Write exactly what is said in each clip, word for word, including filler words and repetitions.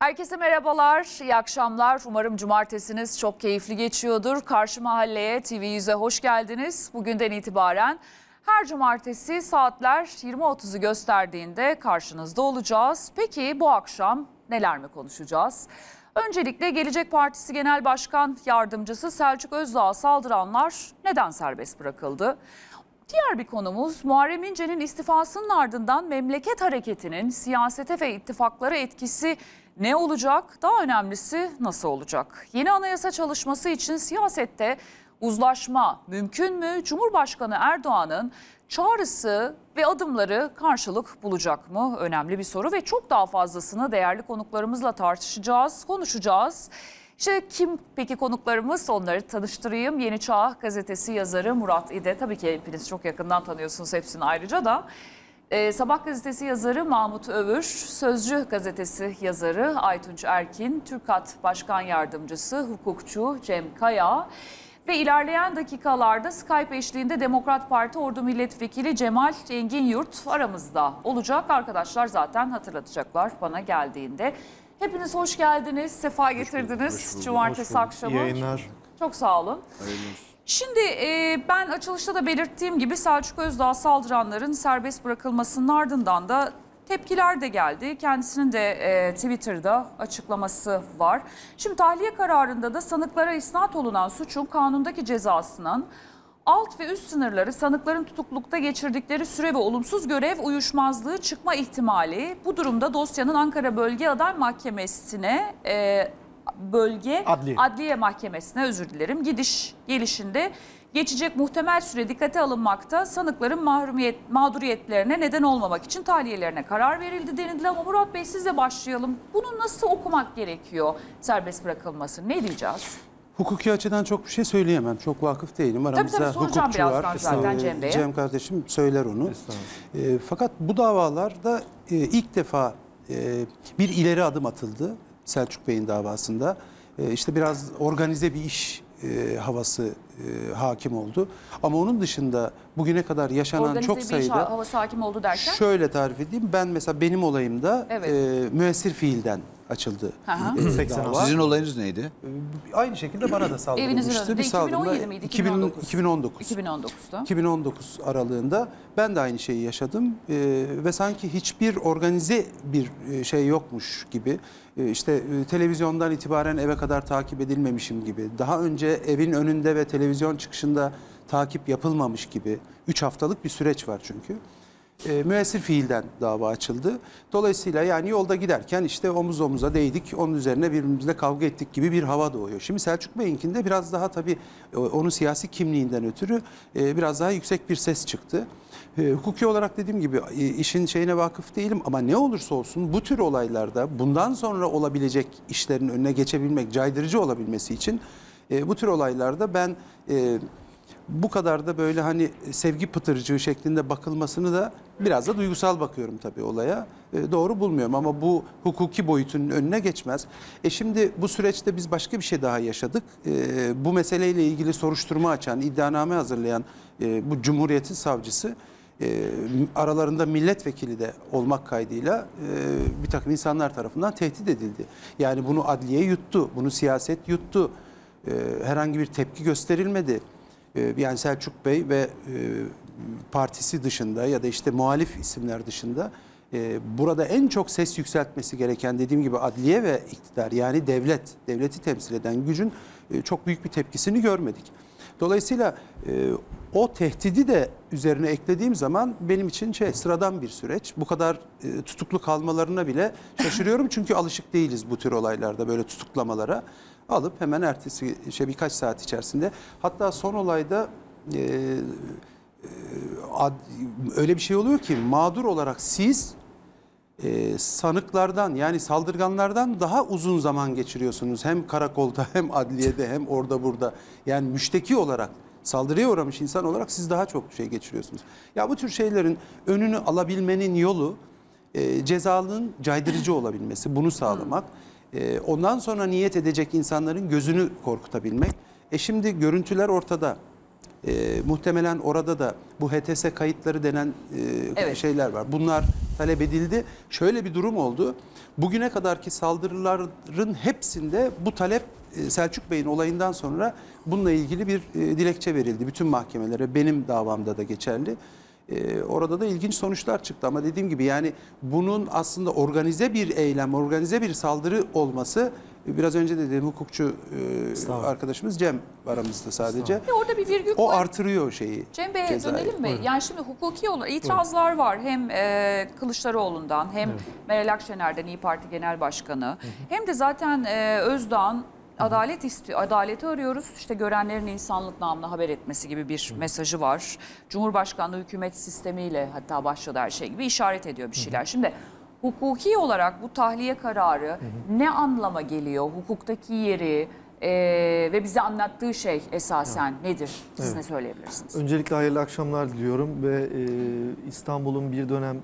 Herkese merhabalar, iyi akşamlar. Umarım cumartesiniz çok keyifli geçiyordur. Karşı Mahalle'ye, T V yüze hoş geldiniz. Bugünden itibaren her cumartesi saatler yirmi otuzu gösterdiğinde karşınızda olacağız. Peki bu akşam neler mi konuşacağız? Öncelikle Gelecek Partisi Genel Başkan Yardımcısı Selçuk Özdağ'a saldıranlar neden serbest bırakıldı? Diğer bir konumuz Muharrem İnce'nin istifasının ardından memleket hareketinin siyasete ve ittifaklara etkisi ne olacak? Daha önemlisi nasıl olacak? Yeni anayasa çalışması için siyasette uzlaşma mümkün mü? Cumhurbaşkanı Erdoğan'ın çağrısı ve adımları karşılık bulacak mı? Önemli bir soru ve çok daha fazlasını değerli konuklarımızla tartışacağız, konuşacağız. İşte kim peki konuklarımız? Onları tanıştırayım. Yeni Çağ gazetesi yazarı Murat İde. Tabii ki hepiniz çok yakından tanıyorsunuz hepsini ayrıca da. Ee, Sabah gazetesi yazarı Mahmut Övür, Sözcü gazetesi yazarı Aytunç Erkin, TÜRKAT Başkan Yardımcısı, hukukçu Cem Kaya ve ilerleyen dakikalarda Skype eşliğinde Demokrat Parti Ordu Milletvekili Cemal Enginyurt aramızda olacak. Arkadaşlar zaten hatırlatacaklar bana geldiğinde. Hepiniz hoş geldiniz, sefa getirdiniz. Hoş bulduk, cumartesi hoş akşamı. İyi yayınlar. Çok sağ olun. Şimdi e, ben açılışta da belirttiğim gibi Selçuk Özdağ saldıranların serbest bırakılmasının ardından da tepkiler de geldi. Kendisinin de e, Twitter'da açıklaması var. Şimdi tahliye kararında da sanıklara isnat olunan suçun kanundaki cezasının alt ve üst sınırları, sanıkların tutuklulukta geçirdikleri süre ve olumsuz görev uyuşmazlığı çıkma ihtimali. Bu durumda dosyanın Ankara Bölge Aday Mahkemesi'ne, e, Bölge Adliye. Adliye Mahkemesi'ne özür dilerim, gidiş gelişinde geçecek muhtemel süre dikkate alınmakta, sanıkların mahrumiyet, mağduriyetlerine neden olmamak için tahliyelerine karar verildi denildi. Ama Murat Bey sizle başlayalım. Bunu nasıl okumak gerekiyor, serbest bırakılması? Ne diyeceğiz? Hukuki açıdan çok bir şey söyleyemem. Çok vakıf değilim. Aramızda tabii, tabii, hukukçu var. Zaten Cem, Cem kardeşim söyler onu. E, fakat bu davalarda e, ilk defa e, bir ileri adım atıldı. Selçuk Bey'in davasında. E, işte biraz organize bir iş e, havası e, hakim oldu. Ama onun dışında bugüne kadar yaşanan organize çok sayıda... Organize bir iş havası hakim oldu derken? Şöyle tarif edeyim. Ben mesela benim olayımda evet. e, müessir fiilden açıldı. seksen Sizin olayınız neydi? Aynı şekilde bana da saldırılmıştı. Bir iki bin on yedi miydi? iki bin on dokuz. iki bin on dokuzda. iki bin on dokuz aralığında ben de aynı şeyi yaşadım ee, ve sanki hiçbir organize bir şey yokmuş gibi, ee, işte televizyondan itibaren eve kadar takip edilmemişim gibi, daha önce evin önünde ve televizyon çıkışında takip yapılmamış gibi, üç haftalık bir süreç var çünkü. E, müessir fiilden dava açıldı. Dolayısıyla yani yolda giderken işte omuz omuza değdik, onun üzerine birbirimizle kavga ettik gibi bir hava doğuyor. Şimdi Selçuk Bey'inkinde biraz daha tabii onun siyasi kimliğinden ötürü e, biraz daha yüksek bir ses çıktı. E, hukuki olarak dediğim gibi e, işin şeyine vakıf değilim ama ne olursa olsun bu tür olaylarda bundan sonra olabilecek işlerin önüne geçebilmek, caydırıcı olabilmesi için e, bu tür olaylarda ben... E, Bu kadar da böyle hani sevgi pıtırcığı şeklinde bakılmasını da biraz da duygusal bakıyorum tabii olaya. E, doğru bulmuyorum ama bu hukuki boyutunun önüne geçmez. E şimdi bu süreçte biz başka bir şey daha yaşadık. E, bu meseleyle ilgili soruşturma açan, iddianame hazırlayan e, bu Cumhuriyet'in savcısı e, aralarında milletvekili de olmak kaydıyla e, bir takım insanlar tarafından tehdit edildi. Yani bunu adliye yuttu, bunu siyaset yuttu. E, herhangi bir tepki gösterilmedi. Yani Selçuk Bey ve partisi dışında ya da işte muhalif isimler dışında burada en çok ses yükseltmesi gereken dediğim gibi adliye ve iktidar yani devlet, devleti temsil eden gücün çok büyük bir tepkisini görmedik. Dolayısıyla o tehdidi de üzerine eklediğim zaman benim için şey, sıradan bir süreç. Bu kadar tutuklu kalmalarına bile şaşırıyorum çünkü alışık değiliz bu tür olaylarda böyle tutuklamalara. Alıp hemen ertesi şey birkaç saat içerisinde hatta son olayda e, e, ad, öyle bir şey oluyor ki mağdur olarak siz e, sanıklardan yani saldırganlardan daha uzun zaman geçiriyorsunuz. Hem karakolda hem adliyede hem orada burada yani müşteki olarak saldırıya uğramış insan olarak siz daha çok şey geçiriyorsunuz. Ya bu tür şeylerin önünü alabilmenin yolu e, cezalığın caydırıcı olabilmesi bunu sağlamak. Ondan sonra niyet edecek insanların gözünü korkutabilmek. E şimdi görüntüler ortada. E, muhtemelen orada da bu H T S kayıtları denen e, evet. şeyler var. Bunlar talep edildi. Şöyle bir durum oldu. Bugüne kadarki saldırıların hepsinde bu talep, Selçuk Bey'in olayından sonra bununla ilgili bir dilekçe verildi bütün mahkemelere. Benim davamda da geçerli. Ee, orada da ilginç sonuçlar çıktı ama dediğim gibi yani bunun aslında organize bir eylem, organize bir saldırı olması, biraz önce de dediğim hukukçu e, arkadaşımız Cem aramızda sadece. Ya orada bir virgül o var. Artırıyor şeyi. Cem Bey'e dönelim mi? Buyurun. Yani şimdi hukuki olan itirazlar Buyurun. var hem e, Kılıçdaroğlu'ndan hem evet. Meral Akşener'den, İYİ Parti Genel Başkanı Hı -hı. hem de zaten e, Özdağ'ın Adalet istiyor, adaleti arıyoruz. İşte görenlerin insanlık namına haber etmesi gibi bir Hı. mesajı var. Cumhurbaşkanlığı hükümet sistemiyle hatta başladı her şey gibi işaret ediyor bir şeyler. Hı. Şimdi hukuki olarak bu tahliye kararı Hı. ne anlama geliyor? Hukuktaki yeri e, ve bize anlattığı şey esasen Hı. nedir? Siz evet. ne söyleyebilirsiniz? Öncelikle hayırlı akşamlar diliyorum ve e, İstanbul'un bir dönem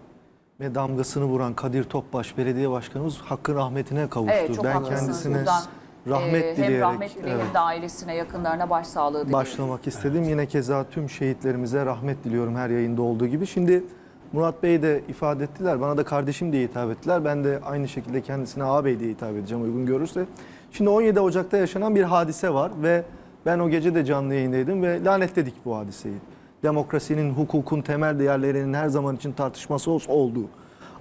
damgasını vuran Kadir Topbaş belediye başkanımız hakkın rahmetine kavuştu. Evet, çok ben kendisine buradan... Rahmet ee, dileyerek, hem rahmet dileyelim evet. de ailesine, yakınlarına başsağlığı dileyelim. Başlamak istedim. Evet. Yine keza tüm şehitlerimize rahmet diliyorum her yayında olduğu gibi. Şimdi Murat Bey de ifade ettiler. Bana da kardeşim diye hitap ettiler. Ben de aynı şekilde kendisine ağabey diye hitap edeceğim uygun görürse. Şimdi on yedi Ocak'ta yaşanan bir hadise var ve ben o gece de canlı yayındaydım ve lanetledik bu hadiseyi. Demokrasinin, hukukun, temel değerlerinin her zaman için tartışması olduğu,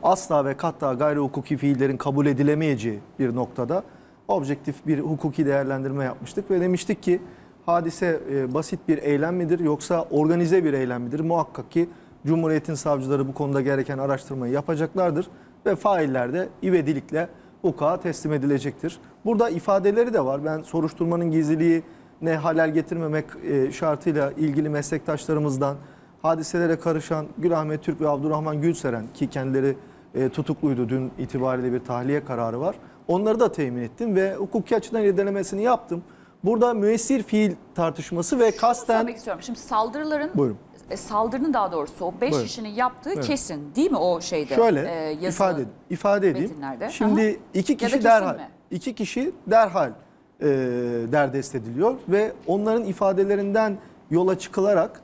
asla ve katta gayri hukuki fiillerin kabul edilemeyeceği bir noktada objektif bir hukuki değerlendirme yapmıştık ve demiştik ki hadise e, basit bir eylem midir yoksa organize bir eylem midir? Muhakkak ki Cumhuriyet'in savcıları bu konuda gereken araştırmayı yapacaklardır ve failler de ivedilikle hukuka teslim edilecektir. Burada ifadeleri de var. Ben soruşturmanın gizliliği ne halel getirmemek e, şartıyla ilgili meslektaşlarımızdan hadiselere karışan Gülahmet Türk ve Abdurrahman Gülseren ki kendileri e, tutukluydu, dün itibariyle bir tahliye kararı var. Onları da temin ettim ve hukuki açıdan irdelemesini yaptım. Burada müessir fiil tartışması ve Şunu kasten... Şimdi saldırıların, Buyurun. E, saldırının daha doğrusu o beş kişinin yaptığı Buyurun. kesin değil mi o şeyde? Şöyle e, ifade, edin, ifade edeyim. Metinlerde. Şimdi iki kişi, da derhal, iki kişi derhal e, derdest ediliyor ve onların ifadelerinden yola çıkılarak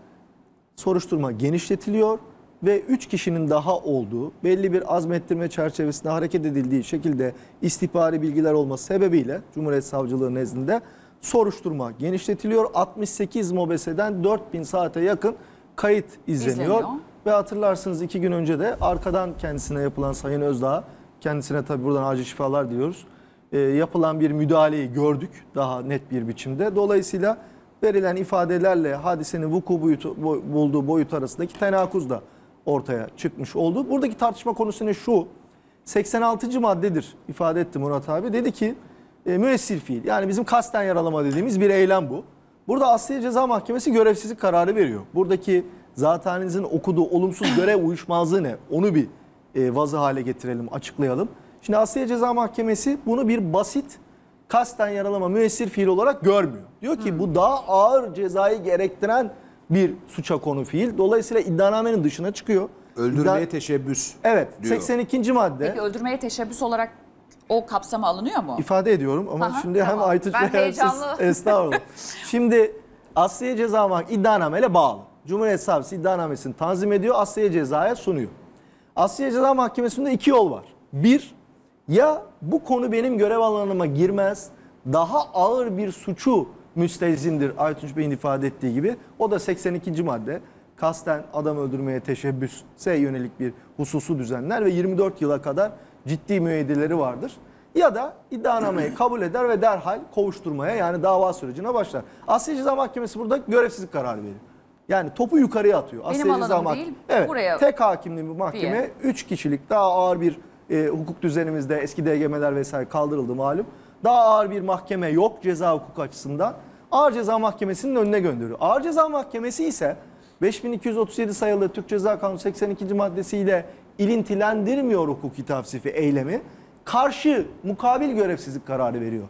soruşturma genişletiliyor ve üç kişinin daha olduğu, belli bir azmettirme çerçevesinde hareket edildiği şekilde istihbari bilgiler olması sebebiyle Cumhuriyet Savcılığı nezdinde soruşturma genişletiliyor. altmış sekiz mobeseden dört bin saate yakın kayıt izleniyor. izleniyor. Ve hatırlarsınız iki gün önce de arkadan kendisine yapılan Sayın Özdağ, kendisine tabii buradan acil şifalar diyoruz, e, yapılan bir müdahaleyi gördük daha net bir biçimde. Dolayısıyla verilen ifadelerle hadisenin vuku boyutu, boy, bulduğu boyut arasındaki tenakuz da ortaya çıkmış oldu. Buradaki tartışma konusu ne şu? seksen altıncı maddedir ifade etti Murat abi. Dedi ki e, müessir fiil, yani bizim kasten yaralama dediğimiz bir eylem bu. Burada Asliye Ceza Mahkemesi görevsizlik kararı veriyor. Buradaki zatenizin okuduğu olumsuz görev uyuşmazlığı ne? Onu bir e, vazı hale getirelim, açıklayalım. Şimdi Asliye Ceza Mahkemesi bunu bir basit kasten yaralama müessir fiil olarak görmüyor. Diyor ki hmm. bu daha ağır cezayı gerektiren bir suça konu fiil. Dolayısıyla iddianamenin dışına çıkıyor. Öldürmeye İddia... teşebbüs. Evet. Diyor. seksen ikinci madde. Peki öldürmeye teşebbüs olarak o kapsama alınıyor mu? İfade ediyorum ama Aha, şimdi tamam. hem Aytuç Bey hem siz estağfurullah. Şimdi Asliye Ceza Mahkemesi iddianameyle bağlı. Cumhuriyet Savcısı iddianamesini tanzim ediyor, Asliye Ceza'ya sunuyor. Asliye Ceza Mahkemesi'nde iki yol var. Bir, ya bu konu benim görev alanıma girmez, daha ağır bir suçu müstehzindir Aytunç Bey'in ifade ettiği gibi. O da seksen ikinci madde. Kasten adam öldürmeye teşebbüse yönelik bir hususu düzenler ve yirmi dört yıla kadar ciddi müeyyideleri vardır. Ya da iddianameyi kabul eder ve derhal kovuşturmaya, yani dava sürecine başlar. Asliye Ceza Mahkemesi burada görevsizlik kararı veriyor. Yani topu yukarıya atıyor. Asliye Ceza Mahkemesi. Evet. Buraya tek hakimli bir mahkeme, üç kişilik daha ağır bir e, hukuk düzenimizde eski D G M'ler vesaire kaldırıldı malum. Daha ağır bir mahkeme yok ceza hukuku açısından. Ağır Ceza Mahkemesi'nin önüne gönderiyor. Ağır Ceza Mahkemesi ise beş bin iki yüz otuz yedi sayılı Türk Ceza Kanunu seksen ikinci maddesiyle ilintilendirmiyor hukuki tavsifi eylemi. Karşı mukabil görevsizlik kararı veriyor.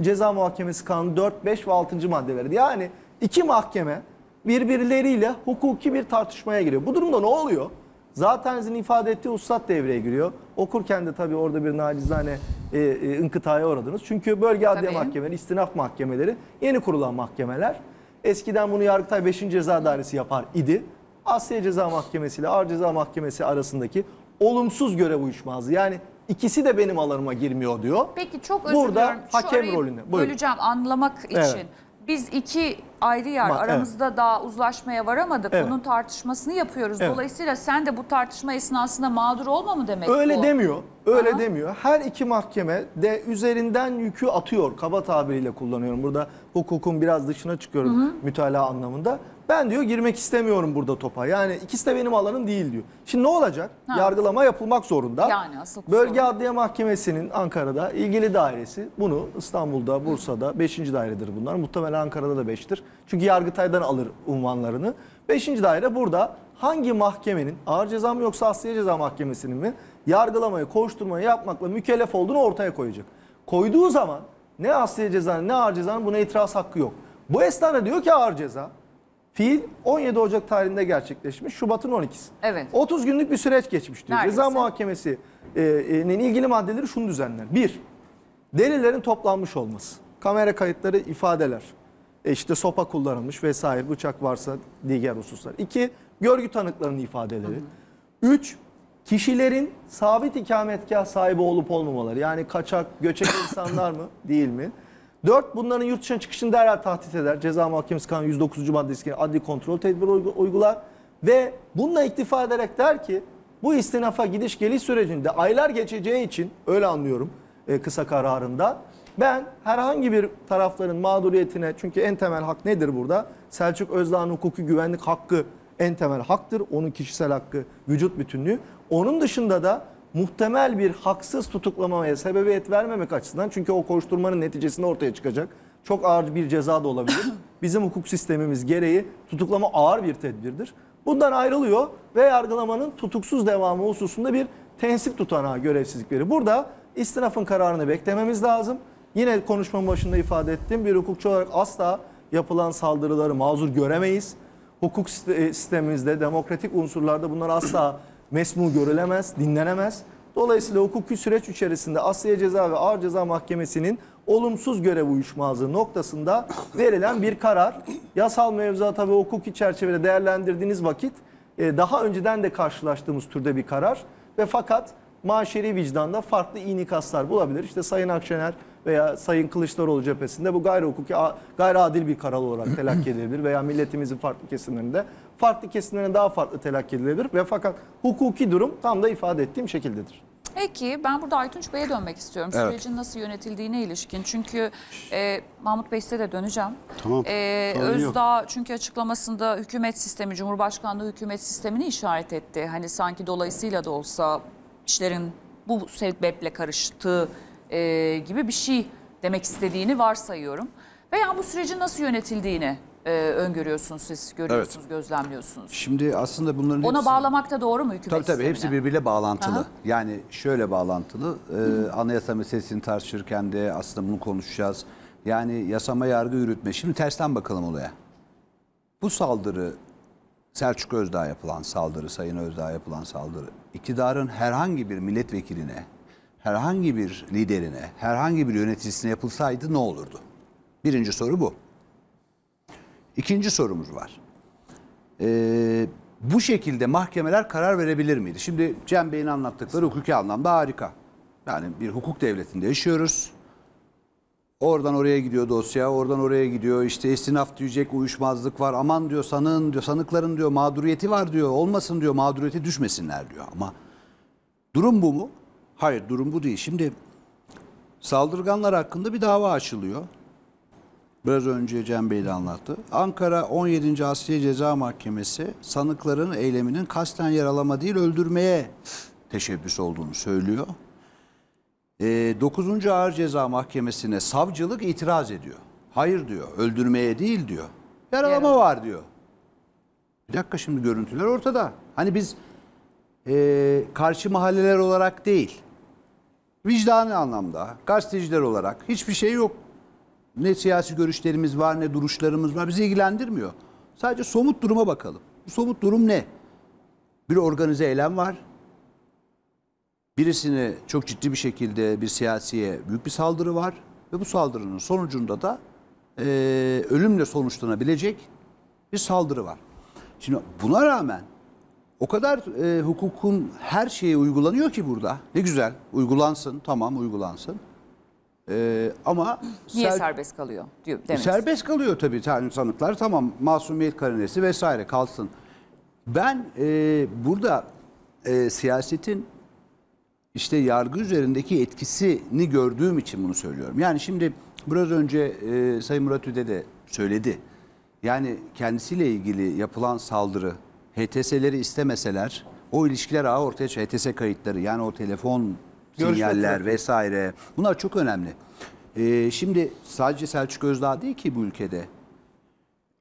Ceza Muhakemesi Kanunu dört, beş ve altıncı maddeleri. Yani iki mahkeme birbirleriyle hukuki bir tartışmaya giriyor. Bu durumda ne oluyor? Zaten sizin ifade ettiği hususat devreye giriyor. Okurken de tabii orada bir nacizane e, e, inkıtaya uğradınız. Çünkü bölge adliye mahkemeleri, istinaf mahkemeleri, yeni kurulan mahkemeler. Eskiden bunu Yargıtay beşinci Ceza Dairesi yapar idi. Asliye Ceza Mahkemesi ile Ağır Ceza Mahkemesi arasındaki olumsuz görev uyuşmazlığı. Yani ikisi de benim alanıma girmiyor diyor. Peki çok özür Burada diyorum. hakem Şu rolünü böleceğim anlamak için. Evet. Biz iki ayrı yer Bak, aramızda evet. daha uzlaşmaya varamadık. Evet. Bunun tartışmasını yapıyoruz. Evet. Dolayısıyla sen de bu tartışma esnasında mağdur olma mı demek Öyle bu? demiyor. Öyle Aha. demiyor. Her iki mahkeme de üzerinden yükü atıyor. Kaba tabiriyle kullanıyorum. Burada hukukun biraz dışına çıkıyorum Hı -hı. mütalaa anlamında. Ben diyor girmek istemiyorum burada topa. Yani ikisi de benim alanım değil diyor. Şimdi ne olacak? Ha. Yargılama yapılmak zorunda. Yani asıl Bölge sorun. Adliye Mahkemesi'nin Ankara'da ilgili dairesi bunu İstanbul'da, Bursa'da beşinci dairedir bunlar. Muhtemelen Ankara'da da beştir. Çünkü Yargıtay'dan alır unvanlarını. beşinci daire burada hangi mahkemenin, ağır ceza mı yoksa Asliye Ceza Mahkemesi'nin mi yargılamayı, koşturmayı yapmakla mükellef olduğunu ortaya koyacak. Koyduğu zaman ne Asliye Ceza'nın ne ağır cezanın buna itiraz hakkı yok. Bu esnada diyor ki ağır ceza fiil on yedi Ocak tarihinde gerçekleşmiş, Şubat'ın on ikisi. Evet. otuz günlük bir süreç geçmiş diyor. Neredeyse. Ceza Muhakemesi'nin ilgili maddeleri şunu düzenler. bir. Delillerin toplanmış olması. Kamera kayıtları, ifadeler. E işte sopa kullanılmış vesaire, bıçak varsa diğer hususlar. iki. Görgü tanıklarının ifadeleri. üç. Kişilerin sabit ikametgah sahibi olup olmamaları. Yani kaçak, göçek insanlar mı değil mi? dört. Bunların yurt dışına çıkışını derhal tahdit eder. Ceza Mahkemesi Kanunu yüz dokuzuncu maddesi adli kontrol tedbiri uygular. Ve bununla iktifa ederek der ki bu istinafa gidiş geliş sürecinde aylar geçeceği için öyle anlıyorum kısa kararında. Ben herhangi bir tarafların mağduriyetine, çünkü en temel hak nedir burada? Selçuk Özdağ'ın hukuki güvenlik hakkı en temel haktır. Onun kişisel hakkı, vücut bütünlüğü. Onun dışında da muhtemel bir haksız tutuklamaya sebebiyet vermemek açısından, çünkü o koşturmanın neticesinde ortaya çıkacak çok ağır bir ceza da olabilir. Bizim hukuk sistemimiz gereği tutuklama ağır bir tedbirdir. Bundan ayrılıyor ve yargılamanın tutuksuz devamı hususunda bir tensip tutanağı görevsizlik verir. Burada istinafın kararını beklememiz lazım. Yine konuşmanın başında ifade ettim. Bir hukukçu olarak asla yapılan saldırıları mazur göremeyiz. Hukuk sistemimizde, demokratik unsurlarda bunlar asla mesmu görülemez, dinlenemez. Dolayısıyla hukuki süreç içerisinde Asliye Ceza ve Ağır Ceza Mahkemesi'nin olumsuz görev uyuşmazlığı noktasında verilen bir karar. Yasal mevzuata ve hukuki çerçevede değerlendirdiğiniz vakit daha önceden de karşılaştığımız türde bir karar. Ve fakat maşeri vicdanda farklı inikaslar bulabilir. İşte Sayın Akşener veya Sayın Kılıçdaroğlu cephesinde bu gayri hukuki, gayri adil bir karar olarak telakki edilebilir veya milletimizin farklı kesimlerinde farklı kesimlerine daha farklı telakki edilebilir ve fakat hukuki durum tam da ifade ettiğim şekildedir. Peki ben burada Aytunç Bey'e dönmek istiyorum. Evet. Sürecin nasıl yönetildiğine ilişkin. Çünkü e, Mahmut Bey size de döneceğim. Tamam. E, Özdağ yok. çünkü açıklamasında hükümet sistemi, Cumhurbaşkanlığı hükümet sistemini işaret etti. Hani sanki dolayısıyla da olsa işlerin bu sebeple karıştığı E, gibi bir şey demek istediğini varsayıyorum. Veya bu sürecin nasıl yönetildiğini e, öngörüyorsunuz siz, görüyorsunuz, evet. gözlemliyorsunuz. Şimdi aslında bunların Ona hepsi... bağlamak da doğru mu hükümet Tabii tabii hepsi birbiriyle bağlantılı. Aha. Yani şöyle bağlantılı, e, anayasa meselesini tartışırken de aslında bunu konuşacağız. Yani yasama, yargı, yürütme. Şimdi tersten bakalım olaya. Bu saldırı, Selçuk Özdağ'a yapılan saldırı, Sayın Özdağ'a yapılan saldırı, iktidarın herhangi bir milletvekiline, herhangi bir liderine, herhangi bir yöneticisine yapılsaydı ne olurdu? Birinci soru bu. İkinci sorumuz var. Ee, bu şekilde mahkemeler karar verebilir miydi? Şimdi Cem Bey'in anlattıkları hukuki anlamda harika. Yani bir hukuk devletinde yaşıyoruz. Oradan oraya gidiyor dosya, oradan oraya gidiyor. İşte istinaf diyecek, uyuşmazlık var. Aman diyor sanığın, diyor, sanıkların diyor mağduriyeti var diyor. Olmasın diyor, mağduriyeti düşmesinler diyor. Ama durum bu mu? Hayır, durum bu değil. Şimdi saldırganlar hakkında bir dava açılıyor. Biraz önce Cem Bey de anlattı. Ankara on yedinci Asliye Ceza Mahkemesi sanıkların eyleminin kasten yaralama değil öldürmeye teşebbüs olduğunu söylüyor. E, dokuzuncu Ağır Ceza Mahkemesi'ne savcılık itiraz ediyor. Hayır diyor, öldürmeye değil diyor. Yaralama Yaral. var diyor. Bir dakika, şimdi görüntüler ortada. Hani biz... Ee, karşı mahalleler olarak değil, vicdani anlamda gazeteciler olarak hiçbir şey yok. Ne siyasi görüşlerimiz var, ne duruşlarımız var, bizi ilgilendirmiyor. Sadece somut duruma bakalım. Bu somut durum ne? Bir organize eylem var. Birisine çok ciddi bir şekilde, bir siyasiye büyük bir saldırı var. Ve bu saldırının sonucunda da e, ölümle sonuçlanabilecek bir saldırı var. Şimdi buna rağmen O kadar e, hukukun her şeye uygulanıyor ki burada. Ne güzel, uygulansın, tamam uygulansın. E, ama niye ser serbest kalıyor? Diyor, serbest kalıyor tabii sanıklar, tamam masumiyet karinesi vesaire kalsın. Ben e, burada e, siyasetin işte yargı üzerindeki etkisini gördüğüm için bunu söylüyorum. Yani şimdi biraz önce e, Sayın Murat Üde de söyledi. Yani kendisiyle ilgili yapılan saldırı, H T S'leri istemeseler o ilişkiler ağı ortaya çıkıyor. H T S kayıtları, yani o telefon sinyaller vesaire, bunlar çok önemli. Ee, şimdi sadece Selçuk Özdağ değil ki bu ülkede.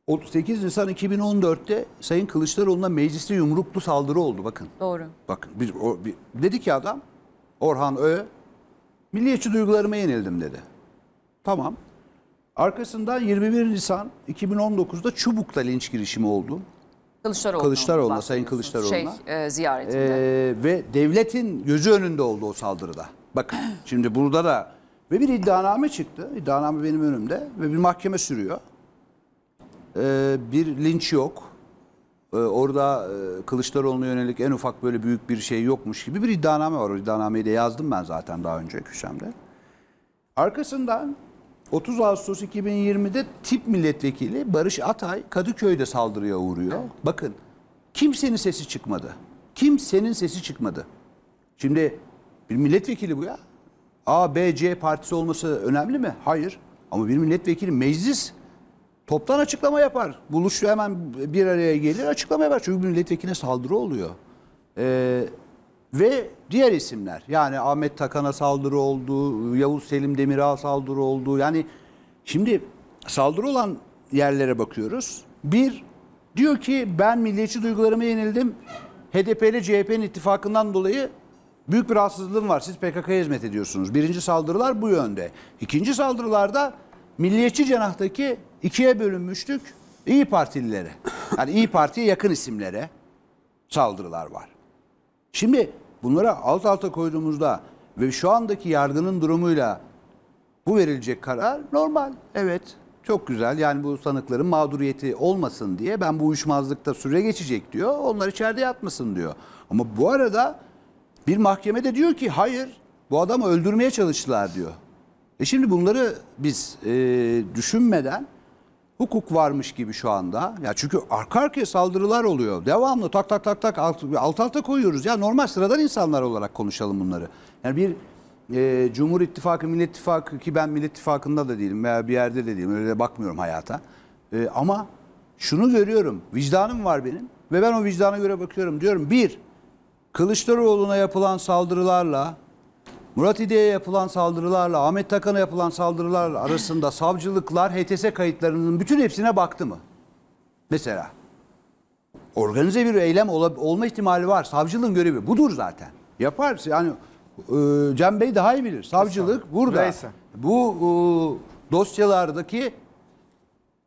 otuz sekiz Nisan iki bin on dört'te Sayın Kılıçdaroğlu'na mecliste yumruklu saldırı oldu, bakın. Doğru. Bakın bir, o, bir, dedi ki adam, Orhan Ö, milliyetçi duygularıma yenildim dedi. Tamam. Arkasından yirmi bir Nisan iki bin on dokuz'da Çubuk'ta linç girişimi oldu. Kılıçdaroğlu'na, Kılıçdaroğlu'na Sayın Kılıçdaroğlu'na. Şey, e, ziyaretinde. E, ve devletin gözü önünde oldu o saldırıda. Bakın şimdi burada da ve bir iddianame çıktı. İddianame benim önümde ve bir mahkeme sürüyor. E, bir linç yok. E, orada e, Kılıçdaroğlu'na yönelik en ufak böyle büyük bir şey yokmuş gibi bir iddianame var. O iddianameyi de yazdım ben zaten daha önce köşemde. Arkasından otuz Ağustos iki bin yirmi'de T İ P milletvekili Barış Atay Kadıköy'de saldırıya uğruyor. Evet. Bakın kimsenin sesi çıkmadı. Kimsenin sesi çıkmadı. Şimdi bir milletvekili bu ya. A, B, C partisi olması önemli mi? Hayır. Ama bir milletvekili meclis toptan açıklama yapar. Buluşuyor, hemen bir araya gelir açıklama yapar. Çünkü bir milletvekiline saldırı oluyor. Ee, Ve diğer isimler, yani Ahmet Takan'a saldırı oldu, Yavuz Selim Demirağ'a saldırı oldu. Yani şimdi saldırı olan yerlere bakıyoruz. Bir, diyor ki ben milliyetçi duygularıma yenildim. H D P ile C H P'nin ittifakından dolayı büyük bir rahatsızlığım var. Siz P K K'ya hizmet ediyorsunuz. Birinci saldırılar bu yönde. İkinci saldırılarda milliyetçi cenahtaki ikiye bölünmüştük İyi Partililere. Yani İyi Parti'ye yakın isimlere saldırılar var. Şimdi bunlara alt alta koyduğumuzda ve şu andaki yargının durumuyla bu verilecek karar normal. Evet, çok güzel. Yani bu sanıkların mağduriyeti olmasın diye, ben bu uyuşmazlıkta süre geçecek diyor. Onlar içeride yatmasın diyor. Ama bu arada bir mahkeme de diyor ki hayır, bu adamı öldürmeye çalıştılar diyor. E şimdi bunları biz e, düşünmeden hukuk varmış gibi şu anda. Ya çünkü arka arkaya saldırılar oluyor. Devamlı tak tak tak tak alt, alt alta koyuyoruz. Ya normal sıradan insanlar olarak konuşalım bunları. Yani bir e, Cumhur İttifakı, Millet İttifakı ki ben Millet İttifakı'nda da değilim veya bir yerde de değilim. Öyle de bakmıyorum hayata. E, ama şunu görüyorum. Vicdanım var benim ve ben o vicdana göre bakıyorum. Diyorum bir, Kılıçdaroğlu'na yapılan saldırılarla Murat İde'ye yapılan saldırılarla, Ahmet Takan'a yapılan saldırılar arasında savcılıklar H T S kayıtlarının bütün hepsine baktı mı? Mesela organize bir eylem ol olma ihtimali var. Savcılığın görevi budur zaten. Yapar. Yani e, Cem Bey daha iyi bilir. Savcılık burada. Neyse. Bu e, dosyalardaki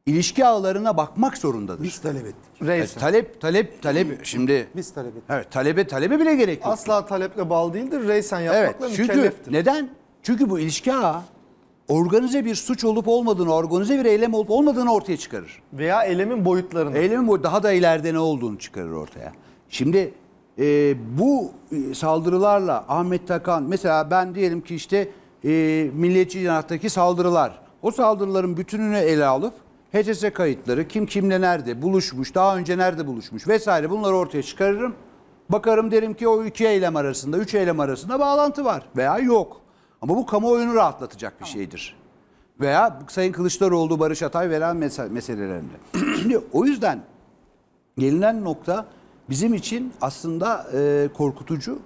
ilişki ağlarına bakmak zorundadır. Biz talep ettik. Reis. E, talep, talep, talep. Şimdi. Biz talep ettik. Evet, talebe, talebe bile gerek yok. Asla taleple bağlı değildir. Reisen yapmakla evet, çünkü, mükelleftir. Neden? Çünkü bu ilişki ağı organize bir suç olup olmadığını, organize bir eylem olup olmadığını ortaya çıkarır. Veya eylemin boyutlarını. Eylemin boyut, daha da ileride ne olduğunu çıkarır ortaya. Şimdi e, bu saldırılarla Ahmet Takan, mesela ben diyelim ki işte e, milliyetçi canahtaki saldırılar. O saldırıların bütününü ele alıp H T S kayıtları, kim kimle nerede buluşmuş, daha önce nerede buluşmuş vesaire, bunları ortaya çıkarırım. Bakarım, derim ki o iki eylem arasında, üç eylem arasında bağlantı var veya yok. Ama bu kamuoyunu rahatlatacak bir şeydir. Veya Sayın Kılıçdaroğlu, Barış Atay veren mes- meselelerinde. Şimdi o yüzden gelinen nokta bizim için aslında e, korkutucu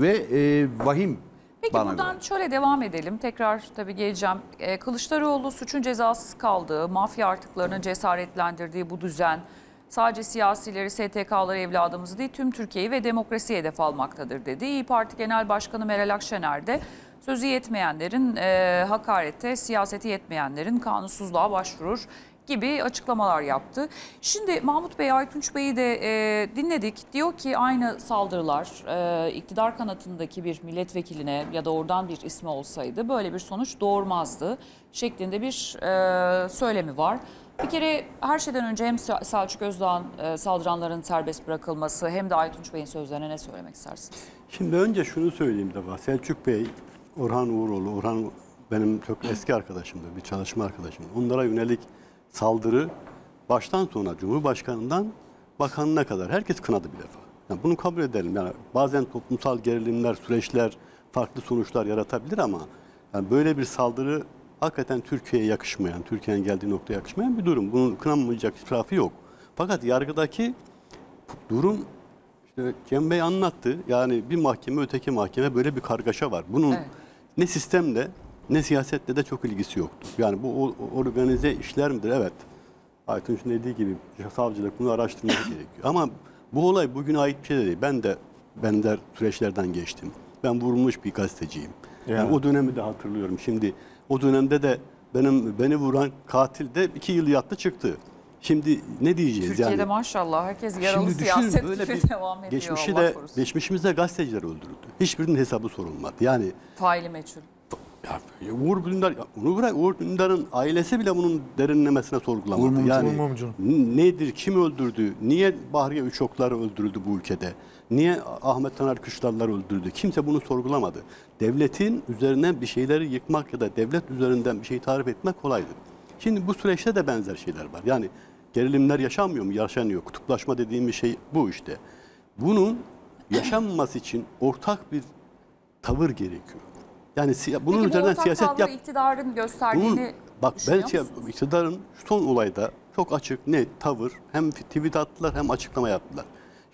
ve e, vahim. Peki Bana buradan göre. şöyle devam edelim. Tekrar tabii geleceğim. Ee, Kılıçdaroğlu suçun cezasız kaldığı, mafya artıklarını cesaretlendirdiği bu düzen sadece siyasileri, S T K'ları evladımızı değil tüm Türkiye'yi ve demokrasiyi hedef almaktadır dedi. İYİ Parti Genel Başkanı Meral Akşener de sözü yetmeyenlerin e, hakarete, siyaseti yetmeyenlerin kanunsuzluğa başvurur. gibi açıklamalar yaptı. Şimdi Mahmut Bey, Aytunç Bey'i de e, dinledik. Diyor ki aynı saldırılar e, iktidar kanatındaki bir milletvekiline ya da oradan bir ismi olsaydı böyle bir sonuç doğurmazdı şeklinde bir e, söylemi var. Bir kere her şeyden önce hem Selçuk Özdağ'ın e, saldıranların serbest bırakılması hem de Aytunç Bey'in sözlerine ne söylemek istersiniz? Şimdi önce şunu söyleyeyim de var. Selçuk Bey, Orhan Uğuroğlu, Orhan benim çok eski arkadaşımdır, bir çalışma arkadaşım. Onlara yönelik saldırı baştan sona Cumhurbaşkanı'ndan bakanına kadar herkes kınadı bir defa. Yani bunu kabul edelim. Yani bazen toplumsal gerilimler, süreçler farklı sonuçlar yaratabilir ama yani böyle bir saldırı hakikaten Türkiye'ye yakışmayan, Türkiye'nin geldiği noktaya yakışmayan bir durum. Bunun kınanmayacak israfı yok. Fakat yargıdaki durum, işte Cem Bey anlattı. Yani bir mahkeme öteki mahkeme, böyle bir kargaşa var. Bunun evet. ne sistemle ne siyasetle de çok ilgisi yoktu. Yani bu organize işler midir? Evet. Aytunç'un dediği gibi savcılık bunu araştırması gerekiyor. Ama bu olay bugüne ait bir şey de değil. Ben de ben de süreçlerden geçtim. Ben vurulmuş bir gazeteciyim. Yani yani o dönemi de hatırlıyorum. Şimdi o dönemde de benim beni vuran katil de iki yıl yattı çıktı. Şimdi ne diyeceğiz Türkiye'de yani? Türkiye'de maşallah herkes yaralı siyaset gibi devam ediyor. Geçmişi de, geçmişimizde gazeteciler öldürüldü. Hiçbirinin hesabı sorulmadı. Yani faili meçhul. Ya, Uğur Dündar, onu bırak, Uğur Dündar'ın ailesi bile bunun derinlemesine sorgulamadı. Uğur, yani nedir, kim öldürdü, niye Bahriye Üçoklar öldürüldü bu ülkede, niye Ahmet Taner Kışlalılar öldürüldü, kimse bunu sorgulamadı. Devletin üzerine bir şeyleri yıkmak ya da devlet üzerinden bir şey tarif etmek kolaydır. Şimdi bu süreçte de benzer şeyler var. Yani gerilimler yaşanmıyor mu? Yaşanıyor. Kutuplaşma dediğimiz şey bu işte. Bunun yaşanması için ortak bir tavır gerekiyor. Yani bunun Peki, üzerinden bu siyaset yap. iktidarın gösterdiğini bunun, bak ben iktidarın son olayda çok açık, net tavır, hem tweet attılar hem açıklama yaptılar.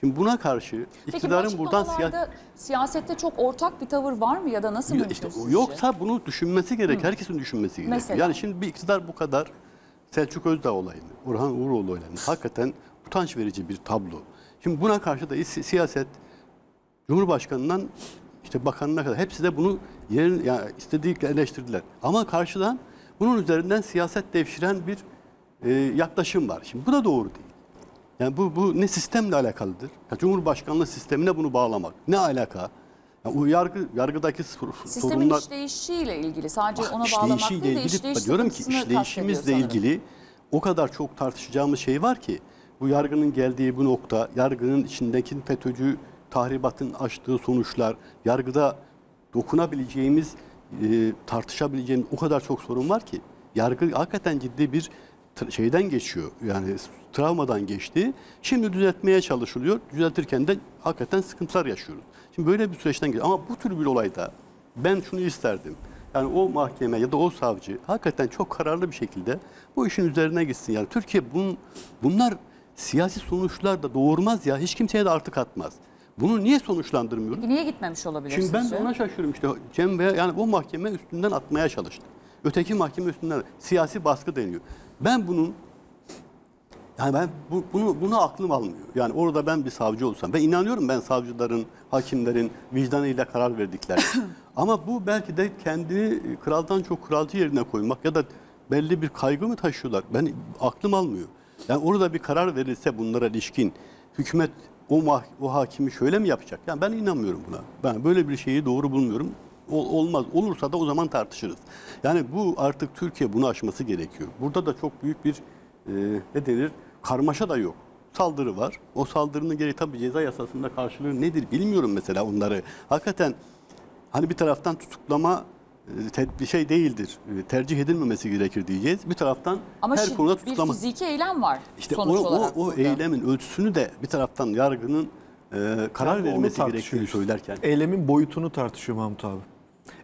Şimdi buna karşı iktidarın Peki, bu buradan siya siyasette çok ortak bir tavır var mı ya da nasıl mümkün işte, yoksa bunu düşünmesi gerek. Hı. Herkesin düşünmesi gerek. Mesela. Yani şimdi bir iktidar bu kadar Selçuk Özdağ olayını, Orhan Uğuroğlu olayını hakikaten utanç verici bir tablo. Şimdi buna karşı da siyaset Cumhurbaşkanı'ndan İşte bakanına kadar hepsi de bunu yerin, yani istediği eleştirdiler. Ama karşıdan bunun üzerinden siyaset devşiren bir e, yaklaşım var. Şimdi bu da doğru değil. Yani bu, bu ne sistemle alakalıdır? Yani Cumhurbaşkanlığı sistemine bunu bağlamak ne alaka? Yani o yargı, yargıdaki sistemin sorunlar... Sistemin işleyişiyle ilgili sadece ona bağlamak değil de işleyiş diyorum ki işleyişimizle ilgili o kadar çok tartışacağımız şey var ki bu yargının geldiği bu nokta, yargının içindeki FETÖ'cü tahribatın açtığı sonuçlar, yargıda dokunabileceğimiz, e, tartışabileceğimiz o kadar çok sorun var ki. Yargı hakikaten ciddi bir şeyden geçiyor. Yani travmadan geçti. Şimdi düzeltmeye çalışılıyor. Düzeltirken de hakikaten sıkıntılar yaşıyoruz. Şimdi böyle bir süreçten geçiyor. Ama bu tür bir olayda ben şunu isterdim. Yani o mahkeme ya da o savcı hakikaten çok kararlı bir şekilde bu işin üzerine gitsin. Yani Türkiye bun, bunlar siyasi sonuçlar da doğurmaz ya. Hiç kimseye de artık atmaz. Bunu niye sonuçlandırmıyoruz? Niye gitmemiş olabilirsiniz? Şimdi ben size? Ona şaşırıyorum işte. Cem Bey, yani bu mahkeme üstünden atmaya çalıştı. Öteki mahkeme üstünden siyasi baskı deniyor. Ben bunun yani ben bu, bunu bunu aklım almıyor. Yani orada ben bir savcı olsam ben inanıyorum ben savcıların, hakimlerin vicdanıyla karar verdikleri. Ama bu belki de kendini kraldan çok kralcı yerine koymak ya da belli bir kaygı mı taşıyorlar? Ben aklım almıyor. Yani orada bir karar verilse bunlara ilişkin hükümet O, mah o hakimi şöyle mi yapacak? Yani ben inanmıyorum buna. Ben böyle bir şeyi doğru bulmuyorum. Ol olmaz. Olursa da o zaman tartışırız. Yani bu artık Türkiye bunu aşması gerekiyor. Burada da çok büyük bir e, ne denir? Karmaşa da yok. Saldırı var. O saldırının gereği tabii ceza yasasında karşılığı nedir bilmiyorum mesela onları. Hakikaten hani bir taraftan tutuklama bir şey değildir. Tercih edilmemesi gerekir diyeceğiz. Bir taraftan ama her konuda tutuklama. Ama bir fiziki eylem var işte sonuç o, olarak. O, o eylemin ölçüsünü de bir taraftan yargının e, karar yani verilmesi gerektiğini söylerken. Eylemin boyutunu tartışıyor Mahmut abi.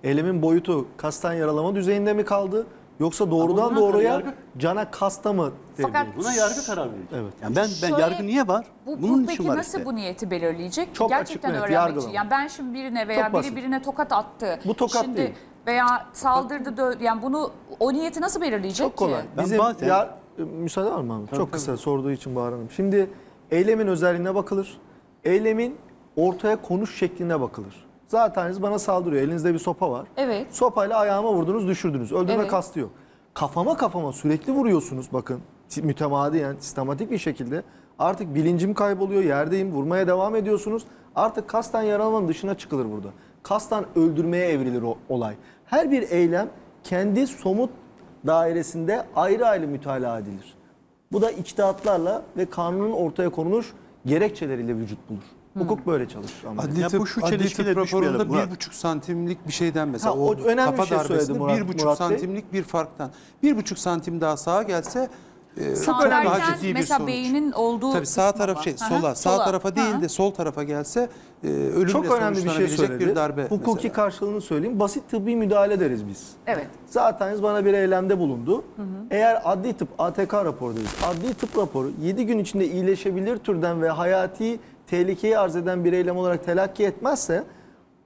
Eylemin boyutu kasten yaralama düzeyinde mi kaldı? Yoksa doğrudan doğruya yargı, cana kasta mı? Fakat buna yargı karar verir. Evet. Yani ben ben şöyle, yargı niye var? Bu, bunun bu peki var nasıl işte. Bu niyeti belirleyecek? Çok gerçekten açık net, öğrenmek için. Yani ben şimdi birine veya biri birine tokat attı. Bu tokat şimdi, değil. Veya saldırdı, dövdü. Yani bunu o niyeti nasıl belirleyecek çok kolay. Ki? Bizim bazen... ya, müsaade var mı? Çok kısa tabii. Sorduğu için Bahar Hanım. Şimdi eylemin özelliğine bakılır. Eylemin ortaya konuş şekline bakılır. Zaten bana saldırıyor. Elinizde bir sopa var. Evet. Sopayla ayağıma vurdunuz, düşürdünüz. Öldürme evet. kastı yok. Kafama kafama sürekli vuruyorsunuz bakın. mütemadiyen, sistematik bir şekilde artık bilincim kayboluyor, yerdeyim, vurmaya devam ediyorsunuz. Artık kasten yaralanmanın dışına çıkılır burada. Kasten öldürmeye evrilir o olay. Her bir eylem kendi somut dairesinde ayrı ayrı mütalaa edilir. Bu da içtihatlarla ve kanunun ortaya konulmuş gerekçeleriyle vücut bulur. Hukuk böyle çalışır. Ama. Adli tıp, ya bu şu çelişkiyle düşmeyelim. Bir buçuk santimlik bir şeyden mesela. Ha, o, o önemli kafa şey darbesinde Murat, bir buçuk Murat santimlik Bey. bir farktan. Bir buçuk santim daha sağa gelse e, çok daha ciddi bir mesela sonuç. Beynin olduğu tabii sağ taraf şey, sola, sola sağ tarafa Aha. değil de sol tarafa gelse e, ölümle çok önemli bir şey söyledi. Bir darbe hukuki mesela. Karşılığını söyleyeyim. Basit tıbbi müdahale deriz biz. Evet. Zaten bana bir eylemde bulundu. Hı hı. Eğer adli tıp A T K rapordayız. Adli tıp raporu yedi gün içinde iyileşebilir türden ve hayati tehlikeyi arz eden bir eylem olarak telakki etmezse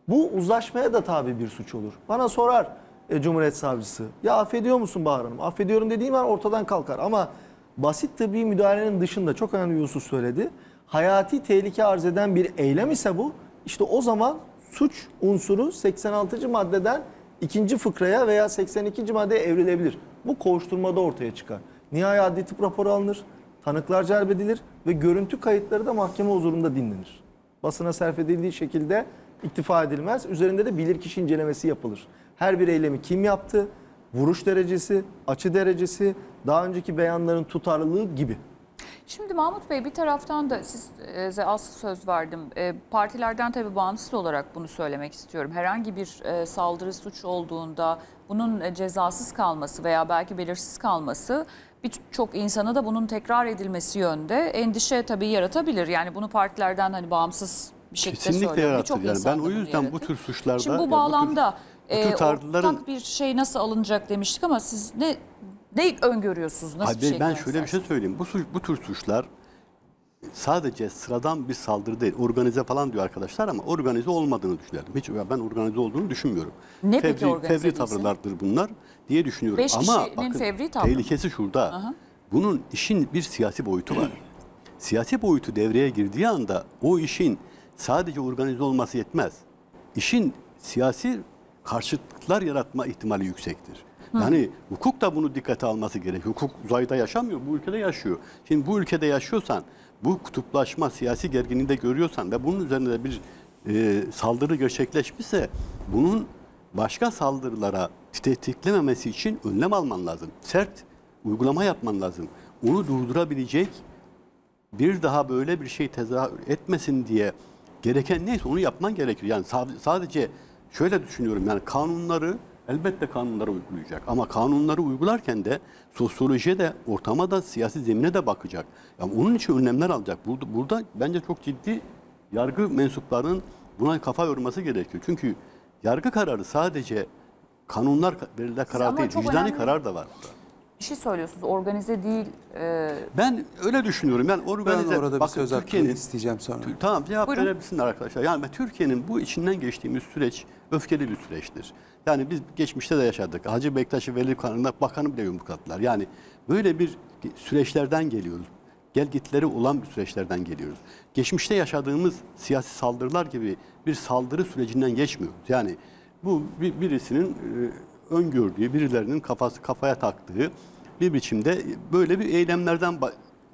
bu uzlaşmaya da tabi bir suç olur. Bana sorar e, Cumhuriyet Savcısı, ya affediyor musun Bahar Hanım? Affediyorum dediğim an ortadan kalkar ama basit tıbbi müdahalenin dışında çok önemli bir husus söyledi. Hayati tehlike arz eden bir eylem ise bu, işte o zaman suç unsuru seksen altıncı maddeden ikinci fıkraya veya seksen ikinci maddeye evrilebilir. Bu kovuşturmada ortaya çıkar. Nihai adli tıp raporu alınır. Tanıklar celbedilir ve görüntü kayıtları da mahkeme huzurunda dinlenir. Basına serf edildiği şekilde iktifa edilmez. Üzerinde de bilirkişi incelemesi yapılır. Her bir eylemi kim yaptı, vuruş derecesi, açı derecesi, daha önceki beyanların tutarlılığı gibi. Şimdi Mahmut Bey, bir taraftan da size asıl söz verdim. Partilerden tabii bağımsız olarak bunu söylemek istiyorum. Herhangi bir saldırı suç olduğunda bunun cezasız kalması veya belki belirsiz kalması birçok insana da bunun tekrar edilmesi yönde endişe tabii yaratabilir. Yani bunu partilerden hani bağımsız bir şekilde kesinlikle söylüyorum. Birçok yani ben o yüzden yaratır. Bu tür suçlarda şimdi bu ya, bağlamda bu tür, e, bu tür tartıların... ortak bir şey nasıl alınacak demiştik ama siz ne ne öngörüyorsunuz? Nasıl abi, bir şey ben şöyle istersen? Bir şey söyleyeyim. Bu suç, bu tür suçlar sadece sıradan bir saldırı değil. Organize falan diyor arkadaşlar ama organize olmadığını düşünüyorum. Hiç ben organize olduğunu düşünmüyorum. Ne fevri, peki organize fevri tavırlardır bunlar diye düşünüyorum. Beş ama bakın fevri tehlikesi şurada. Aha. Bunun işin bir siyasi boyutu var. Siyasi boyutu devreye girdiği anda o işin sadece organize olması yetmez. İşin siyasi karşıtlıklar yaratma ihtimali yüksektir. Yani Hı. hukuk da bunu dikkate alması gerekiyor. Hukuk uzayda yaşamıyor, bu ülkede yaşıyor. Şimdi bu ülkede yaşıyorsan, bu kutuplaşma siyasi gerginliğinde görüyorsan ve bunun üzerine de bir e, saldırı gerçekleşmişse bunun başka saldırılara tetiklememesi için önlem alman lazım. Sert uygulama yapman lazım. Onu durdurabilecek bir daha böyle bir şey tezahür etmesin diye gereken neyse onu yapman gerekir. Yani sadece şöyle düşünüyorum, yani kanunları elbette kanunlara uygulayacak ama kanunları uygularken de sosyolojiye de ortama da siyasi zemine de bakacak. Yani onun için önlemler alacak. Burada, burada bence çok ciddi yargı mensuplarının buna kafa yorması gerekiyor. Çünkü yargı kararı sadece kanunlar verilen karar değil, vicdani karar da var. Bir şey söylüyorsunuz, organize değil. E... Ben öyle düşünüyorum. Yani organize, ben orada bakın, bir söz hakkını isteyeceğim sonra. Tamam, cevap Buyurun. verebilsinler arkadaşlar. Yani Türkiye'nin bu içinden geçtiğimiz süreç öfkeli bir süreçtir. Yani biz geçmişte de yaşadık. Hacı Bektaş'ı Veli Kanun'da bakanı bile yumrukladılar. Yani böyle bir süreçlerden geliyoruz. Gelgitleri olan bir süreçlerden geliyoruz. Geçmişte yaşadığımız siyasi saldırılar gibi bir saldırı sürecinden geçmiyoruz. Yani bu birisinin... E, öngördüğü, birilerinin kafası kafaya taktığı bir biçimde böyle bir eylemlerden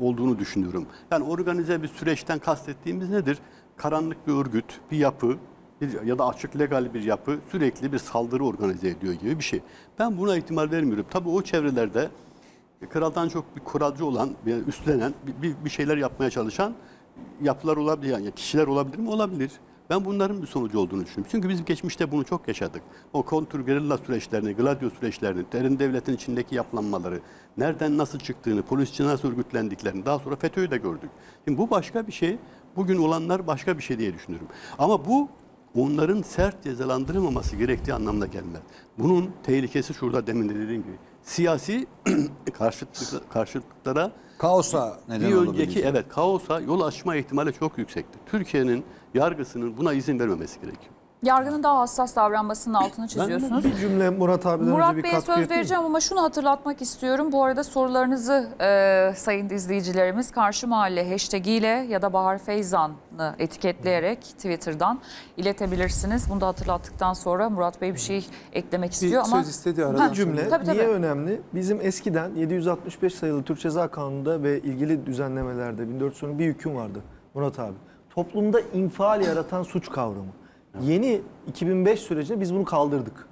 olduğunu düşünüyorum. Yani organize bir süreçten kastettiğimiz nedir? Karanlık bir örgüt, bir yapı bir, ya da açık legal bir yapı sürekli bir saldırı organize ediyor gibi bir şey. Ben buna ihtimal vermiyorum. Tabii o çevrelerde kraldan çok bir kuralcı olan, yani üstlenen, bir, bir şeyler yapmaya çalışan yapılar olabilir, yani kişiler olabilir mi? Olabilir. Ben bunların bir sonucu olduğunu düşünüyorum. Çünkü biz geçmişte bunu çok yaşadık. O kontrgerilla süreçlerini, gladio süreçlerini, derin devletin içindeki yapılanmaları, nereden nasıl çıktığını, polis için nasıl örgütlendiklerini, daha sonra FETÖ'yü de gördük. Şimdi bu başka bir şey, bugün olanlar başka bir şey diye düşünüyorum. Ama bu onların sert cezalandırılmaması gerektiği anlamına gelmez. Bunun tehlikesi şurada demin de dediğim gibi. Siyasi karşıtlık, karşıtlıklara, kaosa neden bir önceki evet kaosa yol açma ihtimali çok yüksektir. Türkiye'nin yargısının buna izin vermemesi gerekiyor. yargının daha hassas davranmasının altını çiziyorsunuz. Ben bir cümle Murat abiden Murat önce bir Bey'e söz vereceğim ama şunu hatırlatmak istiyorum. Bu arada sorularınızı e, sayın izleyicilerimiz Karşı Mahalle hashtag'iyle ya da Bahar Feyzan'ı etiketleyerek Twitter'dan iletebilirsiniz. Bunu da hatırlattıktan sonra Murat Bey bir şey eklemek istiyor bir ama... söz istediği arada. Bir cümle. Tabii, tabii. Niye önemli? Bizim eskiden yedi yüz altmış beş sayılı Türk Ceza Kanunu'nda ve ilgili düzenlemelerde bin dört yüz on bir hüküm vardı Murat abi. Toplumda infial yaratan suç kavramı. Yeni iki bin beş sürecinde biz bunu kaldırdık.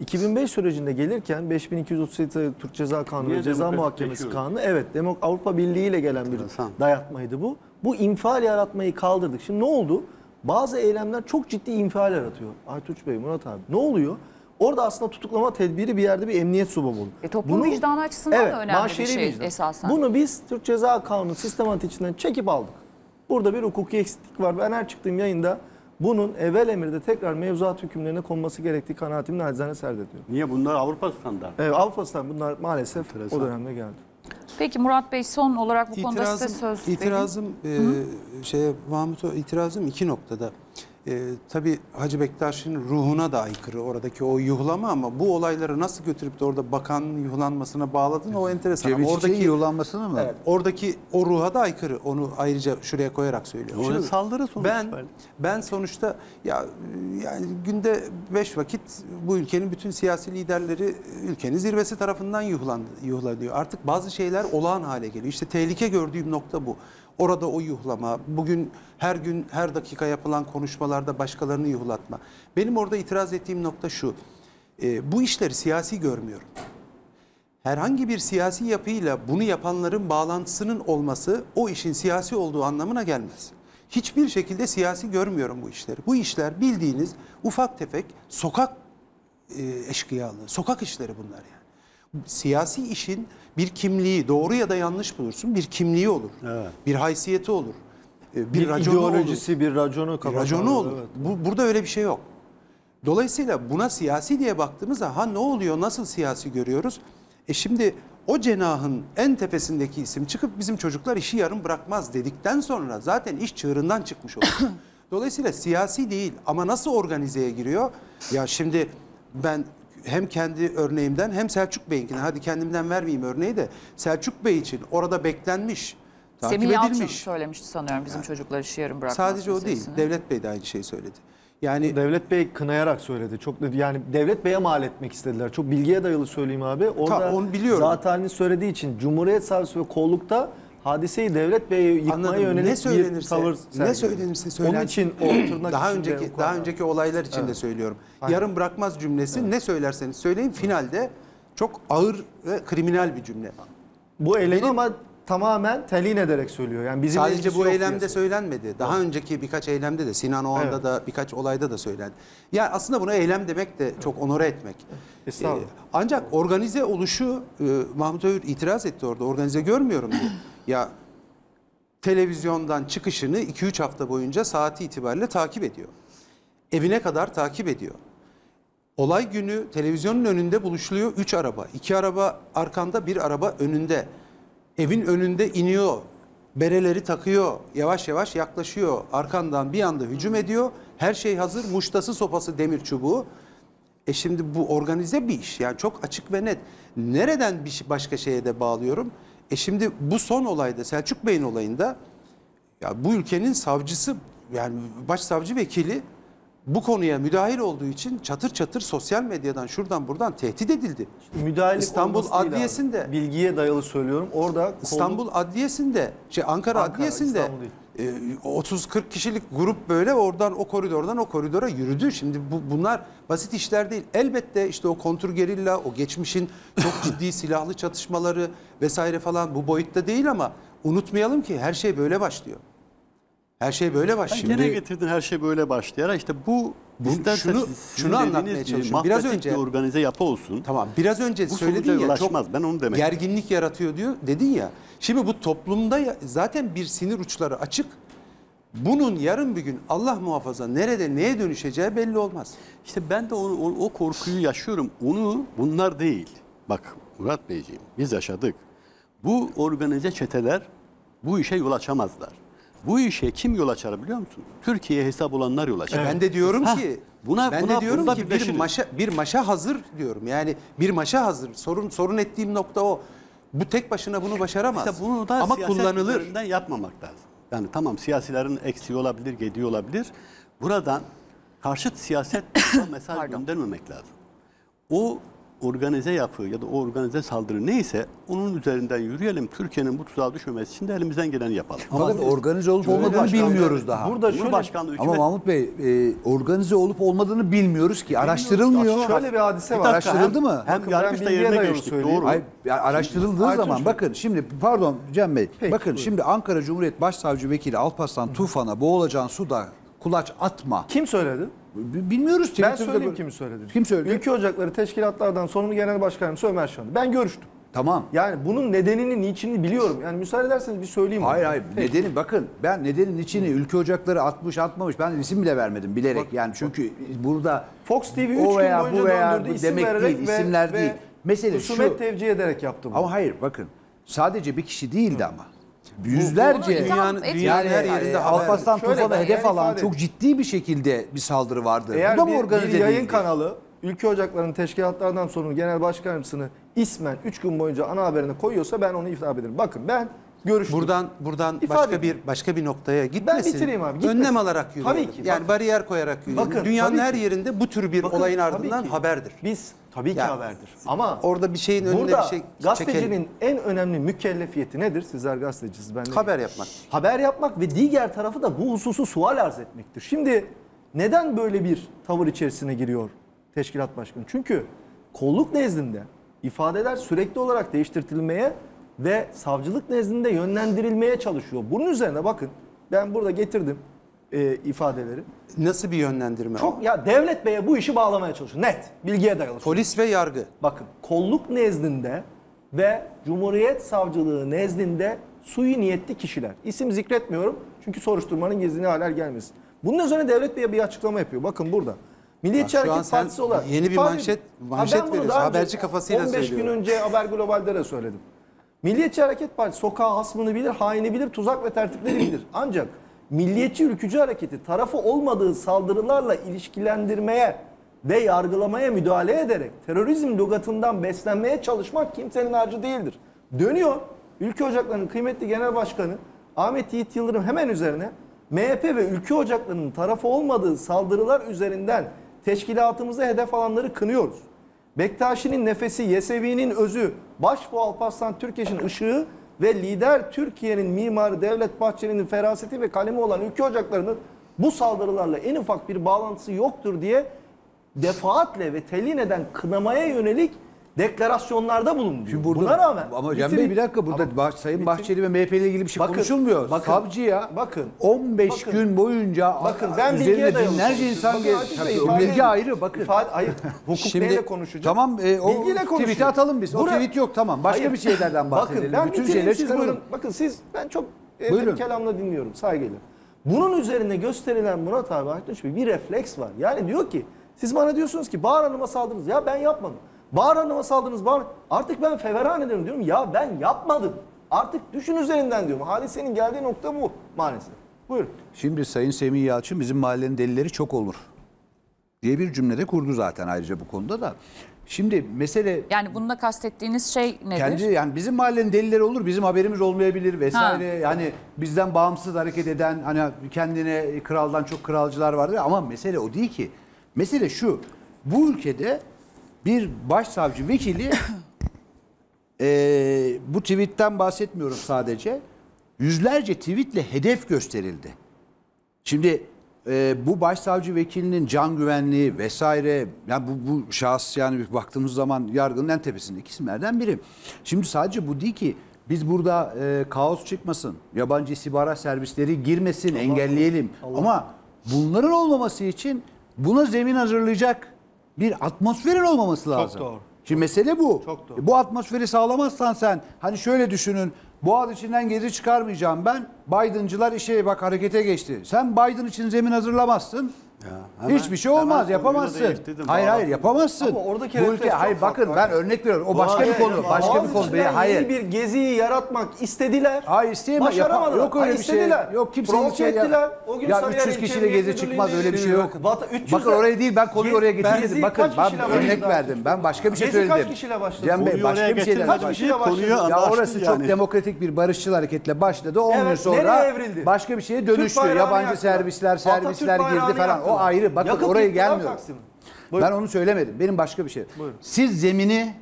iki bin beş sürecinde gelirken beş bin iki yüz otuz yedi Türk Ceza Kanunu ve Ceza Muhakemesi Kanunu, evet, Avrupa Birliği ile gelen bir dayatmaydı bu. Bu infial yaratmayı kaldırdık. Şimdi ne oldu? Bazı eylemler çok ciddi infial yaratıyor. Aytunç Bey, Murat abi, ne oluyor? Orada aslında tutuklama tedbiri bir yerde bir emniyet subabı olur. E, toplum bunu, vicdanı açısından evet, da önemli bir şey vicdan. Esasen. Bunu biz Türk Ceza Kanunu sistematik içinden çekip aldık. Burada bir hukuki eksiklik var. Ben her çıktığım yayında bunun evvel emirde tekrar mevzuat hükümlerine konulması gerektiği kanaatimi nacizane serdediyor. Niye? Bunlar Avrupa standartı. Evet, Avrupa standartı. Bunlar maalesef enteresan. O dönemde geldi. Peki Murat Bey, son olarak bu itirazım, konuda size söz itirazım, vereyim. E, şeye, Mahmut, itirazım iki noktada. E, tabii Hacı Bektaş'ın ruhuna da aykırı oradaki o yuhlama ama bu olayları nasıl götürüp de orada bakanın yuhlanmasına bağladın, o enteresan. Ceviz oradaki yuhlanmasına mı? Evet, oradaki o ruha da aykırı, onu ayrıca şuraya koyarak söylüyorum. Şimdi, saldırı sonuçta. Ben, ben sonuçta ya yani günde beş vakit bu ülkenin bütün siyasi liderleri ülkenin zirvesi tarafından yuhlandı, yuhlanıyor. Artık bazı şeyler olağan hale geliyor. İşte tehlike gördüğüm nokta bu. Orada o yuhlama, bugün her gün her dakika yapılan konuşmalarda başkalarını yuhlatma. Benim orada itiraz ettiğim nokta şu, e, bu işleri siyasi görmüyorum. Herhangi bir siyasi yapıyla bunu yapanların bağlantısının olması o işin siyasi olduğu anlamına gelmez. Hiçbir şekilde siyasi görmüyorum bu işleri. Bu işler bildiğiniz ufak tefek sokak e, eşkıyalığı, sokak işleri bunlar yani. Siyasi işin bir kimliği, doğru ya da yanlış bulursun, bir kimliği olur, evet. Bir haysiyeti olur, bir, bir raconu ideolojisi, olur. bir raconu, bir raconu olur. Evet. Bu, burada öyle bir şey yok. Dolayısıyla buna siyasi diye baktığımızda ha ne oluyor, nasıl siyasi görüyoruz? E şimdi o cenahın en tepesindeki isim çıkıp bizim çocuklar işi yarım bırakmaz dedikten sonra zaten iş çığırından çıkmış olur. Dolayısıyla siyasi değil ama nasıl organizeye giriyor? Ya şimdi ben... Hem kendi örneğimden hem Selçuk Bey'inkine, hadi kendimden vermeyeyim örneği de, Selçuk Bey için orada beklenmiş, takip Semih edilmiş. Yalçın söylemişti sanıyorum bizim yani. Çocuklar işi yarım bırakmaz. Sadece o değil, Devlet Bey de aynı şeyi söyledi. Yani Devlet Bey kınayarak söyledi. Çok yani Devlet Bey'e mal etmek istediler. Çok bilgiye dayalı söyleyeyim abi. Orada onu biliyorum. Zaten söylediği için Cumhuriyet Savcısı ve kollukta hadiseyi Devlet Bey'e yıkmaya yönelik bir tavır sergiledi. Ne söylenirse söylensin. Onun için o tırnak daha önceki daha önceki olaylar için evet. de söylüyorum. Aynen. Yarım bırakmaz cümlesi evet. ne söylerseniz söyleyin finalde çok ağır ve kriminal bir cümle. Bu eylemi ama tamamen telin ederek söylüyor. Yani bizim sadece bu eylemde söylenmedi. Daha evet. önceki birkaç eylemde de Sinan Oğan'da evet. da birkaç olayda da söylendi. Ya yani aslında buna eylem demek de çok onore etmek. Evet. Ee, ancak organize oluşu e, Mahmut Övür itiraz etti orada. Organize görmüyorum diye. Ya televizyondan çıkışını iki üç hafta boyunca saati itibariyle takip ediyor. Evine kadar takip ediyor. Olay günü televizyonun önünde buluşuluyor üç araba. iki araba arkanda, bir araba önünde. Evin önünde iniyor. Bereleri takıyor. Yavaş yavaş yaklaşıyor. Arkandan bir anda hücum ediyor. Her şey hazır. Muştası, sopası, demir çubuğu. E şimdi bu organize bir iş. Yani çok açık ve net. Nereden bir başka şeye de bağlıyorum? E şimdi bu son olayda, Selçuk Bey'in olayında ya bu ülkenin savcısı yani başsavcı vekili bu konuya müdahil olduğu için çatır çatır sosyal medyadan şuradan buradan tehdit edildi. Müdahil İstanbul Adliyesi'nde abi, bilgiye dayalı söylüyorum. Orada İstanbul konu... Adliyesi'nde, şey Ankara, Ankara Adliyesi'nde e, otuz kırk kişilik grup böyle oradan o koridordan o koridora yürüdü. Şimdi bu, bunlar basit işler değil. Elbette işte o kontrgerilla, o geçmişin çok ciddi silahlı çatışmaları vesaire falan bu boyutta değil ama unutmayalım ki her şey böyle başlıyor. Her şey böyle başlıyor. Gene getirdin her şey böyle başlayarak işte bu, bu şunu şunu anlatmaya çalışıyorum. Biraz önce organize yapı olsun. Tamam. Biraz önce bu söyledin ya çok ben onu demek gerginlik yani. Yaratıyor diyor dedin ya. Şimdi bu toplumda ya, zaten bir sinir uçları açık. Bunun yarın bir gün Allah muhafaza nerede neye dönüşeceği belli olmaz. İşte ben de o, o, o korkuyu yaşıyorum. Onu bunlar değil. Bak Murat Beyciğim biz yaşadık. Bu organize çeteler bu işe yol açamazlar. Bu işe kim yol açar biliyor musun? Türkiye'ye hesap olanlar yol açar. Evet. Ben de diyorum ha. ki Buna, ben buna, de diyorum ki bir maşa, bir maşa hazır diyorum. Yani bir maşa hazır. Sorun sorun ettiğim nokta o. Bu tek başına bunu başaramaz. İşte bunu da ama kullanılır. Yapmamak lazım. Yani tamam, siyasilerin eksiği olabilir, gediği olabilir. Buradan karşıt siyaset mesaj göndermemek lazım. O organize yapı ya da o organize saldırı neyse onun üzerinden yürüyelim. Türkiye'nin bu tuzağa düşmemesi için de elimizden geleni yapalım. Ama organize olup olmadığını bilmiyoruz daha. Burada Cumhurbaşkanlığı hükümet... Ama Mahmut Bey, e, organize olup olmadığını bilmiyoruz ki. Bilmiyoruz. Araştırılmıyor. Şöyle bir hadise bir var. Dakika, araştırıldı hem, mı? Hem yargıç da yerine geçtik. Doğru. Hayır, araştırıldığı şimdi, zaman bakın şimdi pardon Cem Bey. Peki, bakın buyurun. Şimdi Ankara Cumhuriyet Başsavcı Vekili Alparslan Tufan'a boğulacağın suda kulaç atma. Kim söyledi? Bilmiyoruz. Ben söyleyeyim kimi söyledi. Kim söyledi? Ülke Ocakları Teşkilatlardan Sorumlu Genel Başkanımız Ömer Şanlı. Ben görüştüm. Tamam. Yani bunun nedenini, niçinini biliyorum. Yani müsaade ederseniz bir söyleyeyim. Hayır onu. hayır. Peki. Nedeni bakın. Ben nedenin niçini Ülke Ocakları atmış atmamış. Ben isim bile vermedim bilerek. Bak, yani çünkü bak. burada Fox T V üç gün boyunca bu veya bu isim demek değil. Ve, isimler ve değil. Mesele şu. Husumet tevcih ederek yaptım. Ama hayır bakın. Sadece bir kişi değildi Hı. ama. Yüzlerce dünyanın, dünyanın her yerinde Alparslan Tufan'a hedef alan çok ciddi bir şekilde bir saldırı vardı. Eğer bu da mı organize bir, bir yayın değildi? Kanalı Ülke Ocakları'nın Teşkilatlardan Sorumlu Genel Başkanımızını ismen üç gün boyunca ana haberine koyuyorsa ben onu ifade ederim. Bakın ben görüştüm. Buradan buradan ifade başka edeyim. bir başka bir noktaya gitmesin. Ben bitireyim abi. Gitmesin. Önlem alarak yürüyelim. Tabii ki, yani bakın. bariyer koyarak yürüyelim. Bakın, dünyanın her yerinde bu tür bir bakın, olayın ardından haberdir. Biz tabii ki yani, haberdir. Ama orada bir şeyin önünde bir şey gazetecinin çekelim. en önemli mükellefiyeti nedir? Sizler gazeteciyiz, ben de. Haber yapmak. Haber yapmak ve diğer tarafı da bu hususu sual arz etmektir. Şimdi neden böyle bir tavır içerisine giriyor teşkilat başkanı? Çünkü kolluk nezdinde ifadeler sürekli olarak değiştirtilmeye ve savcılık nezdinde yönlendirilmeye çalışıyor. Bunun üzerine bakın ben burada getirdim e, ifadeleri. Nasıl bir yönlendirme? Çok ya Devlet Bey'e bu işi bağlamaya çalışıyor. Net bilgiye dayalı. Polis ve yargı. Bakın kolluk nezdinde ve Cumhuriyet Savcılığı nezdinde suyu niyetli kişiler. İsim zikretmiyorum çünkü soruşturmanın gizliliğine haler gelmesin. Bunun üzerine Devlet Bey'e bir açıklama yapıyor. Bakın burada. Milliyetçi ya Hareket Partisi olarak. Yeni bir manşet, manşet ha, veriyorsun. Haberci kafasıyla söylüyorum. on beş gün önce Haber Global'de de söyledim. Milliyetçi Hareket Partisi sokağa hasmını bilir, haini bilir, tuzak ve tertipleri bilir. Ancak milliyetçi ülkücü hareketi tarafı olmadığı saldırılarla ilişkilendirmeye ve yargılamaya müdahale ederek terörizm lügatından beslenmeye çalışmak kimsenin harcı değildir. Dönüyor Ülke Ocakları'nın kıymetli Genel Başkanı Ahmet Yiğit Yıldırım hemen üzerine M H P ve Ülke Ocakları'nın tarafı olmadığı saldırılar üzerinden teşkilatımıza hedef alanları kınıyoruz. Bektaşi'nin nefesi, Yesevi'nin özü, Başbuğ Alparslan Türkeş'in ışığı ve lider Türkiye'nin mimarı Devlet Bahçeli'nin feraseti ve kalemi olan Ülke Ocakları'nın bu saldırılarla en ufak bir bağlantısı yoktur diye defaatle ve telin eden kınamaya yönelik deklarasyonlarda bulundu. Buna rağmen. Ama Cem Bey bir dakika burada ama, Sayın bitir. Bahçeli ve M H P ile ilgili bir şey bakın, konuşulmuyor. Bakın, Savcıya bakın, on beş bakın, gün boyunca bakın, ben üzerinde binlerce insan bakın, bilgi ayrı bakın. İfade, hayır, hukuk Şimdi, neyle konuşacak? Tamam e, o tweet'i atalım biz. Buraya, o tweet yok tamam. Başka hayır, bir şeylerden bahsedelim. Bakın, ben bitireyim, siz buyurun. Bakın siz ben çok e, kelamla dinliyorum saygıyla. Bunun üzerine gösterilen Murat abi Aytunç Bey bir refleks var. Yani diyor ki siz bana diyorsunuz ki Bahar Hanım'a saldırdınız. Ya ben yapmadım. Bahar Hanım'a saldınız, Bahar artık ben feveran ederim diyorum. Ya ben yapmadım. Artık düşün üzerinden diyorum. Hadisenin geldiği nokta bu maalesef. Buyurun. Şimdi Sayın Semih Yalçın bizim mahallenin delileri çok olur diye bir cümlede kurdu zaten ayrıca bu konuda da. Şimdi mesele... Yani bununla kastettiğiniz şey nedir? Kendi, yani bizim mahallenin delileri olur, bizim haberimiz olmayabilir vesaire. Ha. Yani bizden bağımsız hareket eden, hani kendine kraldan çok kralcılar vardır ama mesele o değil ki. Mesele şu, bu ülkede... Bir başsavcı vekili e, bu tweetten bahsetmiyorum sadece. Yüzlerce tweetle hedef gösterildi. Şimdi e, bu başsavcı vekilinin can güvenliği vesaire yani bu, bu şahıs yani baktığımız zaman yargının en tepesindeki isimlerden biri. Şimdi sadece bu değil ki biz burada e, kaos çıkmasın, yabancı istihbarat servisleri girmesin, Allah engelleyelim. Allah. Ama bunların olmaması için buna zemin hazırlayacak bir atmosferin olmaması lazım. Çok doğru. Şimdi mesele bu. Çok doğru. Bu atmosferi sağlamazsan sen hani şöyle düşünün. Boğaz içinden gezi çıkarmayacağım ben. Biden'cılar işe bak harekete geçti. Sen Biden için zemin hazırlamazsın. Ya, hiçbir şey olmaz, yapamazsın. Hayır hayır yapamazsın. Ama oradaki ülke, hayır bakın var. Ben örnek veriyorum. O başka hayır, bir konu. Hayır, başka bir konu. Hayır. Yeni bir geziyi yaratmak istediler. Hayır isteyemez. Yok öyle hayır, bir şey. Yok kimse şey ettiler. O gün ya üç yüz kişiyle gezi çıkmaz öyle bir şey yok. Bakın oraya değil ben konuyu oraya getirdim. Bakın ben örnek verdim. Ben başka bir şey söyledim. Cem Bey başka bir şeyden başladı. Ya orası çok demokratik bir barışçıl hareketle başladı. on gün sonra başka bir şeye dönüştü. Yabancı servisler, servisler girdi falan. O ayrı. Bakın yakıp oraya gelmiyor. Ben onu söylemedim. Benim başka bir şey. Buyurun. Siz zemini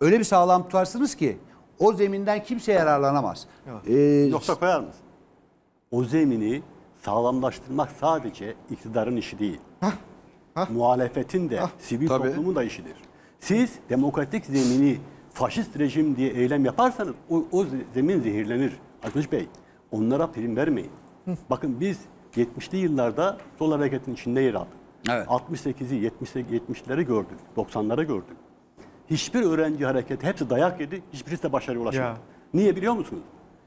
öyle bir sağlam tutarsınız ki o zeminden kimse yararlanamaz. Ee, Nokta koyar mısın? O zemini sağlamlaştırmak sadece iktidarın işi değil. Hah. Hah. Muhalefetin de, Hah. sivil Tabii. toplumun da işidir. Siz demokratik zemini faşist rejim diye eylem yaparsanız o, o zemin zehirlenir. Akınç Bey, onlara prim vermeyin. Hı. Bakın biz yetmişli yıllarda sol hareketin içinde yer aldı. Evet. altmış sekizi, yetmişleri gördük. doksanları gördük. Hiçbir öğrenci hareketi, hepsi dayak yedi. Hiçbirisi de başarıya ulaşmadı. Ya. Niye biliyor musunuz?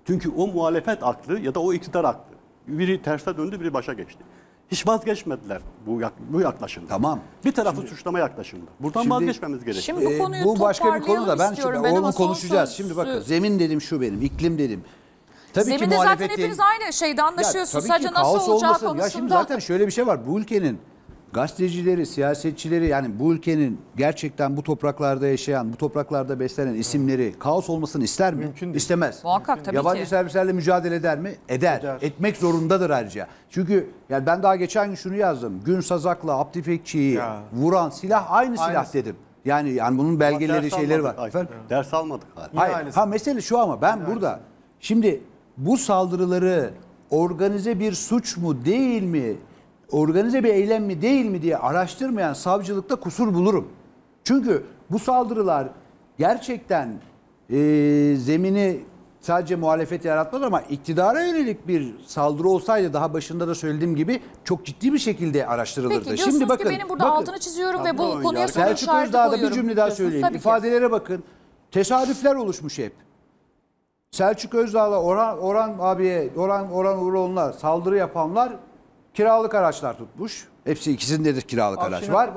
Çünkü o muhalefet aklı ya da o iktidar aklı. Biri terse döndü, biri başa geçti. Hiç vazgeçmediler bu, yak, bu yaklaşımda. Tamam. Bir tarafı şimdi, suçlama yaklaşımda. Buradan şimdi, vazgeçmemiz gerekiyor. Şimdi bu konuyu e, bu başka bir konu da ben şimdi ben onu konuşacağız. Şimdi bakın zemin dedim şu benim, iklim dedim. Tabii Zeminde ki zaten hepiniz aynı şeyde anlaşıyorsunuz. Ya, sadece nasıl olacağı olmasın. Konusunda. Ya şimdi zaten şöyle bir şey var. Bu ülkenin gazetecileri, siyasetçileri yani bu ülkenin gerçekten bu topraklarda yaşayan, bu topraklarda beslenen isimleri kaos olmasını ister mi? Mümkün değil. İstemez. Muhakkak tabii Yabancı ki. Yabancı servislerle mücadele eder mi? Eder. Eder. Etmek zorundadır ayrıca. Çünkü yani ben daha geçen gün şunu yazdım. Gün Sazak'la Abdi Pekçi'yi vuran silah aynı silah Aynısı. dedim. Yani yani bunun belgeleri şeyleri almadık. var. Efendim? Ders almadık. Hayır. Hayır. Ha mesele şu ama ben Yine burada aynısı. şimdi bu saldırıları organize bir suç mu değil mi, organize bir eylem mi değil mi diye araştırmayan savcılıkta kusur bulurum. Çünkü bu saldırılar gerçekten e, zemini sadece muhalefet yaratmadı ama iktidara yönelik bir saldırı olsaydı daha başında da söylediğim gibi çok ciddi bir şekilde araştırılırdı. Peki, Şimdi bakın, ki benim burada bakın, altını çiziyorum ve bu konuya soru işareti koyuyorum. Selçuk Özdağ'da bir cümle daha söyleyeyim. İfadelere bakın. Tesadüfler oluşmuş hep. Selçuk Özdağ'la Orhan, Orhan abiye, Orhan, Orhan Uğurluoğlu'na saldırı yapanlar kiralık araçlar tutmuş. Hepsi ikisinde de kiralık Akşin araç var.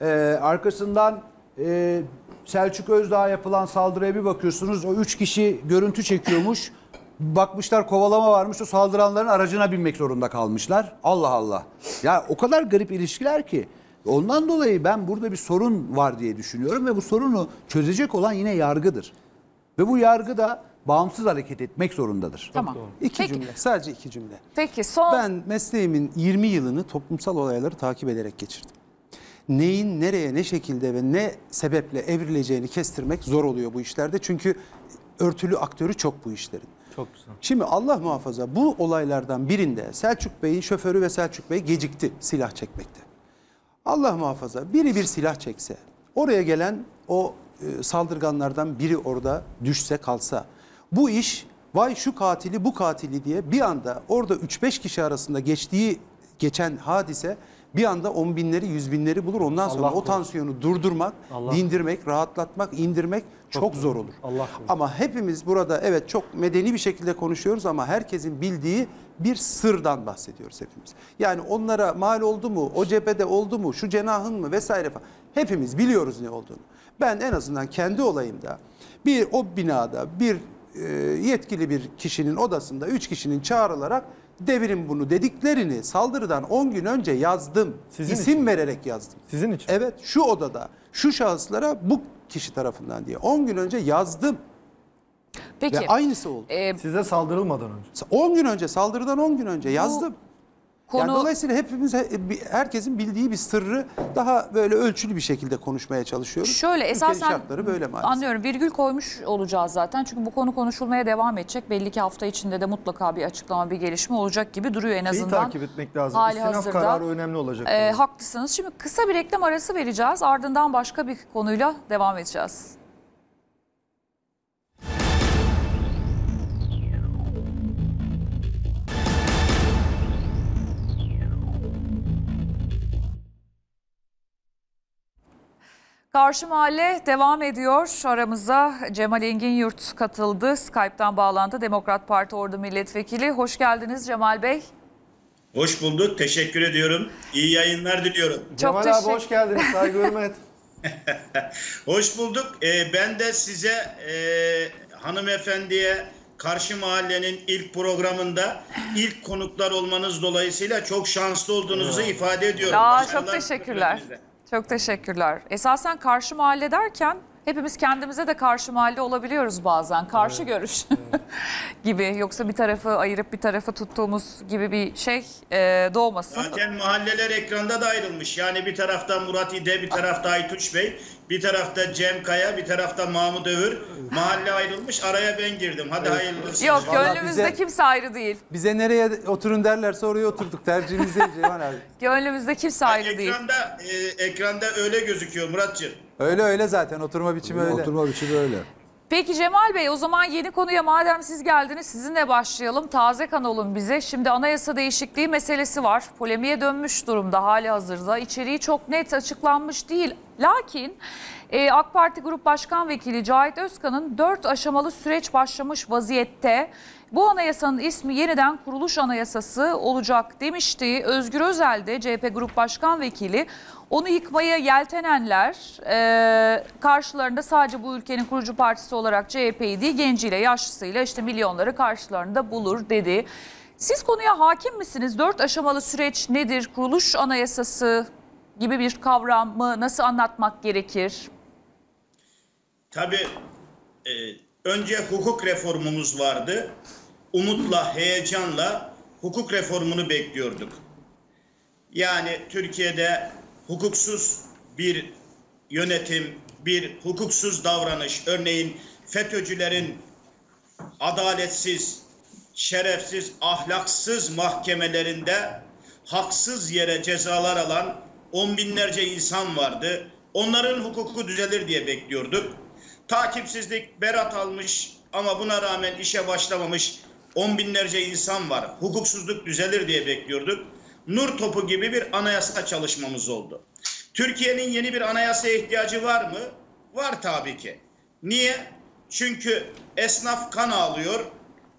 Ee, arkasından e, Selçuk Özdağ'a yapılan saldırıya bir bakıyorsunuz. O üç kişi görüntü çekiyormuş. Bakmışlar kovalama varmış. O saldıranların aracına binmek zorunda kalmışlar. Allah Allah. Ya o kadar garip ilişkiler ki. Ondan dolayı ben burada bir sorun var diye düşünüyorum. Ve bu sorunu çözecek olan yine yargıdır. Ve bu yargı da bağımsız hareket etmek zorundadır. Tamam. İki Peki. cümle, sadece iki cümle. Peki son... Ben mesleğimin yirmi yılını toplumsal olayları takip ederek geçirdim. Neyin nereye, ne şekilde ve ne sebeple evrileceğini kestirmek zor oluyor bu işlerde. Çünkü örtülü aktörü çok bu işlerin. Çok güzel. Şimdi Allah muhafaza bu olaylardan birinde Selçuk Bey'in şoförü ve Selçuk Bey gecikti silah çekmekte. Allah muhafaza biri bir silah çekse, oraya gelen o saldırganlardan biri orada düşse kalsa... Bu iş vay şu katili bu katili diye bir anda orada üç beş kişi arasında geçtiği geçen hadise bir anda on binleri yüz binleri bulur. Ondan sonra Allah o tansiyonu olur. durdurmak, Allah dindirmek, olur. rahatlatmak, indirmek çok, çok zor olur. Allah ama hepimiz burada evet çok medeni bir şekilde konuşuyoruz ama herkesin bildiği bir sırdan bahsediyoruz hepimiz. Yani onlara mal oldu mu, o cephede oldu mu, şu cenahın mı vesaire falan. Hepimiz biliyoruz ne olduğunu. Ben en azından kendi olayımda bir o binada bir yetkili bir kişinin odasında üç kişinin çağrılarak devirin bunu dediklerini saldırıdan on gün önce yazdım. Sizin İsim için. vererek yazdım. Sizin için. Evet şu odada şu şahıslara bu kişi tarafından diye on gün önce yazdım. Peki. Ve aynısı oldu. E, Size saldırılmadan önce. on gün önce saldırıdan on gün önce yazdım. Konu... Yani dolayısıyla hepimiz herkesin bildiği bir sırrı daha böyle ölçülü bir şekilde konuşmaya çalışıyoruz. Şöyle esasen şartları böyle maalesef. Anlıyorum virgül koymuş olacağız zaten çünkü bu konu konuşulmaya devam edecek. Belli ki hafta içinde de mutlaka bir açıklama bir gelişme olacak gibi duruyor en azından. Şeyi takip etmek lazım. İstinaf kararı önemli olacak. E, haklısınız. Şimdi kısa bir reklam arası vereceğiz ardından başka bir konuyla devam edeceğiz. Karşı Mahalle devam ediyor. Aramıza Cemal Enginyurt katıldı. Skype'tan bağlandı. Demokrat Parti Ordu Milletvekili. Hoş geldiniz Cemal Bey. Hoş bulduk. Teşekkür ediyorum. İyi yayınlar diliyorum. Çok Cemal teşekkür. Abi hoş geldiniz. Saygı hürmet. Hoş bulduk. Ee, ben de size e, hanımefendiye Karşı Mahallenin ilk programında ilk konuklar olmanız dolayısıyla çok şanslı olduğunuzu evet. ifade ediyorum. Aa, çok teşekkürler. Çok teşekkürler. Esasen Karşı Mahalle derken hepimiz kendimize de karşı mahalle olabiliyoruz bazen. Karşı evet. görüş evet. gibi. Yoksa bir tarafı ayırıp bir tarafı tuttuğumuz gibi bir şey e, doğmasın. Zaten mahalleler ekranda da ayrılmış. Yani bir tarafta Murat İde, bir tarafta Aytunç Bey, bir tarafta Cem Kaya, bir tarafta Mahmut Övür. Mahalle ayrılmış. Araya ben girdim. Hadi evet. hayırlı olsun. Yok, gönlümüzde bize, kimse ayrı değil. Bize nereye oturun derlerse oraya oturduk. Tercihimiz değil Cihan abi. Gönlümüzde kimse yani ayrı ekranda, değil. E, ekranda öyle gözüküyor Muratcığım. Öyle öyle zaten oturma biçimi öyle. Oturma biçimi öyle. Peki Cemal Bey, o zaman yeni konuya madem siz geldiniz sizinle başlayalım. Taze kan olun bize. Şimdi anayasa değişikliği meselesi var. Polemiğe dönmüş durumda hali hazırda. İçeriği çok net açıklanmış değil. Lakin e, AK Parti Grup Başkan Vekili Cahit Özkan'ın dört aşamalı süreç başlamış vaziyette. Bu anayasanın ismi yeniden kuruluş anayasası olacak demişti. Özgür Özel de C H P Grup Başkan Vekili. Onu yıkmaya yeltenenler e, karşılarında sadece bu ülkenin kurucu partisi olarak C H P'yi değil genciyle yaşlısıyla işte milyonları karşılarında bulur dedi. Siz konuya hakim misiniz? Dört aşamalı süreç nedir? Kuruluş anayasası gibi bir kavramı nasıl anlatmak gerekir? Tabii e, önce hukuk reformumuz vardı. Umutla, heyecanla hukuk reformunu bekliyorduk. Yani Türkiye'de hukuksuz bir yönetim, bir hukuksuz davranış, örneğin FETÖ'cülerin adaletsiz, şerefsiz, ahlaksız mahkemelerinde haksız yere cezalar alan on binlerce insan vardı. Onların hukuku düzelir diye bekliyorduk. Takipsizlik berat almış ama buna rağmen işe başlamamış on binlerce insan var. Hukuksuzluk düzelir diye bekliyorduk. Nur topu gibi bir anayasa çalışmamız oldu. Türkiye'nin yeni bir anayasaya ihtiyacı var mı? Var tabii ki. Niye? Çünkü esnaf kan ağlıyor,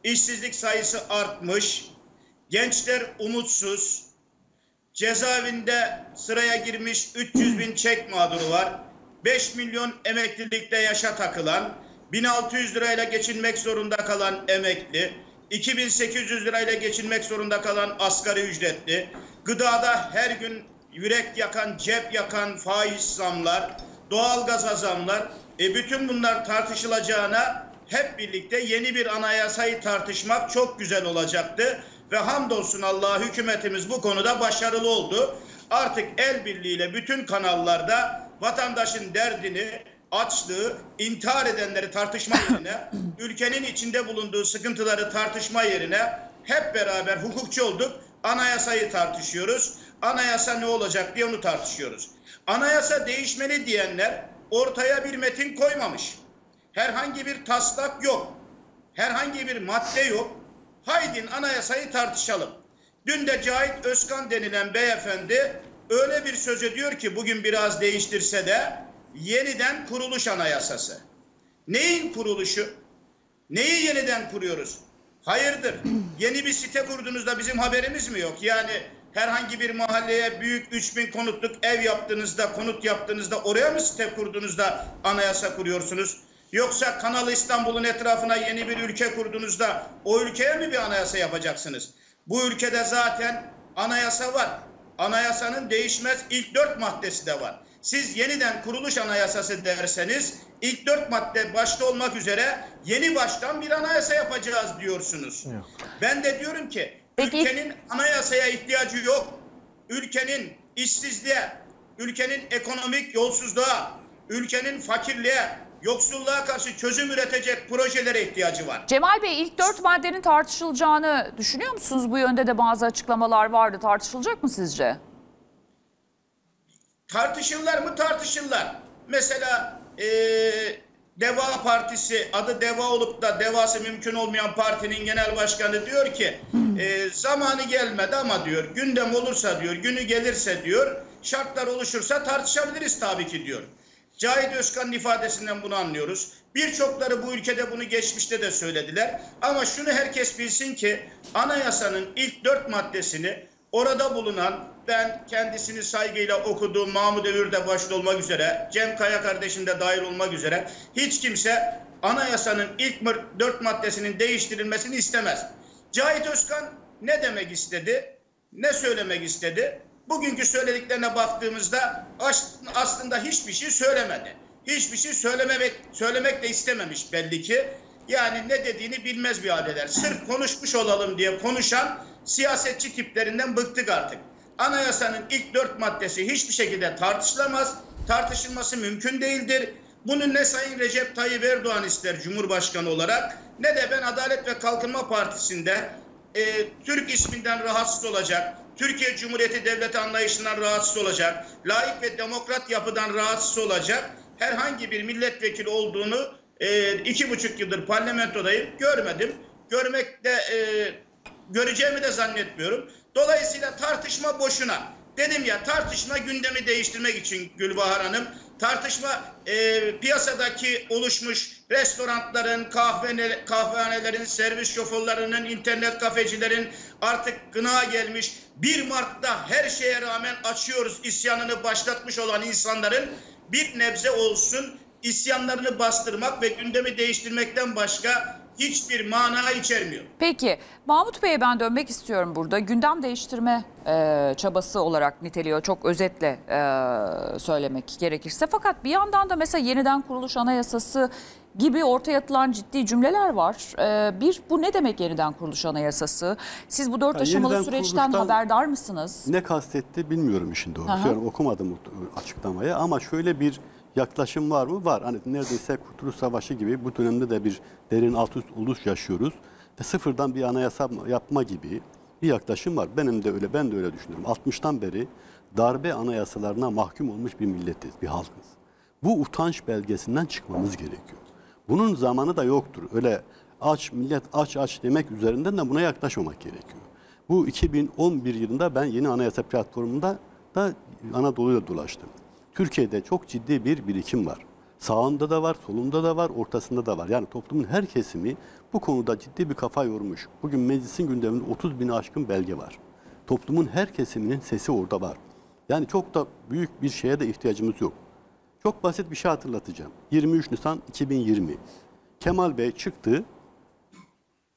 işsizlik sayısı artmış, gençler umutsuz, cezaevinde sıraya girmiş üç yüz bin çek mağduru var, beş milyon emeklilikte yaşa takılan, bin altı yüz lirayla geçinmek zorunda kalan emekli, iki bin sekiz yüz lirayla geçinmek zorunda kalan asgari ücretli, gıdada her gün yürek yakan, cep yakan faiz zamlar, doğalgaz zamlar, e bütün bunlar tartışılacağına hep birlikte yeni bir anayasayı tartışmak çok güzel olacaktı. Ve hamdolsun Allah'a hükümetimiz bu konuda başarılı oldu. Artık el birliğiyle bütün kanallarda vatandaşın derdini, açlığı, intihar edenleri tartışma yerine, ülkenin içinde bulunduğu sıkıntıları tartışma yerine hep beraber hukukçu olduk. Anayasayı tartışıyoruz. Anayasa ne olacak diye onu tartışıyoruz. Anayasa değişmeli diyenler ortaya bir metin koymamış. Herhangi bir taslak yok. Herhangi bir madde yok. Haydin anayasayı tartışalım. Dün de Cahit Özkan denilen beyefendi öyle bir söz ediyor ki bugün biraz değiştirse de yeniden kuruluş anayasası. Neyin kuruluşu? Neyi yeniden kuruyoruz? Hayırdır? Yeni bir site kurduğunuzda bizim haberimiz mi yok? Yani herhangi bir mahalleye büyük üç bin konutluk ev yaptığınızda, konut yaptığınızda oraya mı site kurduğunuzda anayasa kuruyorsunuz? Yoksa Kanal İstanbul'un etrafına yeni bir ülke kurduğunuzda o ülkeye mi bir anayasa yapacaksınız? Bu ülkede zaten anayasa var. Anayasanın değişmez ilk dört maddesi de var. Siz yeniden kuruluş anayasası derseniz ilk dört madde başta olmak üzere yeni baştan bir anayasa yapacağız diyorsunuz. Yok. Ben de diyorum ki ülkenin anayasaya ihtiyacı yok. Ülkenin işsizliğe, ülkenin ekonomik yolsuzluğa, ülkenin fakirliğe, yoksulluğa karşı çözüm üretecek projelere ihtiyacı var. Cemal Bey, ilk dört maddenin tartışılacağını düşünüyor musunuz? Bu yönde de bazı açıklamalar vardı. Tartışılacak mı sizce? Tartışırlar mı? Tartışırlar. Mesela e, Deva Partisi, adı Deva olup da devası mümkün olmayan partinin genel başkanı diyor ki e, zamanı gelmedi ama diyor gündem olursa diyor, günü gelirse diyor, şartlar oluşursa tartışabiliriz tabii ki diyor. Cahit Özkan'ın ifadesinden bunu anlıyoruz. Birçokları bu ülkede bunu geçmişte de söylediler. Ama şunu herkes bilsin ki anayasanın ilk dört maddesini Orada bulunan, ben kendisini saygıyla okuduğum Mahmud Övür de başta olmak üzere, Cem Kaya kardeşim de dahil olmak üzere hiç kimse anayasanın ilk dört maddesinin değiştirilmesini istemez. Cahit Özkan ne demek istedi, ne söylemek istedi? Bugünkü söylediklerine baktığımızda aslında hiçbir şey söylemedi. Hiçbir şey söylememek, söylemek de istememiş belli ki. Yani ne dediğini bilmez bir haldeler. Sırf konuşmuş olalım diye konuşan siyasetçi tiplerinden bıktık artık. Anayasanın ilk dört maddesi hiçbir şekilde tartışılamaz, tartışılması mümkün değildir. Bunu ne Sayın Recep Tayyip Erdoğan ister Cumhurbaşkanı olarak, ne de ben Adalet ve Kalkınma Partisi'nde e, Türk isminden rahatsız olacak, Türkiye Cumhuriyeti devleti anlayışından rahatsız olacak, laik ve demokrat yapıdan rahatsız olacak herhangi bir milletvekili olduğunu e, iki buçuk yıldır parlamentodayım, görmedim. Görmek de e, göreceğimi de zannetmiyorum. Dolayısıyla tartışma boşuna. Dedim ya, tartışma gündemi değiştirmek için Gülbahar Hanım. Tartışma e, piyasadaki oluşmuş restoranların, kahvene, kahvehanelerin, servis şoförlerinin, internet kafecilerin artık gına gelmiş. bir Mart'ta her şeye rağmen açıyoruz isyanını başlatmış olan insanların bir nebze olsun isyanlarını bastırmak ve gündemi değiştirmekten başka hiçbir mana içermiyor. Peki Mahmut Bey'e ben dönmek istiyorum burada. Gündem değiştirme e, çabası olarak niteliyor, çok özetle e, söylemek gerekirse. Fakat bir yandan da mesela yeniden kuruluş anayasası gibi ortaya atılan ciddi cümleler var. E, bir, bu ne demek yeniden kuruluş anayasası? Siz bu dört yani aşamalı süreçten haberdar mısınız? Ne kastetti bilmiyorum işin doğrusu. Yani okumadım açıklamayı ama şöyle bir yaklaşım var mı? Var. Hani neredeyse Kurtuluş Savaşı gibi bu dönemde de bir derin alt üst oluş yaşıyoruz ve sıfırdan bir anayasa yapma gibi bir yaklaşım var. Benim de öyle, ben de öyle düşünüyorum. altmıştan beri darbe anayasalarına mahkum olmuş bir milletiz, bir halkız. Bu utanç belgesinden çıkmamız gerekiyor. Bunun zamanı da yoktur. Öyle aç millet aç aç demek üzerinden de buna yaklaşmamak gerekiyor. Bu iki bin on bir yılında ben yeni anayasa platformunda da Anadolu'ya dolaştım. Türkiye'de çok ciddi bir birikim var. Sağında da var, solunda da var, ortasında da var. Yani toplumun her kesimi bu konuda ciddi bir kafa yormuş. Bugün meclisin gündeminde otuz bini aşkın belge var. Toplumun her kesiminin sesi orada var. Yani çok da büyük bir şeye de ihtiyacımız yok. Çok basit bir şey hatırlatacağım. yirmi üç Nisan iki bin yirmi. Kemal Bey çıktı.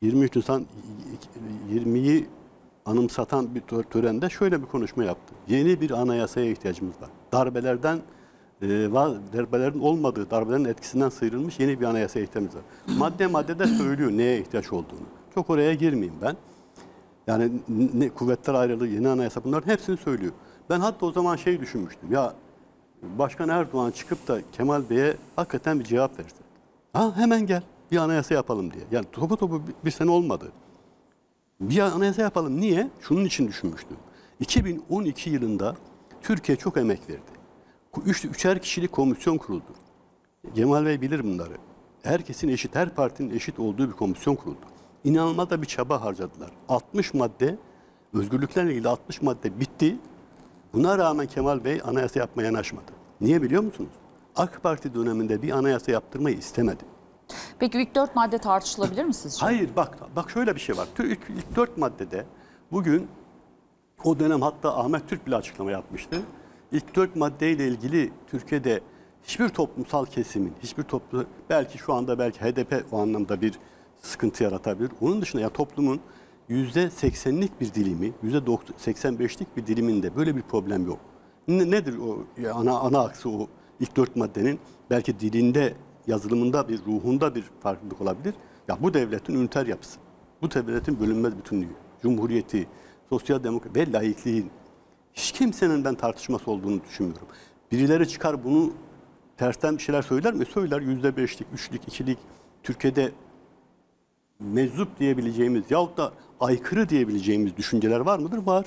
yirmi üç Nisan yirmiyi anımsatan bir törende şöyle bir konuşma yaptı. Yeni bir anayasaya ihtiyacımız var. Darbelerden, e, darbelerin olmadığı, darbelerin etkisinden sıyrılmış yeni bir anayasaya ihtiyacımız var. Madde madde de söylüyor neye ihtiyaç olduğunu. Çok oraya girmeyeyim ben. Yani ne, kuvvetler ayrılığı, yeni anayasa, bunların hepsini söylüyor. Ben hatta o zaman şey düşünmüştüm. Ya Başkan Erdoğan çıkıp da Kemal Bey'e hakikaten bir cevap verdi. Ha hemen gel bir anayasa yapalım diye. Yani topu topu bir, bir sene olmadı. Bir anayasa yapalım. Niye? Şunun için düşünmüştüm. iki bin on iki yılında Türkiye çok emek verdi. Üç, üçer kişilik komisyon kuruldu. Cemal Bey bilir bunları. Herkesin eşit, her partinin eşit olduğu bir komisyon kuruldu. İnanılmaz da bir çaba harcadılar. altmış madde, özgürlüklerle ilgili altmış madde bitti. Buna rağmen Kemal Bey anayasa yapmaya yanaşmadı. Niye biliyor musunuz? AK Parti döneminde bir anayasa yaptırmayı istemedi. Peki ilk dört madde tartışılabilir mi sizce? Hayır, bak bak şöyle bir şey var. İlk, ilk dört maddede bugün, o dönem hatta Ahmet Türk bile açıklama yapmıştı. İlk dört maddeyle ilgili Türkiye'de hiçbir toplumsal kesimin, hiçbir toplum, belki şu anda belki H D P o anlamda bir sıkıntı yaratabilir. Onun dışında ya yani toplumun yüzde seksenlik bir dilimi, yüzde seksen beşlik bir diliminde böyle bir problem yok. Ne, nedir o ana, ana aksı o ilk dört maddenin? Belki dilinde, yazılımında bir, ruhunda bir farklılık olabilir. Ya bu devletin üniter yapısı, bu devletin bölünmez bütünlüğü, cumhuriyeti, sosyal demokrasi ve laikliğin hiç kimsenin ben tartışması olduğunu düşünmüyorum. Birileri çıkar bunu tersten bir şeyler söyler mi? Söyler. Yüzde beşlik, üçlük, ikilik Türkiye'de meczup diyebileceğimiz yahut da aykırı diyebileceğimiz düşünceler var mıdır? Var.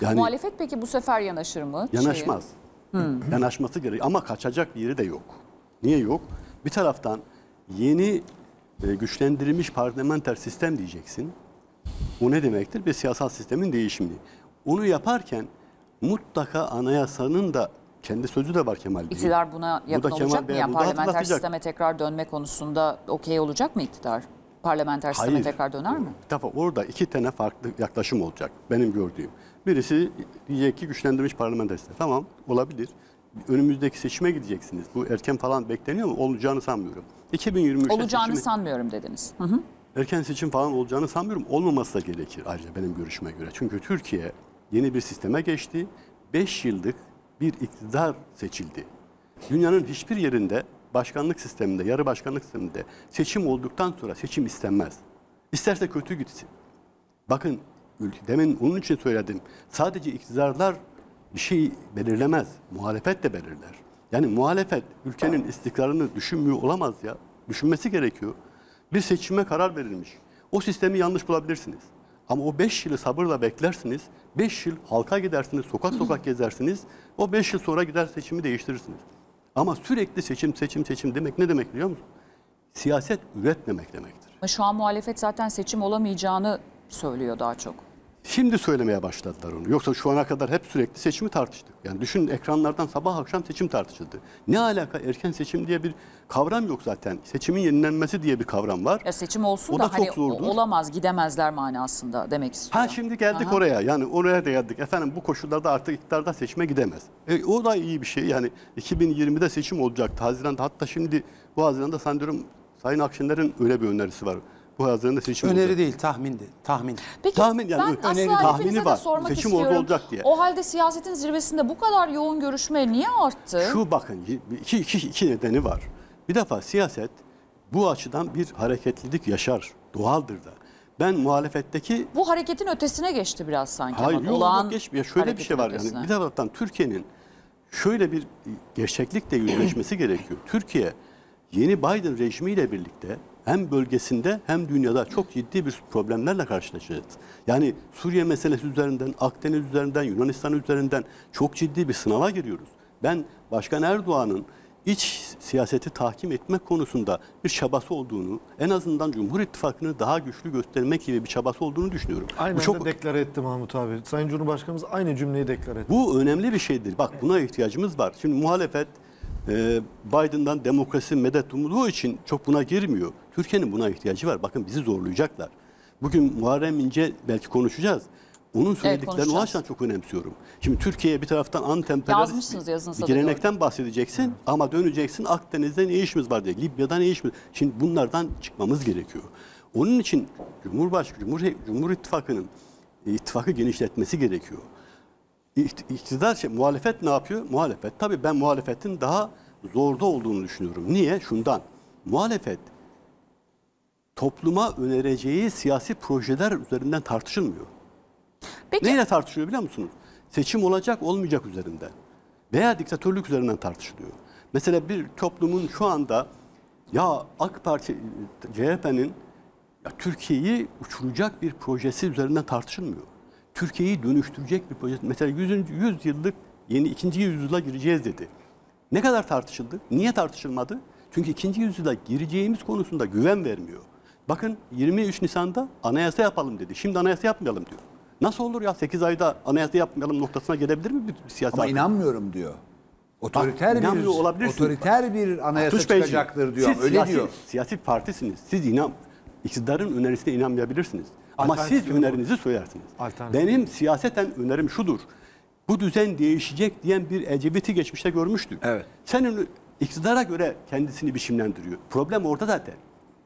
Yani, muhalefet peki bu sefer yanaşır mı? Yanaşmaz. Hmm. Yanaşması gerekiyor ama kaçacak bir yeri de yok. Niye yok? Bir taraftan yeni e, güçlendirilmiş parlamenter sistem diyeceksin. O ne demektir? Bir siyasal sistemin değişimi. Onu yaparken mutlaka anayasanın da kendi sözü de var Kemal Bey. İktidar buna yakın olacak mı? Parlamenter sisteme tekrar dönme konusunda okey olacak mı iktidar? parlamenter sisteme tekrar döner mi? Tabii orada iki tane farklı yaklaşım olacak benim gördüğüm. Birisi diyecek ki güçlendirilmiş parlamenter sistem. Tamam, olabilir. Önümüzdeki seçime gideceksiniz. Bu erken falan bekleniyor mu? Olacağını sanmıyorum. iki bin yirmi üçte olacağını seçimi... sanmıyorum dediniz. Hı hı. Erken seçim falan olacağını sanmıyorum. Olmaması da gerekir ayrıca benim görüşüme göre. Çünkü Türkiye yeni bir sisteme geçti. beş yıllık bir iktidar seçildi. Dünyanın hiçbir yerinde başkanlık sisteminde, yarı başkanlık sisteminde seçim olduktan sonra seçim istenmez. İsterse kötü gitsin. Bakın demin onun için söyledim. Sadece iktidarlar bir şey belirlemez. Muhalefet de belirler. Yani muhalefet ülkenin istikrarını düşünmüyor olamaz ya. Düşünmesi gerekiyor. Bir seçime karar verilmiş. O sistemi yanlış bulabilirsiniz. Ama o beş yılı sabırla beklersiniz. beş yıl halka gidersiniz, sokak sokak gezersiniz. O beş yıl sonra gider seçimi değiştirirsiniz. Ama sürekli seçim, seçim, seçim demek ne demek biliyor musun? Siyaset üretmemek demektir. Şu an muhalefet zaten seçim olamayacağını söylüyor daha çok. Şimdi söylemeye başladılar onu. Yoksa şu ana kadar hep sürekli seçimi tartıştık. Yani düşünün, ekranlardan sabah akşam seçim tartışıldı. Ne alaka, erken seçim diye bir kavram yok zaten. Seçimin yenilenmesi diye bir kavram var. Ya seçim olsun o da, da hani olamaz, gidemezler manasında demek istiyorum. Ha şimdi geldik Aha. oraya. Yani oraya da geldik. Efendim bu koşullarda artık iktidarda seçime gidemez. E, o da iyi bir şey. Yani iki bin yirmide seçim olacaktı. Haziran'da, hatta şimdi bu Haziran'da sanıyorum Sayın Akşener'in öyle bir önerisi var. Bu Haziran'da seçim Öneri olacak. değil, tahmindi. Tahmin. Peki tahmin, yani ben öneri, aslında hepinize de sormak seçim istiyorum. Olacak diye. O halde siyasetin zirvesinde bu kadar yoğun görüşme niye arttı? Şu bakın, iki, iki, iki nedeni var. Bir defa siyaset bu açıdan bir hareketlilik yaşar. Doğaldır da. Ben muhalefetteki... Bu hareketin ötesine geçti biraz sanki. Hayır, yok geçmiyor. Şöyle bir şey var. Yani bir taraftan Türkiye'nin şöyle bir gerçeklikle yüzleşmesi gerekiyor. Türkiye yeni Biden rejimiyle birlikte... Hem bölgesinde hem dünyada çok ciddi bir problemlerle karşılaşacağız. Yani Suriye meselesi üzerinden, Akdeniz üzerinden, Yunanistan üzerinden çok ciddi bir sınava giriyoruz. Ben Başkan Erdoğan'ın iç siyaseti tahkim etmek konusunda bir çabası olduğunu, en azından Cumhur İttifakı'nı daha güçlü göstermek gibi bir çabası olduğunu düşünüyorum. Aynı çok... deklar etti Mahmut abi. Sayın Cumhurbaşkanımız aynı cümleyi deklar etti. Bu önemli bir şeydir. Bak buna ihtiyacımız var. Şimdi muhalefet Biden'dan demokrasi medet umduğu için çok buna girmiyor. Türkiye'nin buna ihtiyacı var. Bakın bizi zorlayacaklar. Bugün Muharrem İnce belki konuşacağız. Onun söylediklerini evet, o açıdan çok önemsiyorum. Şimdi Türkiye'ye bir taraftan antemperyalist gelenekten bahsedeceksin, hmm. ama döneceksin Akdeniz'de ne işimiz var diye, Libya'da ne işimiz var. Şimdi bunlardan çıkmamız gerekiyor. Onun için Cumhurbaşkanı, Cumhur, Cumhur İttifakı'nın ittifakı genişletmesi gerekiyor. İktidar şey, muhalefet ne yapıyor? Muhalefet. Tabii ben muhalefetin daha zorda olduğunu düşünüyorum. Niye? Şundan. Muhalefet topluma önereceği siyasi projeler üzerinden tartışılmıyor. Peki. Neyle tartışılıyor biliyor musunuz? Seçim olacak olmayacak üzerinden veya diktatörlük üzerinden tartışılıyor. Mesela bir toplumun şu anda ya AK Parti, C H P'nin Türkiye'yi uçuracak bir projesi üzerinden tartışılmıyor. Türkiye'yi dönüştürecek bir proje. Mesela yüz yıllık yeni ikinci yüzyıla gireceğiz dedi. Ne kadar tartışıldı? Niye tartışılmadı? Çünkü ikinci yüzyıla gireceğimiz konusunda güven vermiyor. Bakın yirmi üç Nisan'da anayasa yapalım dedi. Şimdi anayasa yapmayalım diyor. Nasıl olur ya, sekiz ayda anayasa yapmayalım noktasına gelebilir mi bir siyasi? Ama hakkında? İnanmıyorum diyor. Otoriter Bak, bir otoriter bir anayasa Tuş çıkacaktır Beyciğim. diyor. Siz Öyle siyasi, diyor. Siyasi partisiniz. Siz inan iktidarın önerisine inanmayabilirsiniz. Ama siz önerinizi söylersiniz. Benim siyaseten önerim şudur. Bu düzen değişecek diyen bir Ecevit'i geçmişte görmüştük. Evet. Senin iktidara göre kendisini biçimlendiriyor. Problem orada zaten.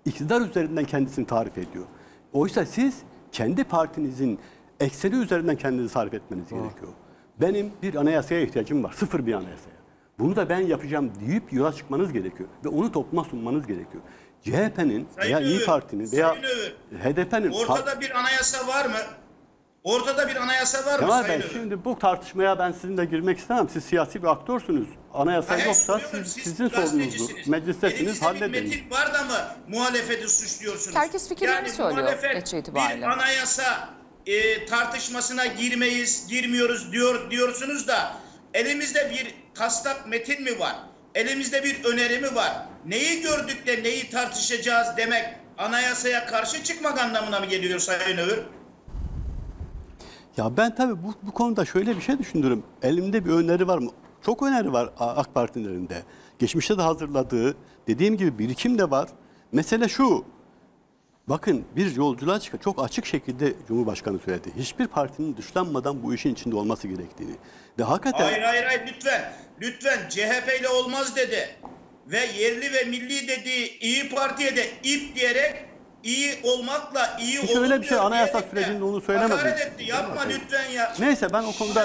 İktidar üzerinden kendisini tarif ediyor. Oysa siz kendi partinizin ekseni üzerinden kendinizi tarif etmeniz Doğru. gerekiyor. Benim bir anayasaya ihtiyacım var. Sıfır bir anayasaya. Bunu da ben yapacağım deyip yola çıkmanız gerekiyor. Ve onu topluma sunmanız gerekiyor. C H P'nin veya İYİ Parti'nin veya H D P'nin... Ortada bir anayasa var mı? Ortada bir anayasa var mı Sayın Öğür? Şimdi bu tartışmaya ben sizinle girmek istemem. Siz siyasi bir aktörsünüz. Anayasa ha, yoksa siz, siz sizin sorunuzdur. Meclistesiniz, halledin. Metin var da mı muhalefeti suçluyorsunuz? Herkes fikirlerini yani söylüyor geç itibariyle. Bir anayasa e, tartışmasına girmeyiz, girmiyoruz diyor diyorsunuz da elimizde bir taslak metin mi var? Elimizde bir öneri mi var? Neyi gördük de neyi tartışacağız demek anayasaya karşı çıkmak anlamına mı geliyor Sayın Öğür? Ya ben tabii bu, bu konuda şöyle bir şey düşünürüm. Elimde bir öneri var mı? Çok öneri var AK Parti'nin de. Geçmişte de hazırladığı, dediğim gibi birikim de var. Mesele şu, Bakın bir yolculuğa çıkan çok açık şekilde Cumhurbaşkanı söyledi. Hiçbir partinin dışlanmadan bu işin içinde olması gerektiğini. De hakikaten... Hayır hayır hayır lütfen. Lütfen C H P ile olmaz dedi. Ve yerli ve milli dediği İyi Parti'ye de ip diyerek iyi olmakla iyi olmuyor. Şöyle bir şey anayasa sürecinde onu söylemedi. Hakaret etti. Yapma lütfen ya. Neyse ben o konuda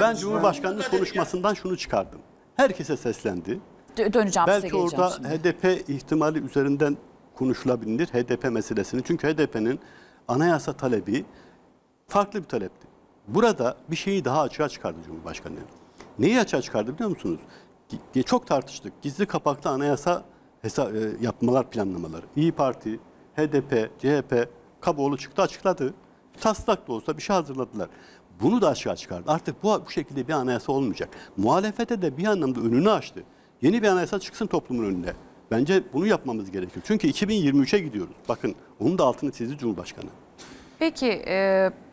ben Cumhurbaşkanı'nın konuşmasından şunu çıkardım. Herkese seslendi. Döneceğim, belki orada H D P ihtimali üzerinden konuşulabilir H D P meselesini. Çünkü H D P'nin anayasa talebi farklı bir talepti. Burada bir şeyi daha açığa çıkardı Cumhurbaşkanı. Neyi açığa çıkardı biliyor musunuz? Çok tartıştık. Gizli kapaklı anayasa yapmalar planlamaları. İyi Parti, H D P, C H P, Kaboğlu çıktı açıkladı. Taslak da olsa bir şey hazırladılar. Bunu da açığa çıkardı. Artık bu, bu şekilde bir anayasa olmayacak. Muhalefete de bir anlamda önünü açtı. Yeni bir anayasa çıksın toplumun önüne. Bence bunu yapmamız gerekiyor. Çünkü iki bin yirmi üçe gidiyoruz. Bakın onun da altını çizdi Cumhurbaşkanı. Peki e,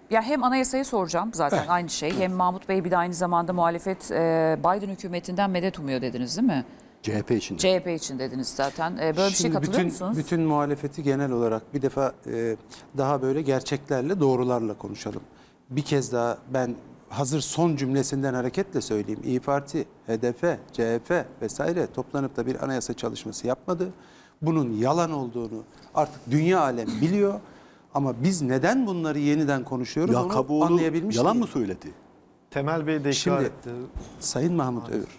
ya hem anayasayı soracağım zaten eh. aynı şey. Hem Mahmut Bey bir de aynı zamanda muhalefet e, Biden hükümetinden medet umuyor dediniz değil mi? C H P için. C H P için dediniz zaten. E, böyle Şimdi bir şey katılıyor bütün, musunuz? Bütün muhalefeti genel olarak bir defa e, daha böyle gerçeklerle doğrularla konuşalım. Bir kez daha ben... Hazır son cümlesinden hareketle söyleyeyim. İyi Parti, H D P, C H P vesaire toplanıp da bir anayasa çalışması yapmadı. Bunun yalan olduğunu artık dünya alem biliyor. Ama biz neden bunları yeniden konuşuyoruz ya, onu Kaboğlu anlayabilmiş yalan değil. Mı söyledi? Temel Bey de ikrar etti. Sayın Mahmut Övür,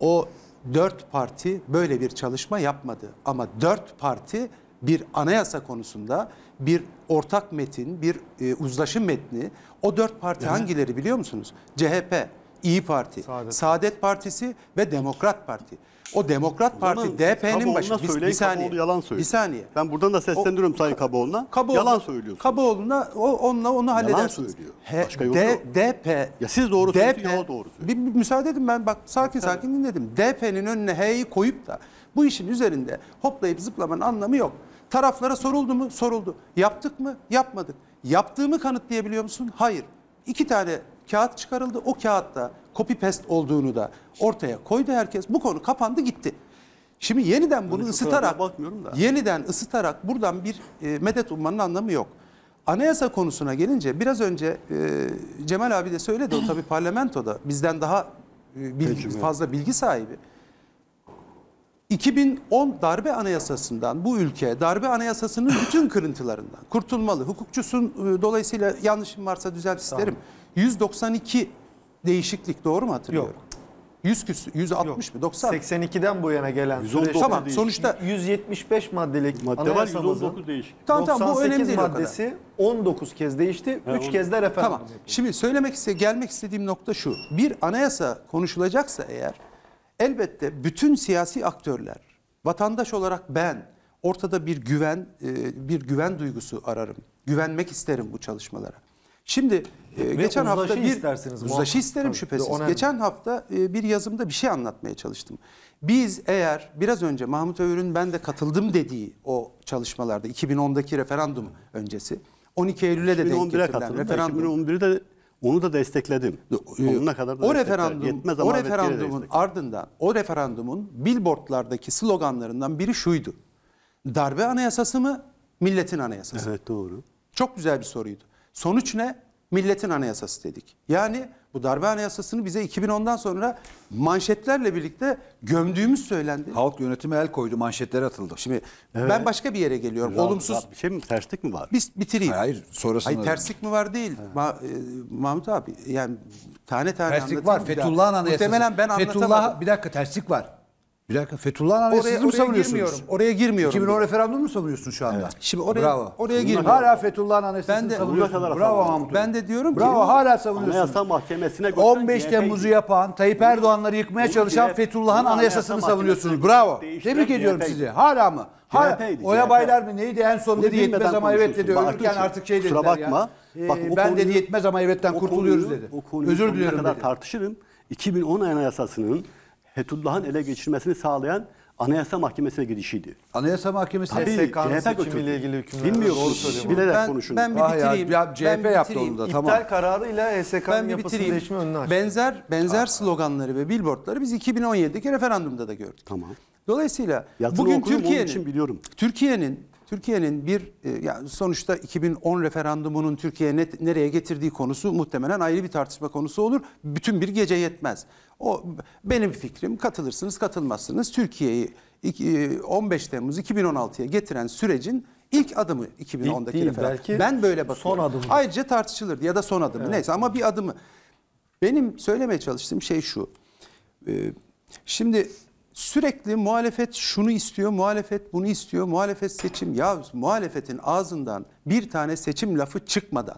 o dört parti böyle bir çalışma yapmadı. Ama dört parti bir anayasa konusunda bir ortak metin, bir e, uzlaşım metni. O dört parti yani, hangileri biliyor musunuz? C H P, İyi Parti, Saadet, Saadet Partisi ve Demokrat Parti. O Demokrat o Parti D P N'nin başı. Bir, bir saniye. Yalan bir saniye. Ben buradan da seslendiriyorum o, Sayın Kaboğlu'na. Kaboğlu, yalan söylüyorsunuz. Kaboğlu'na o, onunla onu halledersiniz. Başka yolu yok. D P. Ya siz doğru söylüyorsunuz, o doğru söylüyor. Bir, bir müsaade edin ben bak sakin evet, sakin dinledim. D P'nin önüne H'yi koyup da bu işin üzerinde hoplayıp zıplamanın anlamı yok. Taraflara soruldu mu? Soruldu. Yaptık mı? Yapmadık. Yaptığımı kanıtlayabiliyor musun? Hayır. İki tane kağıt çıkarıldı. O kağıtta copy paste olduğunu da ortaya koydu herkes. Bu konu kapandı gitti. Şimdi yeniden bunu yani ısıtarak, yeniden ısıtarak buradan bir e, medet ummanın anlamı yok. Anayasa konusuna gelince biraz önce e, Cemal abi de söyledi. O tabii parlamentoda bizden daha e, bilgi, fazla bilgi sahibi. iki bin on darbe anayasasından bu ülke darbe anayasasının bütün kırıntılarından kurtulmalı. Hukukçusun dolayısıyla yanlışım varsa düzelt isterim. yüz doksan iki değişiklik doğru mu hatırlıyorum? Yok. yüz altmış mı? doksan seksen ikiden bu yana gelen süreç. Tamam değişik. Sonuçta yüz yetmiş beş maddelik madde var, yüz on dokuz değişik. Tamam, tamam, bu önemli değil maddesi on dokuz kez değişti. Ha, üç kez de referandum. Tamam. Yapayım. Şimdi söylemek iste gelmek istediğim nokta şu. Bir anayasa konuşulacaksa eğer elbette bütün siyasi aktörler, vatandaş olarak ben ortada bir güven, bir güven duygusu ararım. Güvenmek isterim bu çalışmalara. Şimdi Ve geçen hafta bir uzlaşı isterim tabii, şüphesiz. Geçen hafta bir yazımda bir şey anlatmaya çalıştım. Biz eğer biraz önce Mahmut Övür'ün ben de katıldım dediği o çalışmalarda iki bin ondaki referandum öncesi on iki Eylül'e de denk getirilen referandum. iki bin on birde onu da destekledim. Sonuna kadar da o referandum, o referandumun ardından, o referandumun billboardlardaki sloganlarından biri şuydu. Darbe anayasası mı, milletin anayasası? Evet doğru. Çok güzel bir soruydu. Sonuç ne? Milletin anayasası dedik. Yani bu darbe anayasasını bize iki bin ondan sonra manşetlerle birlikte gömdüğümüz söylendi. Halk yönetime el koydu, manşetlere atıldı. Şimdi evet, ben başka bir yere geliyorum. Rahat, olumsuz rahat bir şey mi, terslik mi var? Biz bitireyim. Hayır, sonrasında. Hayır, terslik mi var değil. Ma e, Mahmut abi yani tane tane anlatayım. Terslik var. Fethullah'ın anayasası. Muhtemelen ben anlatamadım. Bir dakika, terslik var. Bir dakika, Fethullah'ın anayasasını mı savunuyorsunuz? Girmiyorum, oraya girmiyorum. iki bin on referandumu mu savunuyorsun şu anda? Evet. Şimdi oraya, bravo, oraya girmiyorum. Hala Fethullah'ın anayasasını savunuyorsun. Bravo Mahmut. Ben de diyorum bravo, ki. Bravo hala savunuyorsun. Anayasa Mahkemesi'ne götüren on beş Temmuz'u yapan, Tayyip Erdoğan'ları yıkmaya çalışan Fethullah'ın anayasasını savunuyorsunuz. Bravo. Tebrik ediyorum sizi. Hala mı? Hala. Oya Baylar mı? Neydi en son dedi yetmez ama evet dedi. Ölürken artık şey dediler ya. Ben dedi yetmez ama evetten kurtuluyoruz dedi. Özür diliyorum dedi. Tartışırım. iki bin on anayasasının Fethullah'ın ele geçirmesini sağlayan Anayasa Mahkemesi'ne gidişiydi. Anayasa Mahkemesi S S K'nın seçimiyle ilgili hükümler. Bilmiyorsunuz. Bilerek konuşun. Ben bir bitireyim. Ya, C H P ben yaptı onu da. Tamam. İptal kararıyla S S K'nın yapısının değişimi önüne açtı. Benzer, benzer Aa. sloganları ve billboardları biz iki bin on yedideki referandumda da gördük. Tamam. Dolayısıyla yazılı bugün Türkiye'nin, Türkiye'nin Türkiye'nin bir yani sonuçta iki bin on referandumunun Türkiye'ye nereye getirdiği konusu muhtemelen ayrı bir tartışma konusu olur. Bütün bir gece yetmez. O benim fikrim, katılırsınız katılmazsınız. Türkiye'yi on beş Temmuz iki bin on altıya getiren sürecin ilk adımı iki bin ondaki ilk referandum. Değil, ben böyle bakıyorum. Son adımı. Ayrıca tartışılır ya da son adımı, evet, neyse ama bir adımı. Benim söylemeye çalıştığım şey şu. Şimdi sürekli muhalefet şunu istiyor, muhalefet bunu istiyor, muhalefet seçim. Ya muhalefetin ağzından bir tane seçim lafı çıkmadan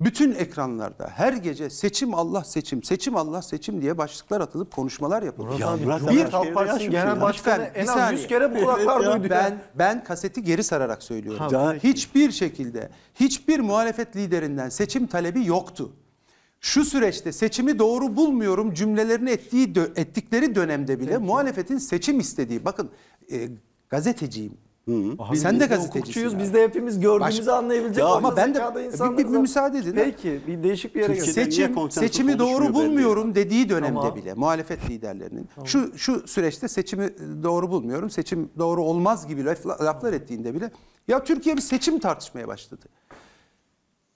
bütün ekranlarda her gece seçim Allah seçim, seçim Allah seçim diye başlıklar atılıp konuşmalar yapılıyor. Ya, bir Halk Partisi Genel Başkanı en az yüz kere bu kulaklar duydu. Ben, ben kaseti geri sararak söylüyorum. Ha, hiçbir şekilde hiçbir muhalefet liderinden seçim talebi yoktu. Şu süreçte seçimi doğru bulmuyorum cümlelerini ettiği ettikleri dönemde bile, peki, muhalefetin seçim istediği. Bakın e, gazeteciyim. Hı -hı. Sen de gazeteciyiz. Biz de hepimiz gördüğümüzü Baş... anlayabilecek. Ama ben de bir, bir, bir müsaade edin. Peki, bir değişik bir yere geçelim. Seçim, seçimi doğru bulmuyorum belli dediği dönemde, tamam, bile muhalefet liderlerinin, tamam, şu şu süreçte seçimi doğru bulmuyorum, seçim doğru olmaz gibi laflar, laflar ettiğinde bile ya Türkiye bir seçim tartışmaya başladı.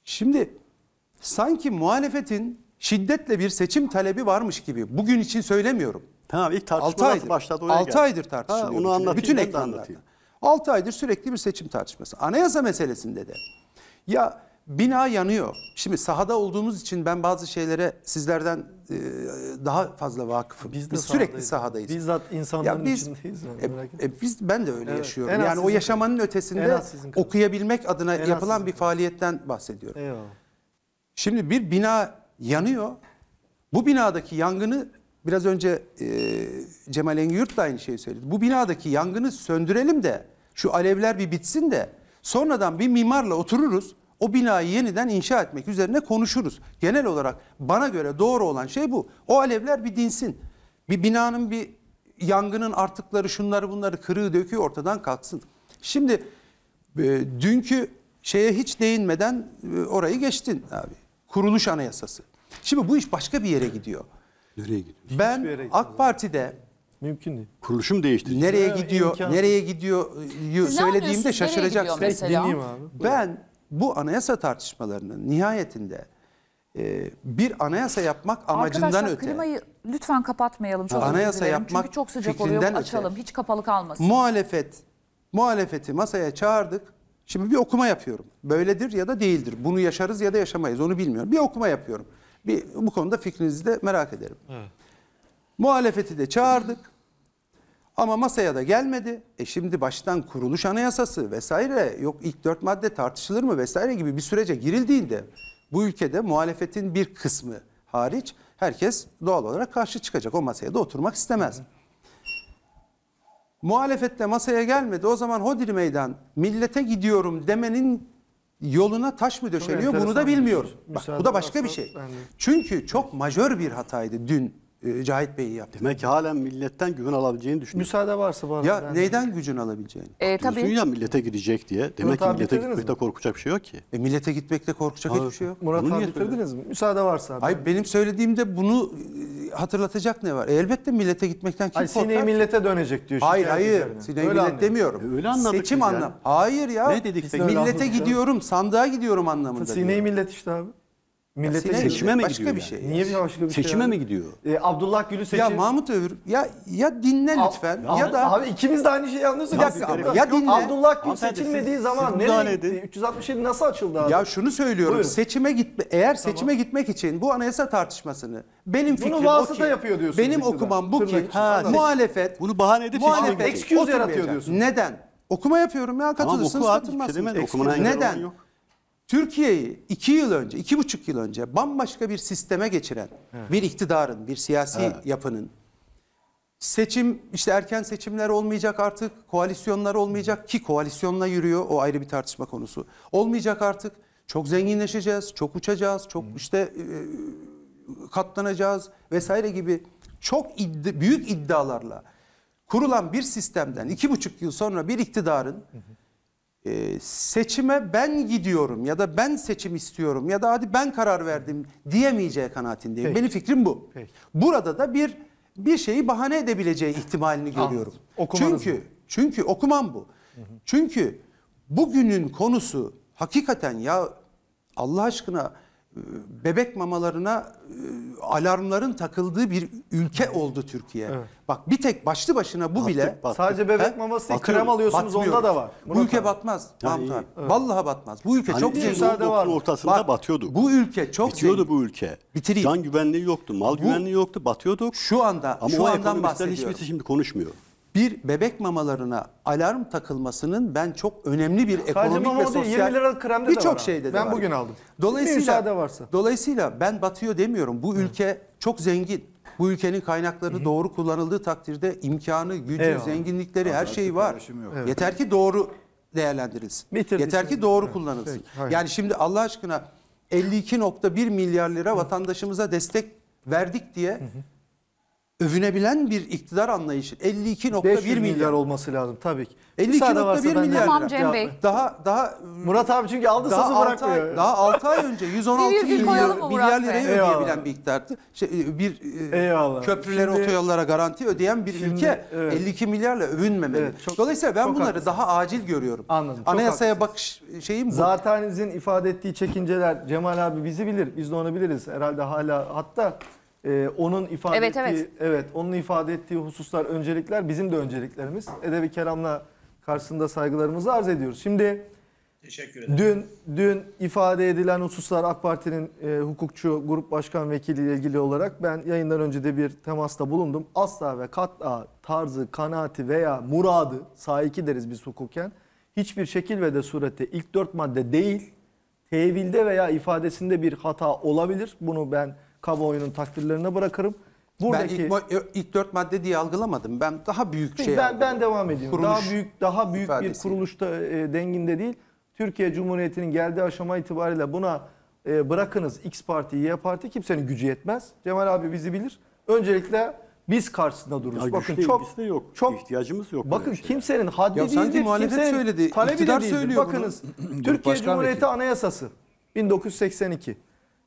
Şimdi sanki muhalefetin şiddetle bir seçim talebi varmış gibi. Bugün için söylemiyorum. Tamam, ilk tartışma başladı. altı aydır tartışılıyor. Ha, onu bütün ekranlarda. altı aydır sürekli bir seçim tartışması. Anayasa meselesinde de. Ya bina yanıyor. Şimdi sahada olduğumuz için ben bazı şeylere sizlerden e, daha fazla vakıfım. Biz, biz sahadayız. Sürekli sahadayız. Bizzat insanların biz, içindeyiz. E, e, biz, ben de öyle, evet, yaşıyorum. En yani sizin, o yaşamanın ötesinde okuyabilmek adına en yapılan bir faaliyetten bahsediyorum. Eyvallah. Şimdi bir bina yanıyor. Bu binadaki yangını biraz önce e, Cemal Engiyurt da aynı şeyi söyledi. Bu binadaki yangını söndürelim de şu alevler bir bitsin de sonradan bir mimarla otururuz. O binayı yeniden inşa etmek üzerine konuşuruz. Genel olarak bana göre doğru olan şey bu. O alevler bir dinsin. Bir binanın bir yangının artıkları şunları bunları kırığı döküyor, ortadan kalksın. Şimdi e, dünkü şeye hiç değinmeden e, orayı geçtin abi. Kuruluş anayasası. Şimdi bu iş başka bir yere gidiyor. Nereye gidiyor? Ben yere AK Parti'de mümkün değil. Kuruluşum değişti. Nereye ya, gidiyor? İmkan. Nereye gidiyor? Siz söylediğimde şaşıracaksınız. Ben bu anayasa tartışmalarının nihayetinde e, bir anayasa yapmak amacından arkadaşlar, öte. Klimayı lütfen kapatmayalım. Çok anayasa yapmak çünkü çok sıcak oluyor. Açalım. Öte. Hiç kapalı kalmasın. Muhalefet. Muhalefeti masaya çağırdık. Şimdi bir okuma yapıyorum. Böyledir ya da değildir. Bunu yaşarız ya da yaşamayız. Onu bilmiyorum. Bir okuma yapıyorum. Bir, bu konuda fikrinizi de merak ederim. Evet. Muhalefeti de çağırdık. Ama masaya da gelmedi. E şimdi baştan kuruluş anayasası vesaire, yok ilk dört madde tartışılır mı vesaire gibi bir sürece girildiğinde bu ülkede muhalefetin bir kısmı hariç herkes doğal olarak karşı çıkacak. O masaya da oturmak istemez. Evet. Muhalefette masaya gelmedi. O zaman hodri meydan millete gidiyorum demenin yoluna taş mı döşeniyor? Bunu da bilmiyorum. Bak, bu da başka bir şey. Çünkü çok majör bir hataydı dün e, Cahit Bey'i yaptı. Demek ki halen milletten güven alabileceğini düşünüyorum. Müsaade varsa bana. Ya neyden gücün alabileceğini? E, tabii. Dünya millete gidecek diye. Demek Murat ki millete gitmekte mi? Korkacak bir şey yok ki. E, millete gitmekte korkacak hayır, hiçbir şey yok. Murat abi bitirdiniz mi? Müsaade varsa abi. Hayır, benim söylediğimde bunu hatırlatacak ne var? E, elbette millete gitmekten kim korkar? Sineği millete dönecek diyor. Hayır hayır. Sineği millet anladım. Demiyorum. Öyle anladık. Seçim anlam. Hayır ya. Ne dedik? Millete gidiyorum, sandığa gidiyorum anlamında. Sineği millet işte abi. Millete seçime mi başka gidiyor? Bir şey. Niye bir başka bir seçime şey mi gidiyor? E, Abdullah Gül'ü seçim. Ya Mahmut Övür ya ya dinle lütfen ya, ya da abi ikimiz de aynı şeyi anlıyorsunuz. Ya, ya, ya dinle. Abdullah Gül seçilmediği zaman nereye gitti? üç yüz altmış yedi nasıl açıldı abi? Ya şunu söylüyorum. Buyurun. Seçime gitme eğer tamam. seçime gitmek için bu anayasa tartışmasını benim fikrim bunu vasıta ki, yapıyor diyorsunuz. Benim iktidan. Okumam bu ki ha, muhalefet bunu bahane edip muhalefet excuse yaratıyor diyorsunuz. Neden? Okuma yapıyorum ya katılırsınız katılmazsınız. Neden? Türkiye'yi iki yıl önce, iki buçuk yıl önce bambaşka bir sisteme geçiren, evet, bir iktidarın, bir siyasi, evet, yapının seçim, işte erken seçimler olmayacak artık, koalisyonlar olmayacak ki koalisyonla yürüyor, o ayrı bir tartışma konusu. Olmayacak artık, çok zenginleşeceğiz, çok uçacağız, çok işte katlanacağız vesaire gibi çok iddi, büyük iddialarla kurulan bir sistemden iki buçuk yıl sonra bir iktidarın Ee, seçime ben gidiyorum ya da ben seçim istiyorum ya da hadi ben karar verdim diyemeyeceği kanaatindeyim. Peki. Benim fikrim bu. Peki. Burada da bir bir şeyi bahane edebileceği ihtimalini görüyorum. Çünkü bu. çünkü okumam bu. Hı hı. Çünkü bugünün konusu hakikaten ya Allah aşkına bebek mamalarına alarmların takıldığı bir ülke oldu Türkiye. Evet. Bak bir tek başlı başına bu battık, bile. Battık. Sadece bebek maması değil, krem alıyorsunuz, batmıyoruz. Onda da var. Murat bu ülke abi. Batmaz. Yani, evet. Vallahi batmaz. Bu ülke hani çok müsaade var. Ortasında bak, batıyorduk. Bu ülke çok bitiyordu zengin. Bu ülke. Bitireyim. Can güvenliği yoktu, mal bu, güvenliği yoktu, batıyorduk. Şu anda ama şu o andan bahsediyorum. Hiçbirisi şimdi konuşmuyor. Bir bebek mamalarına alarm takılmasının ben çok önemli bir ekonomik ve sosyal birçok şeyde de ben var. Ben bugün aldım. Dolayısıyla varsa. Dolayısıyla ben batıyor demiyorum. Bu ülke evet. çok zengin. Bu ülkenin kaynakları Hı -hı. doğru kullanıldığı takdirde imkanı, gücü, eyvallah. Zenginlikleri, her şeyi var. Evet. Yeter ki doğru değerlendirilsin. Bitirdi Yeter ki doğru evet. kullanılsın. Peki, yani şimdi Allah aşkına elli iki nokta bir milyar lira Hı -hı. vatandaşımıza destek verdik diye... Hı -hı. övünebilen bir iktidar anlayışı. elli iki nokta bir milyar olması lazım tabii ki. elli iki nokta bir milyar. Tamam Cem Bey. Daha daha Murat abi çünkü aldı sazı bırakmıyor. Ay, daha altı ay önce yüz on altı milyar lirayı ödeyebilen bir iktidardı. Şey, bir eyvallah. Köprülere, şimdi, otoyollara garanti ödeyen bir şimdi, ülke evet. elli iki milyarla övünmemeli. Evet, çok, dolayısıyla ben bunları haklısın. Daha acil görüyorum. Anladım. Anayasaya haklısın. Bakış şeyim bu. Zaten sizin ifade ettiği çekinceler Cemal abi bizi bilir. Biz de onu biliriz. Herhalde hala hatta Ee, onun ifade evet, ettiği evet. evet onun ifade ettiği hususlar, öncelikler bizim de önceliklerimiz. Edebi kelamla karşısında saygılarımızı arz ediyoruz. Şimdi teşekkür ederim. Dün dün ifade edilen hususlar AK Parti'nin e, hukukçu grup başkan vekili ile ilgili olarak ben yayından önce de bir temasta bulundum. Asla ve kat'a tarzı, kanaati veya muradı, saiki deriz biz hukuken, hiçbir şekil ve de surette ilk dört madde değil, tevilde veya ifadesinde bir hata olabilir. Bunu ben kamuoyunun takdirlerine bırakırım. Buradaki ben ilk, ilk dört madde diye algılamadım. Ben daha büyük şey. Ben, ben devam ediyorum. Kuruluş daha büyük, daha büyük ifadesi. Bir kuruluşta e, denginde değil. Türkiye Cumhuriyeti'nin geldiği aşama itibariyle buna e, bırakınız X parti, Y parti, kimsenin gücü yetmez. Cemal abi bizi bilir. Öncelikle biz karşısında dururuz. Ya bakın çok yok. Çok ihtiyacımız yok. Bakın kimsenin haddi ya değildir. Kimsenin söyledi. Talebi de değildir. Bakınız Türkiye Cumhuriyeti vekil. Anayasası bin dokuz yüz seksen iki.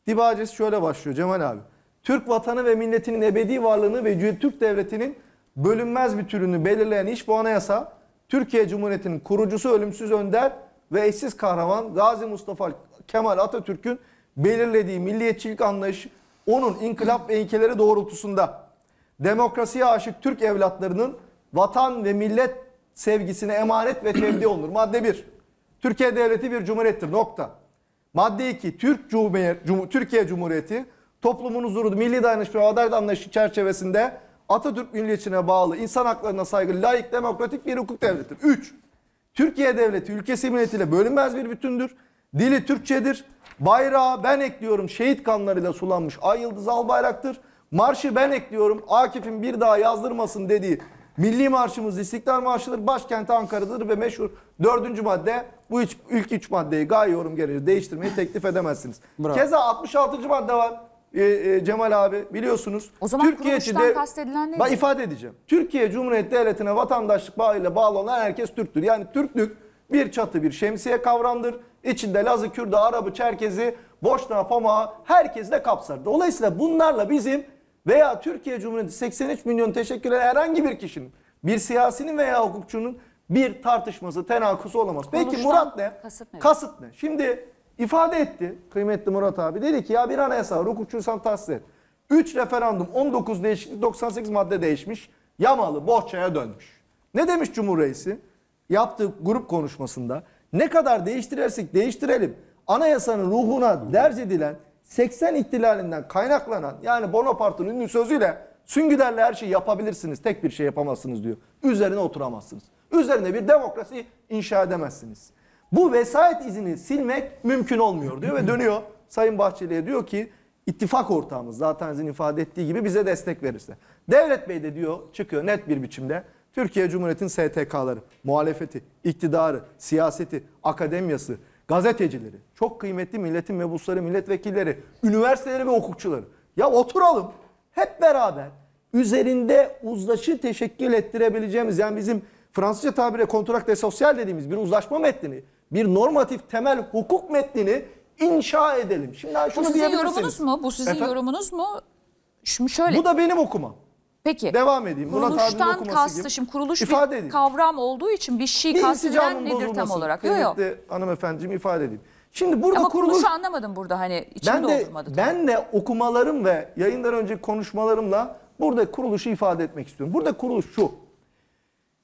Dibacesi şöyle başlıyor Cemal abi. Türk vatanı ve milletinin ebedi varlığını ve Türk devletinin bölünmez bir türünü belirleyen iş bu anayasa, Türkiye Cumhuriyeti'nin kurucusu, ölümsüz önder ve eşsiz kahraman Gazi Mustafa Kemal Atatürk'ün belirlediği milliyetçilik anlayışı, onun inkılap ve ilkeleri doğrultusunda demokrasiye aşık Türk evlatlarının vatan ve millet sevgisine emanet ve tevdi olunur. Madde bir. Türkiye Devleti bir cumhuriyettir. Nokta. Madde iki. Türk Cumhuriyeti, Türkiye Cumhuriyeti toplumun huzuru, milli dayanışma ve adalet anlayışı çerçevesinde Atatürk milliyetçiliğine bağlı, insan haklarına saygılı, laik, demokratik bir hukuk devletidir. üç. Türkiye Devleti ülkesi milletiyle bölünmez bir bütündür. Dili Türkçedir. Bayrağı ben ekliyorum şehit kanlarıyla sulanmış Ay Yıldız Albayrak'tır. Marşı ben ekliyorum Akif'in bir daha yazdırmasın dediği milli marşımız İstiklal Marşı'dır. Başkenti Ankara'dır ve meşhur dördüncü madde, bu üç, ilk üç maddeyi gaye yorum gereği değiştirmeyi teklif edemezsiniz. Bravo. Keza altmış altıncı madde var e, e, Cemal abi biliyorsunuz. O zaman kuruluştan kastedilen ne? Ben ifade edeceğim. Türkiye Cumhuriyeti Devleti'ne vatandaşlık bağıyla bağlı olan herkes Türktür. Yani Türklük bir çatı, bir şemsiye kavramdır. İçinde Lazı, Kürdü, Arabı, Çerkezi, Boşna, Pamağı herkes de kapsar. Dolayısıyla bunlarla bizim veya Türkiye Cumhuriyeti seksen üç milyon teşekkür eden herhangi bir kişinin, bir siyasinin veya hukukçunun bir tartışması, tenakısı olamaz. Konuştan peki Murat ne? Kasıt ne? Kasıt ne? Şimdi ifade etti kıymetli Murat abi. Dedi ki ya bir anayasa var, hukukçuysan tahsis et. üç referandum, on dokuz değişiklik, doksan sekiz madde değişmiş. Yamalı bohçaya dönmüş. Ne demiş Cumhurreisi? Yaptığı grup konuşmasında ne kadar değiştirirsek değiştirelim, anayasanın ruhuna derc edilen seksen ihtilalinden kaynaklanan, yani Bonaparte'ın ünlü sözüyle süngülerle her şeyi yapabilirsiniz, tek bir şey yapamazsınız diyor. Üzerine oturamazsınız. Üzerine bir demokrasi inşa edemezsiniz. Bu vesayet izini silmek mümkün olmuyor diyor ve dönüyor Sayın Bahçeli'ye diyor ki ittifak ortağımız zaten sizin ifade ettiği gibi bize destek verirse. Devlet Bey de diyor, çıkıyor net bir biçimde Türkiye Cumhuriyeti'nin S T K'ları, muhalefeti, iktidarı, siyaseti, akademiyası, gazetecileri, çok kıymetli milletin mebusları, milletvekilleri, üniversiteleri ve hukukçuları. Ya oturalım hep beraber üzerinde uzlaşı teşekkül ettirebileceğimiz, yani bizim Fransızca tabirle kontrakte sosyal dediğimiz bir uzlaşma metnini, bir normatif temel hukuk metnini inşa edelim. Şimdi şunu bu sizin yorumunuz mu? Bu sizin Efendim? yorumunuz mu? Şimdi şöyle. Bu da benim okumam. Peki. Devam edeyim. Kuruluştan kastı şimdi kuruluş ifade bir edeyim. Kavram olduğu için bir şey kastedilen nedir bozulması. Tam olarak? Yok yok. Hanımefendiciğim ifade edeyim. Şimdi burada ama kuruluş... kuruluşu anlamadım burada hani içimde oturmadı. Ben de okumalarım ve yayından önceki konuşmalarımla burada kuruluşu ifade etmek istiyorum. Burada kuruluş şu.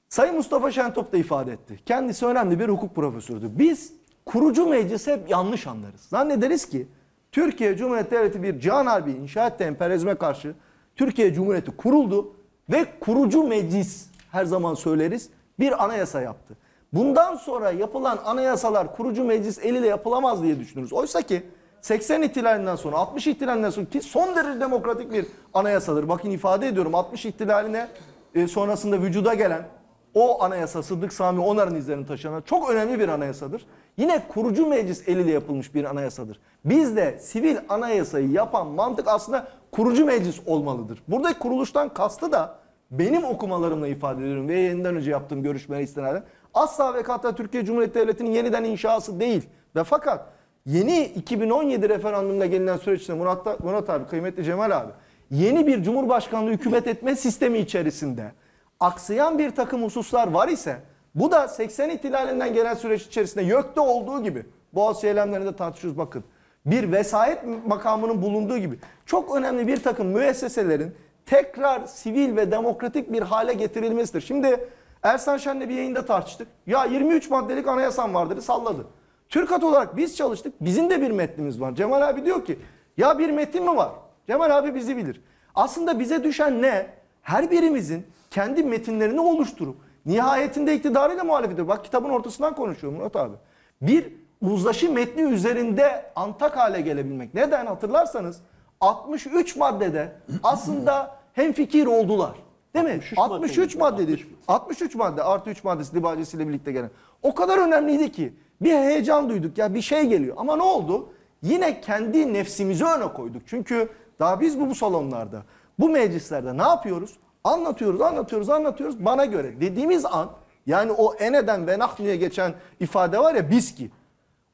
Sayın Mustafa Şentop da ifade etti. Kendisi önemli bir hukuk profesörüdür. Biz kurucu meclisi hep yanlış anlarız. Zannederiz ki Türkiye Cumhuriyeti Devleti bir can harbi inşa etti emperyalizme karşı. Türkiye Cumhuriyeti kuruldu ve kurucu meclis her zaman söyleriz bir anayasa yaptı. Bundan sonra yapılan anayasalar kurucu meclis eliyle yapılamaz diye düşünürüz. Oysa ki seksen ihtilalinden sonra altmış ihtilalinden sonra ki son derece demokratik bir anayasadır. Bakın ifade ediyorum altmış ihtilaline sonrasında vücuda gelen o anayasa Sıddık Sami Onar'ın izlerini taşıyan çok önemli bir anayasadır. Yine kurucu meclis eliyle yapılmış bir anayasadır. Bizde sivil anayasayı yapan mantık aslında kurucu meclis olmalıdır. Buradaki kuruluştan kastı da benim okumalarımla ifade ediyorum ve yeniden önce yaptığım görüşmeleri istinaden asla ve kata Türkiye Cumhuriyeti Devleti'nin yeniden inşası değil. Ve fakat yeni iki bin on yedi referandumla gelinen süreçte Murat, Murat abi, kıymetli Cemal abi yeni bir cumhurbaşkanlığı hükümet etme sistemi içerisinde aksayan bir takım hususlar var ise bu da seksen ihtilalinden gelen süreç içerisinde YÖK'te olduğu gibi Boğaziçi eylemlerinde tartışıyoruz bakın. Bir vesayet makamının bulunduğu gibi çok önemli bir takım müesseselerin tekrar sivil ve demokratik bir hale getirilmesidir. Şimdi Ersan Şen'le bir yayında tartıştık. Ya yirmi üç maddelik anayasam vardır salladı. TÜRKAT olarak biz çalıştık. Bizim de bir metnimiz var. Cemal abi diyor ki ya bir metin mi var? Cemal abi bizi bilir. Aslında bize düşen ne? Her birimizin kendi metinlerini oluşturup nihayetinde iktidarıyla muhalefeti. Bak kitabın ortasından konuşuyorum Murat abi. Bir uzlaşı metni üzerinde antak hale gelebilmek. Neden hatırlarsanız altmış üç maddede aslında hemfikir oldular. Değil mi? altmış üç, altmış üç maddedir. altmış üç madde artı üç maddesi libacesiyle birlikte gelen. O kadar önemliydi ki bir heyecan duyduk ya bir şey geliyor. Ama ne oldu? Yine kendi nefsimizi öne koyduk. Çünkü daha biz bu, bu salonlarda bu meclislerde ne yapıyoruz? Anlatıyoruz, anlatıyoruz, anlatıyoruz. Bana göre dediğimiz an yani o eneden ve nahnu'ya geçen ifade var ya biz ki.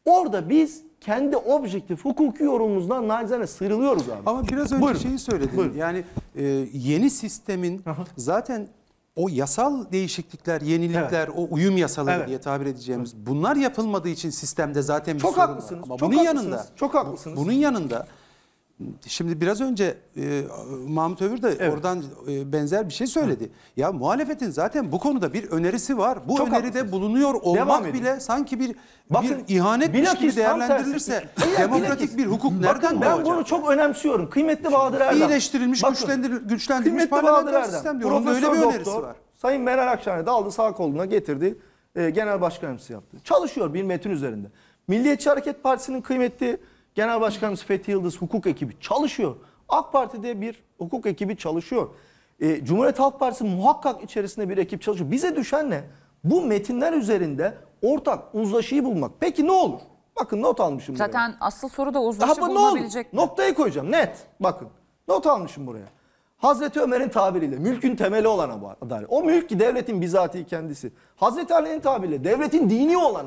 Orada biz kendi objektif hukuki yorumumuzdan nacizane sıyrılıyoruz abi. Ama biraz önce Buyurun. Şeyi söyledin. Buyurun. Yani e, yeni sistemin Aha. zaten o yasal değişiklikler, yenilikler, evet. o uyum yasaları evet. diye tabir edeceğimiz evet. bunlar yapılmadığı için sistemde zaten bir çok sorun haklısınız. Var. Ama çok bunun haklısınız. Yanında, çok haklısınız. Bunun yanında şimdi biraz önce e, Mahmut Övür de evet. oradan e, benzer bir şey söyledi. Hı. Ya muhalefetin zaten bu konuda bir önerisi var. Bu Çok öneride haklısınız. Bulunuyor olmak bile sanki bir, bakın, bir ihanetmiş gibi değerlendirilirse demokratik bir hukuk nereden bakın, ben olacak? Bunu çok önemsiyorum. Kıymetli Bahadır Erdem. İyileştirilmiş, bakın, güçlendirilmiş, güçlendirilmiş parlamenter sistem diyor. Onun öyle bir doktor, önerisi var. Sayın Meral Akşener de aldı sağ koluna getirdi. E, genel başkan yardımcısı yaptı. Çalışıyor bir metin üzerinde. Milliyetçi Hareket Partisi'nin kıymetli Genel Başkanımız Fethi Yıldız hukuk ekibi çalışıyor. AK Parti'de bir hukuk ekibi çalışıyor. E, Cumhuriyet Halk Partisi muhakkak içerisinde bir ekip çalışıyor. Bize düşen ne? Bu metinler üzerinde ortak uzlaşıyı bulmak. Peki ne olur? Bakın not almışım Zaten buraya. Zaten asıl soru da uzlaşı Daha bulunabilecek. Noktayı koyacağım net. Bakın not almışım buraya. Hazreti Ömer'in tabiriyle mülkün temeli olan adalet. O mülk ki devletin bizatihi kendisi. Hazreti Ali'nin tabiriyle devletin dini olan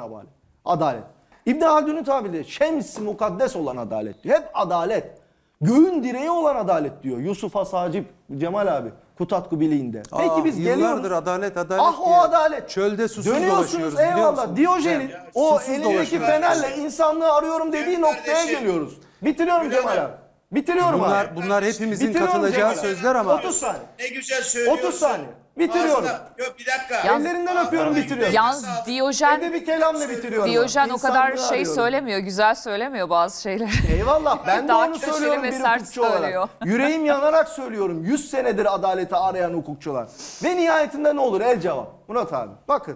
adalet. İbn-i Haldun'un tabiriyle şems-i mukaddes olan adalet diyor. Hep adalet. Göğün direği olan adalet diyor. Yusuf Asacip, Cemal abi Kutatku Biliğinde. Peki Aa, biz geliyoruz. Adalet, adalet ah o adalet. Çölde susuz dolaşıyoruz eyvallah. Diyojen'in o elindeki fenerle insanlığı arıyorum dediği noktaya geliyoruz. Bitiriyorum Cemal abi. Bitiriyorum bunlar, abi. Bunlar hepimizin Bitiriyorum katılacağı Cemal. Sözler ama. otuz saniye. Ne güzel söylüyorsun. otuz saniye. Bitiriyorum. Yok bir dakika. Ellerinden Ağzına, öpüyorum bitiriyorum. Yalnız Diyojen Evde bir kelamla bitiriyorum. Diyojen o kadar şey arıyorum. Söylemiyor, güzel söylemiyor bazı şeyleri. Eyvallah ben de onu söylüyorum bir hukukçu olarak. Yüreğim yanarak söylüyorum yüz senedir adaleti arayan hukukçular. Ve nihayetinde ne olur el cevap. Murat abi bakın.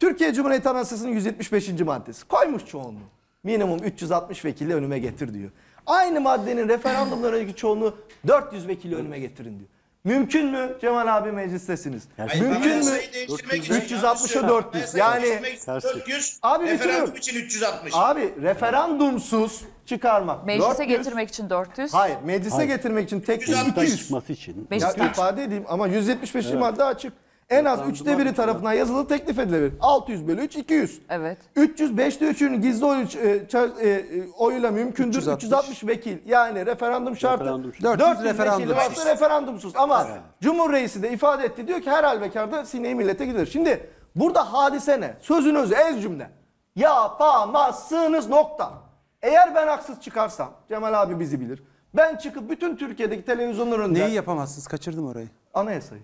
Türkiye Cumhuriyeti Anayasası'nın yüz yetmiş beşinci maddesi koymuş çoğunluğu. Minimum üç yüz altmış vekili önüme getir diyor. Aynı maddenin referandumlarındaki çoğunluğu dört yüz vekili önüme getirin diyor. Mümkün mü? Cemal abi meclistesiniz. Hayır, mümkün mü? üç yüz altmışa dört yüz. Yani dört yüz. Abi referandum için üç yüz altmış. Abi referandumsuz çıkarmak. Meclise getirmek için dört yüz. Hayır, meclise Hayır. getirmek için tek iki yüz. Çıkması için. Ya ifade edeyim ama yüz yetmiş beşinci evet. madde açık. En az üçte biri tarafından yazılı teklif edilebilir. altı yüz bölü üç, iki yüz. Evet. üç yüz, beşte üçünün gizli oy, e, e, oyuyla mümkündür. üç yüz altmış vekil. Yani referandum şartı. Referandum. dört yüz referandum. vekil varsa referandumsuz. Ama evet. Cumhurreisi de ifade etti. Diyor ki her halükarda sineği millete gidiyor. Şimdi burada hadise ne? Sözün özü, ez cümle. Yapamazsınız nokta. Eğer ben haksız çıkarsam, Cemal abi bizi bilir. Ben çıkıp bütün Türkiye'deki televizyonların önünde... Neyi yapamazsınız? Kaçırdım orayı. Anayasayı.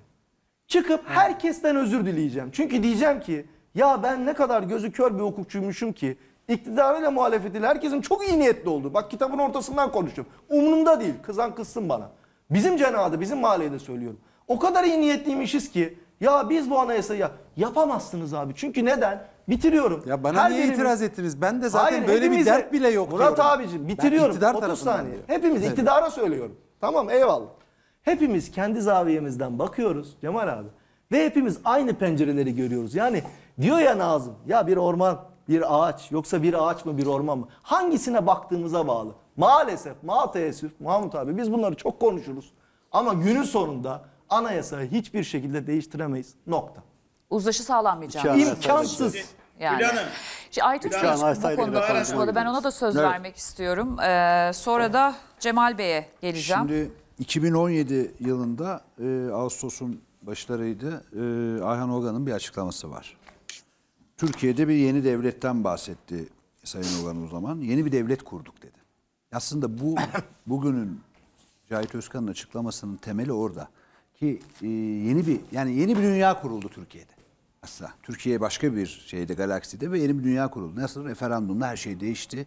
Çıkıp herkesten özür dileyeceğim. Çünkü diyeceğim ki ya ben ne kadar gözü kör bir hukukçuymuşum ki iktidarıyla muhalefetiyle herkesin çok iyi niyetli olduğu. Bak kitabın ortasından konuşuyorum. Umurumda değil. Kızan kızsın bana. Bizim cenahada, bizim mahallede söylüyorum. O kadar iyi niyetliymişiz ki ya biz bu anayasayı ya, yapamazsınız abi. Çünkü neden? Bitiriyorum. Ya bana her niye birimiz... itiraz ettiniz? Ben de zaten hayır, böyle bir dert bile yok. Murat diyorum. Abicim bitiriyorum. otuz saniye. Diyor. Hepimiz evet. iktidara söylüyorum. Tamam eyvallah. Hepimiz kendi zaviyemizden bakıyoruz Cemal abi. Ve hepimiz aynı pencereleri görüyoruz. Yani diyor ya Nazım ya bir orman bir ağaç yoksa bir ağaç mı bir orman mı? Hangisine baktığımıza bağlı. Maalesef ma teessüf Mahmut abi biz bunları çok konuşuruz. Ama günün sonunda anayasayı hiçbir şekilde değiştiremeyiz nokta. Uzlaşı sağlanmayacağım. İmkansız. Yani. Şimdi Aytun Çelik bu konuda konuşmalı. Ben ona da söz evet. vermek istiyorum. Ee, sonra evet. da Cemal Bey'e geleceğim. Şimdi iki bin on yedi yılında e, Ağustos'un başlarıydı. E, Ayhan Ogan'ın bir açıklaması var. Türkiye'de bir yeni devletten bahsetti Sayın Ogan o zaman. Yeni bir devlet kurduk dedi. Aslında bu bugünün Cahit Özkan'ın açıklamasının temeli orada. Ki e, yeni bir yani yeni bir dünya kuruldu Türkiye'de. Aslında Türkiye başka bir şeyde galakside ve yeni bir dünya kuruldu. Nasıl referandumda her şey değişti.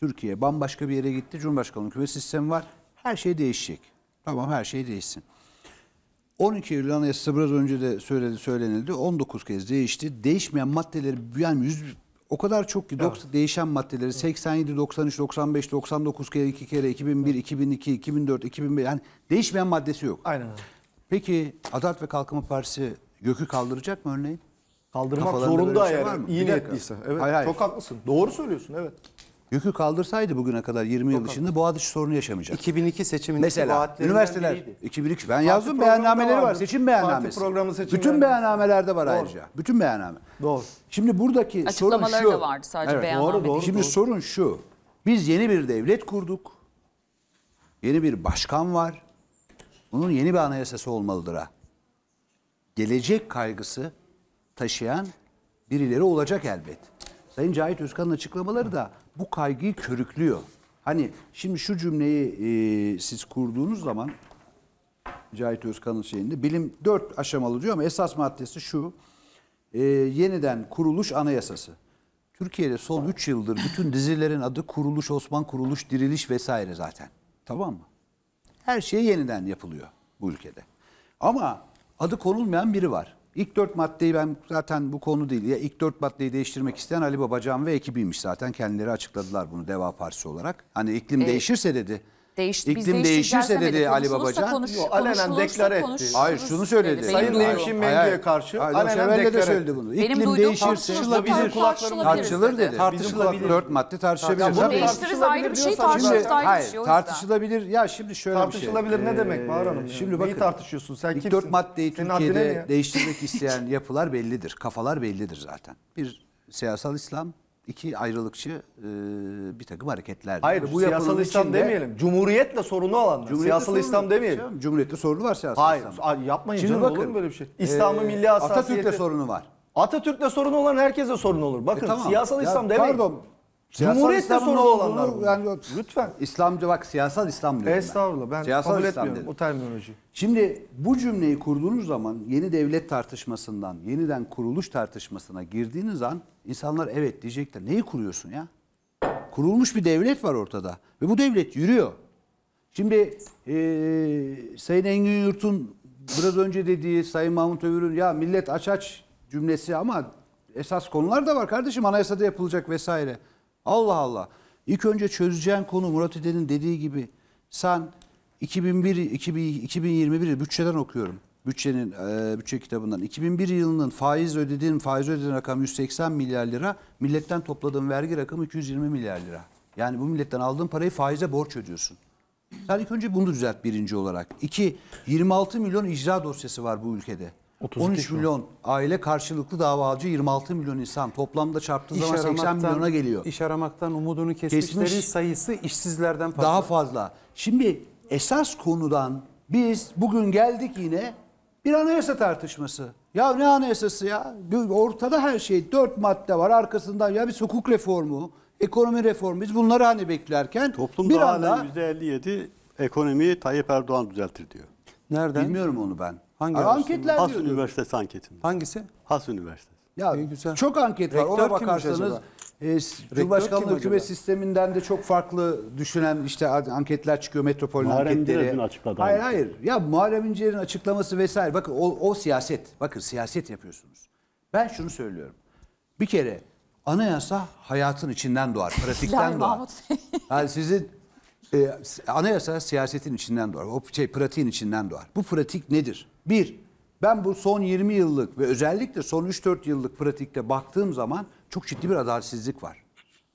Türkiye bambaşka bir yere gitti. Cumhurbaşkanlığı hükümet sistemi var. Her şey değişecek. Tamam her şey değişsin. on iki Eylül Anayasası biraz önce de söyledi, söylenildi. on dokuz kez değişti. Değişmeyen maddeleri yani yüz, o kadar çok ki evet. doksan, değişen maddeleri seksen yedi, doksan üç, doksan beş, doksan dokuz kere iki kere iki bin bir, iki bin iki, iki bin dört, iki bin beş yani değişmeyen maddesi yok. Aynen. Peki Adalet ve Kalkınma Partisi gökü kaldıracak mı örneğin? Kaldırmak kafalarında zorunda şey eğer iyi niyetliyse. Evet. Hayır, hayır. Çok haklısın. Doğru söylüyorsun evet. Gökü kaldırsaydı bugüne kadar yirmi yıl içinde Boğaziçi sorunu yaşamayacak. iki bin iki seçiminde mesela üniversiteler biriydi. iki bin iki ben Parti yazdım beyannameleri var. Seçim beyannamesi. Seçim bütün beyannamelerde var doğru. ayrıca. Bütün beyanname. Doğru. Şimdi buradaki sorun şu. Da vardı sadece evet, doğru, doğru, şimdi doğru. sorun şu. Biz yeni bir devlet kurduk. Yeni bir başkan var. Bunun yeni bir anayasası olmalıdır ha. Gelecek kaygısı taşıyan birileri olacak elbet. Sayın Cahit Özkan'ın açıklamaları da bu kaygıyı körüklüyor. Hani şimdi şu cümleyi e, siz kurduğunuz zaman Cahit Özkan'ın şeyinde bilim dört aşamalı diyor ama esas maddesi şu. E, yeniden kuruluş anayasası. Türkiye'de son üç yıldır bütün dizilerin adı kuruluş, Osman kuruluş, diriliş vesaire zaten. Tamam mı? Her şey yeniden yapılıyor bu ülkede. Ama adı konulmayan biri var. İlk dört maddeyi ben zaten bu konu değil. Ya ilk dört maddeyi değiştirmek isteyen Ali Babacan ve ekibiymiş zaten. Kendileri açıkladılar bunu Deva Partisi olarak. Hani iklim e, değişirse dedi. Değiş, iklim değişirse dedi Ali Babacan. Konuş, Yo, alenen deklar etti. Hayır şunu söyledi. Sayın Nevşin Mengü'ye karşı hayır, alenen deklar söyledi bunu. İklim benim değişirse bizim kulaklarımız tartışılır dedi. Tartışılabilir. Dört madde tartışabilir. Bunu değiştiririz ayrı bir şey tartışılır ayrı bir şey. Tartışılabilir. Ya şimdi şöyle bir şey. Tartışılabilir ne demek Bahar Hanım? Şimdi bakın. Neyi tartışıyorsun sen kimsin? İlk dört maddeyi Türkiye'de değiştirmek isteyen yapılar bellidir. Kafalar bellidir zaten. Bir siyasal İslam. İki ayrılıkçı e, bir takım hareketler. Hayır bu siyasal İslam içinde, demeyelim. Cumhuriyetle sorunu olanlar. Siyasal İslam demeyelim. Cumhuriyetle sorunu var siyasal Hayır, İslam. Hayır yapmayın canım, bakın, olur mu böyle bir şey? İslam'ın e, milli hassasiyeti. Atatürk'le sorunu var. Atatürk'le sorunu olan herkese sorun olur. Bakın e, tamam. siyasal İslam ya, demeyin. Pardon. Cumhuriyetle sorunu olanlar. Yani, lütfen. İslamcı bak siyasal İslam diyorum Estağfurullah, ben. ben siyasal kabul İslam etmiyorum dedim. O terminoloji. Şimdi bu cümleyi kurduğunuz zaman yeni devlet tartışmasından, yeniden kuruluş tartışmasına girdiğiniz an insanlar evet diyecekler. Neyi kuruyorsun ya? Kurulmuş bir devlet var ortada ve bu devlet yürüyor. Şimdi ee, Sayın Engin Yurt'un biraz önce dediği Sayın Mahmut Övür'ün ya millet aç aç cümlesi ama esas konular da var kardeşim anayasada yapılacak vesaire. Allah Allah. İlk önce çözeceğin konu Murat İden'in dediği gibi sen iki bin bir, iki bin yirmi bir bütçeden okuyorum. Bütçenin e, bütçe kitabından. iki bin bir yılının faiz ödediğin faiz ödediğin rakam yüz seksen milyar lira. Milletten topladığın vergi rakamı iki yüz yirmi milyar lira. Yani bu milletten aldığın parayı faize borç ödüyorsun. Sen ilk önce bunu düzelt birinci olarak. İki, yirmi altı milyon icra dosyası var bu ülkede. on üç milyon aile karşılıklı davacı, yirmi altı milyon insan. Toplamda çarptığı iş zaman seksen milyona geliyor. İş aramaktan umudunu kesmişlerin Kesmiş, sayısı işsizlerden fazla. Daha fazla. Şimdi esas konudan biz bugün geldik yine bir anayasa tartışması. Ya ne anayasası ya? Ortada her şey, dört madde var arkasından. Ya bir hukuk reformu, ekonomi reformu. Biz bunları hani beklerken toplumda bir anda yüzde elli yedi ekonomiyi Tayyip Erdoğan düzeltir diyor. Nereden? Bilmiyorum onu ben. Hangi anketler diyor? Has Üniversitesi anketinde. Hangisi? Has Üniversitesi. Ya e, güzel. Çok anket var. Ona bakarsanız e, Cumhurbaşkanlığı hükümet sisteminden de çok farklı düşünen işte anketler çıkıyor, metropolün Muharrem anketleri. Açıkladı hayır hayır. Anket. Ya Muharrem İnce'nin açıklaması vesaire. Bakın o, o siyaset. Bakın siyaset yapıyorsunuz. Ben şunu söylüyorum. Bir kere anayasa hayatın içinden doğar, pratikten doğar. Yani sizin e, anayasa siyasetin içinden doğar. O şey pratiğin içinden doğar. Bu pratik nedir? Bir, ben bu son yirmi yıllık ve özellikle son üç dört yıllık pratikte baktığım zaman çok ciddi bir adaletsizlik var.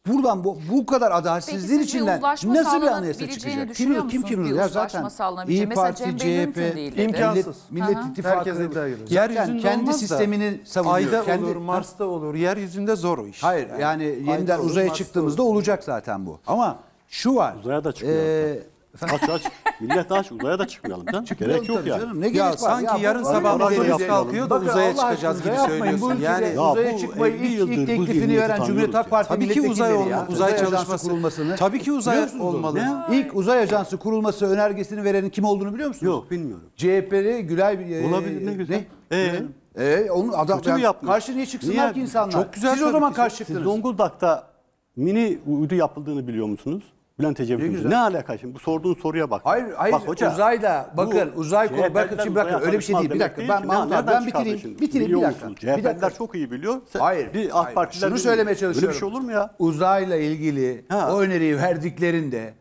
Buradan bu, bu kadar adaletsizliğin içinden nasıl bir anayasa çıkacak? Kim kim kim ya zaten İYİ Parti, C H P, imkansız. Millet İttifakı'nın zaten kendi sistemini savunuyor. Ayda kendi, olur, Mars'ta olur. Yeryüzünden zor o iş. Hayır yani, yani yeniden olur, uzaya Mars'ta çıktığımızda olur. Olacak zaten bu. Ama şu var. Uzaya da çıkıyor. E, aç aç. Millet aç uzaya da çıkmayalım. Canım. Gerek yok yani. Canım, ne gerek ya var? Sanki ya, yarın sabah geliyoruz kalkıyor da uzaya Allah çıkacağız gibi söylüyorsun. Yani ya, uzaya çıkmayı ilk, ilk teklifini veren Cumhuriyet Halk Partisi tabii ki uzay olmalı. Uzay çalışması kurulmasını. Tabii ki uzay olmalı. İlk uzay ajansı kurulması önergesini verenin kim olduğunu biliyor musunuz? Yok bilmiyorum. C H P'li Gülay e, olabilir ne güzel. Eee e, onun adam karşı niye çıksınlar ki insanlar? Siz o zaman karşı çıktınız. Zonguldak'ta mini uydu yapıldığını biliyor musunuz? Bülent Ecevit'in ne alaka şimdi? Bu sorduğun soruya bak. Hayır, hayır. Bak hocam, uzayda bakın, uzay konu bakın şimdi bakın öyle bir şey değil. Bir dakika değil ben mantıklı ben bitireyim. Bitireyim, bitireyim bir dakika. Bir dakika çok iyi biliyor. Sen, hayır. Bir AK Partiler şunu söylemeye çalışıyorum. Öyle bir şey olur mu ya? Uzayla ilgili ha. o öneriyi verdiklerinde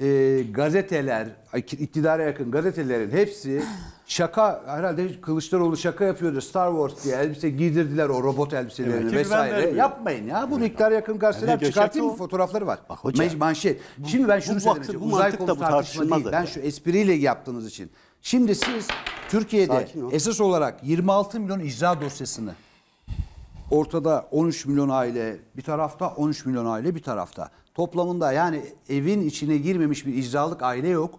e, gazeteler, iktidara yakın gazetelerin hepsi şaka herhalde Kılıçdaroğlu şaka yapıyordu Star Wars diye elbise giydirdiler o robot elbiselerini evet, vesaire. Yapmayın ya bunu evet, iktidara yakın gazeteler yani çıkartayım mı? Fotoğrafları var. Bak hocam, manşet. Bu, şimdi ben şunu söyleyeceğim. Uzay konusu tartışma değil. Ben şu espriyle yaptığınız için. Şimdi siz Türkiye'de esas olarak yirmi altı milyon icra dosyasını ortada on üç milyon aile bir tarafta on üç milyon aile bir tarafta. Toplamında yani evin içine girmemiş bir icralık aile yok.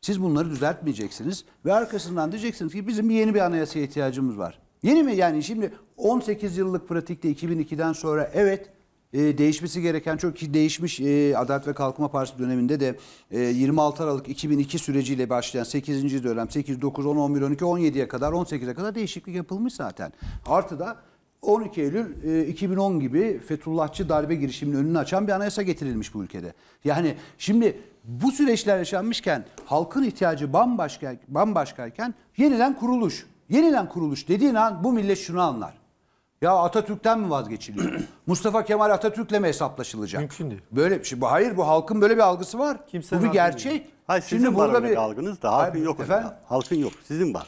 Siz bunları düzeltmeyeceksiniz ve arkasından diyeceksiniz ki bizim yeni bir anayasaya ihtiyacımız var. Yeni mi? Yani şimdi on sekiz yıllık pratikte iki bin ikiden sonra evet e, değişmesi gereken çok değişmiş e, Adalet ve Kalkınma Partisi döneminde de e, yirmi altı Aralık iki bin iki süreciyle başlayan sekizinci dönem sekiz, dokuz, on, on bir, on iki, on yediye kadar on sekize kadar değişiklik yapılmış zaten. Artı da on iki Eylül iki bin on gibi Fethullahçı darbe girişiminin önünü açan bir anayasa getirilmiş bu ülkede. Yani şimdi bu süreçler yaşanmışken halkın ihtiyacı bambaşka, bambaşkayken yeniden kuruluş. Yeniden kuruluş dediğin an bu millet şunu anlar. Ya Atatürk'ten mi vazgeçiliyor? Mustafa Kemal Atatürk'le mi hesaplaşılacak? Mümkün değil. Böyle şimdi hayır bu halkın böyle bir algısı var. Kimsenin bu bir gerçek. Hayır, sizin şimdi var burada bir algınız da halkın hayır, yok. Efendim? Halkın yok. Sizin var.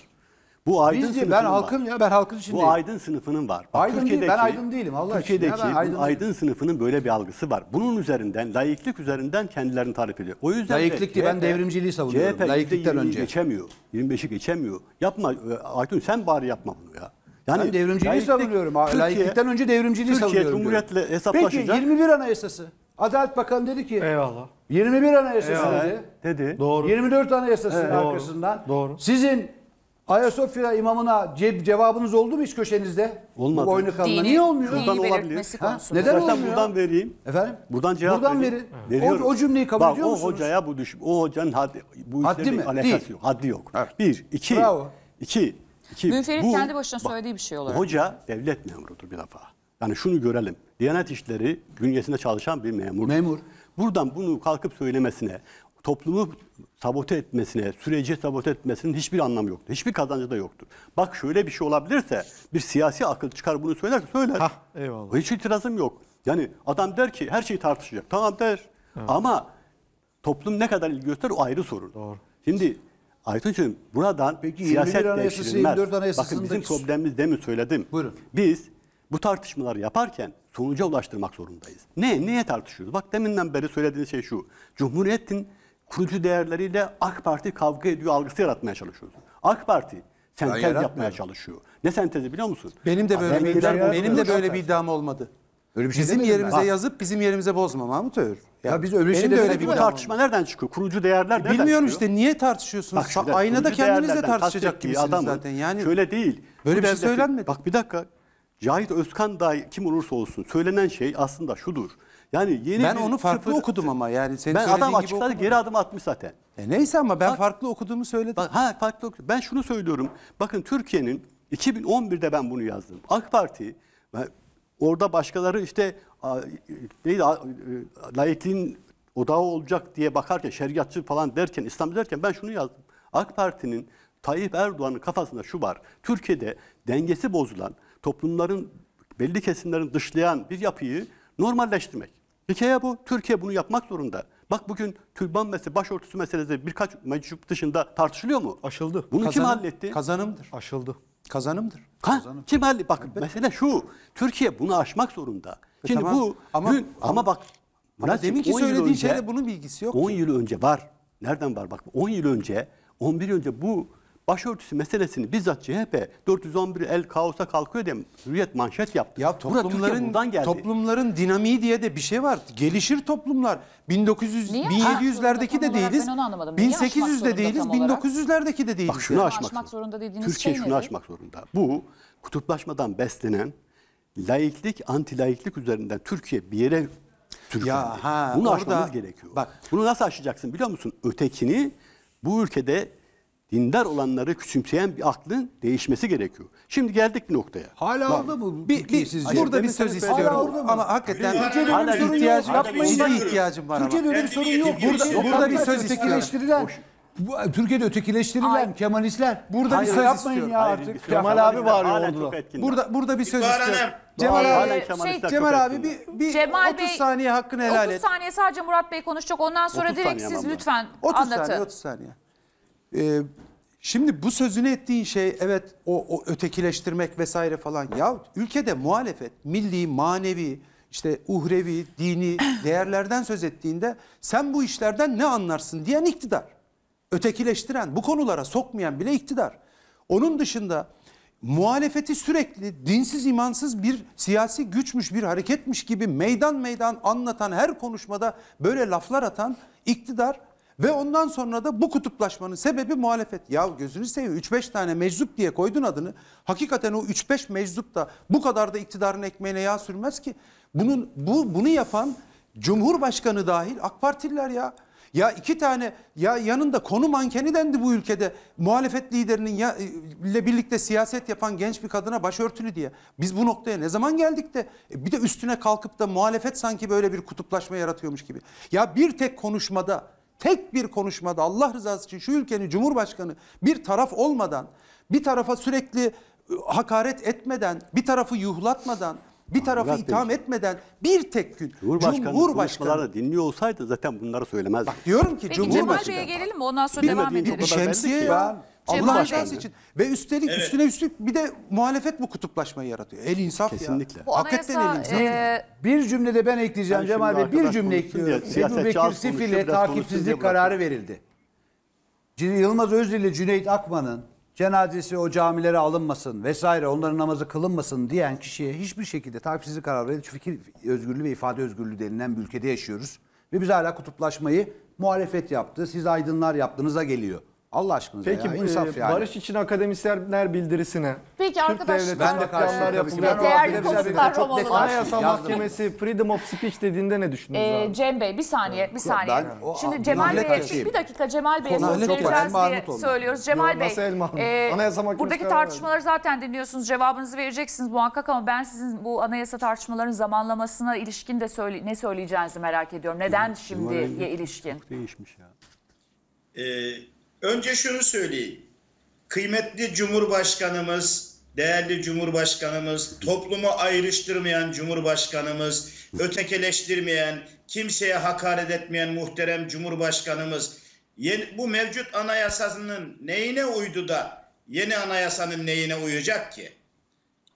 Bu aydın Biz, ben halkın var. ya ben halkın için Bu değilim. aydın sınıfının var. Bak, aydın değil, ben aydın değilim Allah Türkiye'deki ya, ben aydın, bu aydın sınıfının böyle bir algısı var. Bunun üzerinden laiklik üzerinden kendilerini tarif ediyor. O yüzden laiklik de, ben devrimciliği savunuyorum. C H P laiklikten önce geçemiyor. yirmi beşi geçemiyor. Yapma Aytun sen bari yapma bunu ya. Yani ben devrimciliği laiklik, savunuyorum. Türkiye, laiklikten önce devrimciliği Türkiye savunuyorum. Türkiye Cumhuriyetle hesaplaşacak. Peki yirmi bir Anayasası. Adalet Bakanı dedi ki eyvallah. yirmi bir Anayasası eyvallah. dedi. dedi. Doğru. yirmi dört Anayasası'nın evet, arkasından. Doğru. Sizin Ayasofya imamına cevabınız oldu mu hiç köşenizde? Olmadı. Bu oyunu kalma. Niye olmuyor? Buradan olabilir. Neden olmuyor? Buradan vereyim. Efendim? Buradan cevap buradan vereyim. O, o cümleyi kabul Bak, ediyor o musunuz? O hocaya bu düşün. O hocanın haddi, bu haddi mi? Alakası yok. Haddi yok. Evet. Bir, iki, Bravo. iki, iki. Münferit bu, kendi başına söylediği bir şey olarak. Hoca devlet memurudur bir defa. Yani şunu görelim. Diyanet İşleri bünyesinde çalışan bir memur. Memur. Buradan bunu kalkıp söylemesine, toplumu sabote etmesine, süreci sabote etmesinin hiçbir anlamı yoktu. Hiçbir kazancı da yoktu. Bak şöyle bir şey olabilirse bir siyasi akıl çıkar bunu söyler söyler. Hah, eyvallah. Hiç itirazım yok. Yani adam der ki her şeyi tartışacak. Tamam der. Evet. Ama toplum ne kadar ilgi gösterir o ayrı sorun. Doğru. Şimdi Aytuncuğum buradan Peki, siyaset değiştirilmez. Bakın bizim problemimiz demin söyledim. Buyurun. Biz bu tartışmaları yaparken sonuca ulaştırmak zorundayız. Ne? Neye tartışıyoruz? Bak deminden beri söylediğiniz şey şu. Cumhuriyet'in kurucu değerleriyle AK Parti kavga ediyor algısı yaratmaya çalışıyoruz. AK Parti sentez yapmaya çalışıyor. Ne sentezi biliyor musun? Benim de böyle, bir, idam, benim de böyle bir iddiam olmadı. Öyle bir şey bizim yerimize ben. yazıp bizim yerimize bozma Mahmut Öğür. Ya, ya biz öyle benim şey de öyle bir tartışma mi? nereden çıkıyor? Kurucu değerler nereden Bilmiyorum çıkıyor? işte niye tartışıyorsunuz? Bak, aynada kendinizle tartışacak gibisiniz zaten. Yani şöyle değil. Böyle bir şey söylenmedi. Bak bir dakika. Cahit Özkan dahi kim olursa olsun söylenen şey aslında şudur. Yani yeni ben onu farklı okudum ama yani senin ben adam açıkladı geri adım atmış zaten. E neyse ama ben bak, farklı okuduğumu söyledim. Bak, ha farklı okudum. Ben şunu söylüyorum. Bakın Türkiye'nin iki bin on bir'de ben bunu yazdım. AK Parti orada başkaları işte neydi, laikliğin odağı olacak diye bakarken şeriatçı falan derken İslam derken ben şunu yazdım. AK Parti'nin Tayyip Erdoğan'ın kafasında şu var. Türkiye'de dengesi bozulan toplumların belli kesimlerin dışlayan bir yapıyı normalleştirmek. Hikaye bu. Türkiye bunu yapmak zorunda. Bak bugün türban meselesi, başörtüsü meselesi birkaç meczup dışında tartışılıyor mu? Aşıldı. Bunu Kazanım, kim halletti? Kazanımdır. Aşıldı. Kazanımdır. Ha, Kazanım. Kim halletti? Bak evet. mesele şu. Türkiye bunu aşmak zorunda. Şimdi e, tamam. bu ama, gün, ama, ama bak ama deminki söylediği şeyde bunun bilgisi yok. on ki. yıl önce var. Nereden var? Bak on yıl önce, on bir yıl önce bu başörtüsü meselesini bizzat C H P dört yüz on bir el kaosa kalkıyor diye Hürriyet manşet yaptı. Ya toplumların, toplumların dinamiği diye de bir şey var. Gelişir toplumlar. bin dokuz yüz bin yedi yüzlerdeki de değiliz. bin sekiz yüz'de değiliz, bin dokuz yüz'lerdeki de değiliz. Bak şunu aşmak, aşmak zorunda dediğiniz Türkiye şey şunu nedir? aşmak zorunda. Bu kutuplaşmadan beslenen laiklik, anti laiklik üzerinden Türkiye bir yere sürüklendi. Bunu aşmamız gerekiyor. Bak, bunu nasıl aşacaksın biliyor musun? Ötekini bu ülkede dindar olanları küçümseyen bir aklın değişmesi gerekiyor. Şimdi geldik bir noktaya. Hala orada bu. Bir, bir, sizce. Burada bir söz istiyorum. Ama hakikaten ihtiyacım var ama. Türkiye'de öyle bir sorun yok. Burada bir söz istiyorum. Türkiye'de ötekileştirilen Kemalistler. Burada bir söz yapmayın ya artık. Kemal abi bağırıyor oldular. Burada burada bir söz istiyorum. Cemal abi, şey, Cemal abi bir, bir Cemal otuz saniye hakkını helal et. otuz saniye sadece Murat Bey konuşacak. Ondan sonra direkt siz lütfen anlatın. otuz saniye. Ee, şimdi bu sözünü ettiğin şey evet o, o ötekileştirmek vesaire falan. Ya ülkede muhalefet milli, manevi, işte uhrevi, dini değerlerden söz ettiğinde sen bu işlerden ne anlarsın diyen iktidar. Ötekileştiren, bu konulara sokmayan bile iktidar. Onun dışında muhalefeti sürekli dinsiz, imansız bir siyasi güçmüş, bir hareketmiş gibi meydan meydan anlatan, her konuşmada böyle laflar atan iktidar. Ve ondan sonra da bu kutuplaşmanın sebebi muhalefet. Ya gözünü seveyim, üç beş tane meczup diye koydun adını. Hakikaten o üç beş meczup da bu kadar da iktidarın ekmeğine yağ sürmez ki. Bunun, bu, bunu yapan Cumhurbaşkanı dahil AK Partililer ya. Ya iki tane ya yanında konu mankeni dendi bu ülkede. Muhalefet liderinin ya, ile birlikte siyaset yapan genç bir kadına başörtülü diye. Biz bu noktaya ne zaman geldik de bir de üstüne kalkıp da muhalefet sanki böyle bir kutuplaşma yaratıyormuş gibi. Ya bir tek konuşmada... Tek bir konuşmada Allah rızası için şu ülkenin Cumhurbaşkanı bir taraf olmadan, bir tarafa sürekli hakaret etmeden, bir tarafı yuhlatmadan, bir tarafı Allah itham demiş. etmeden bir tek gün Cumhurbaşkanı, Cumhurbaşkanı dinliyor olsaydı zaten bunları söylemezdi. Bak diyorum ki Cumhurbaşkanı. Cemal Bey'e gelelim mi? Ondan sonra devam edelim. Bir şemsiye ya. Allah rızası için. Ve üstelik evet. üstüne üstlük bir de muhalefet bu kutuplaşmayı yaratıyor. El insaf Kesinlikle. ya. Hakikaten el insaf. E... Bir cümlede ben ekleyeceğim ben Cemal Bey. Bir cümle ekliyorum. Ebu Bekir Sifil'e takipsizlik kararı verildi. Yılmaz Özdil ile Cüneyt Akman'ın cenazesi o camilere alınmasın vesaire, onların namazı kılınmasın diyen kişiye hiçbir şekilde takipsizlik kararı verildi. Fikir özgürlüğü ve ifade özgürlüğü denilen bir ülkede yaşıyoruz. Ve biz hala kutuplaşmayı muhalefet yaptı. Siz aydınlar yaptığınıza geliyor. Allah aşkınıza Peki, ya. İnsaf e, yani. Barış için akademisyenler bildirisine. Peki arkadaşlar. Ben de karşılar yapılıyor. Değerli konuklar Romalılar. Anayasa Mahkemesi freedom of speech dediğinde ne düşündünüz ee, abi? Cem Bey bir saniye. Bir saniye. Ben, Şimdi Cemal Bey'e bir dakika Cemal Bey'e söz vereceğiz diye söylüyoruz. Cemal Bey e, buradaki tartışmaları zaten dinliyorsunuz. Cevabınızı vereceksiniz muhakkak ama ben sizin bu anayasa tartışmalarının zamanlamasına ilişkin de söyle, ne söyleyeceğinizi merak ediyorum. Neden şimdiye ilişkin? Çok değişmiş ya. Eee. Önce şunu söyleyeyim. Kıymetli Cumhurbaşkanımız, değerli Cumhurbaşkanımız, toplumu ayrıştırmayan Cumhurbaşkanımız, ötekileştirmeyen, kimseye hakaret etmeyen muhterem Cumhurbaşkanımız, bu mevcut anayasasının neyine uydu da yeni anayasanın neyine uyacak ki?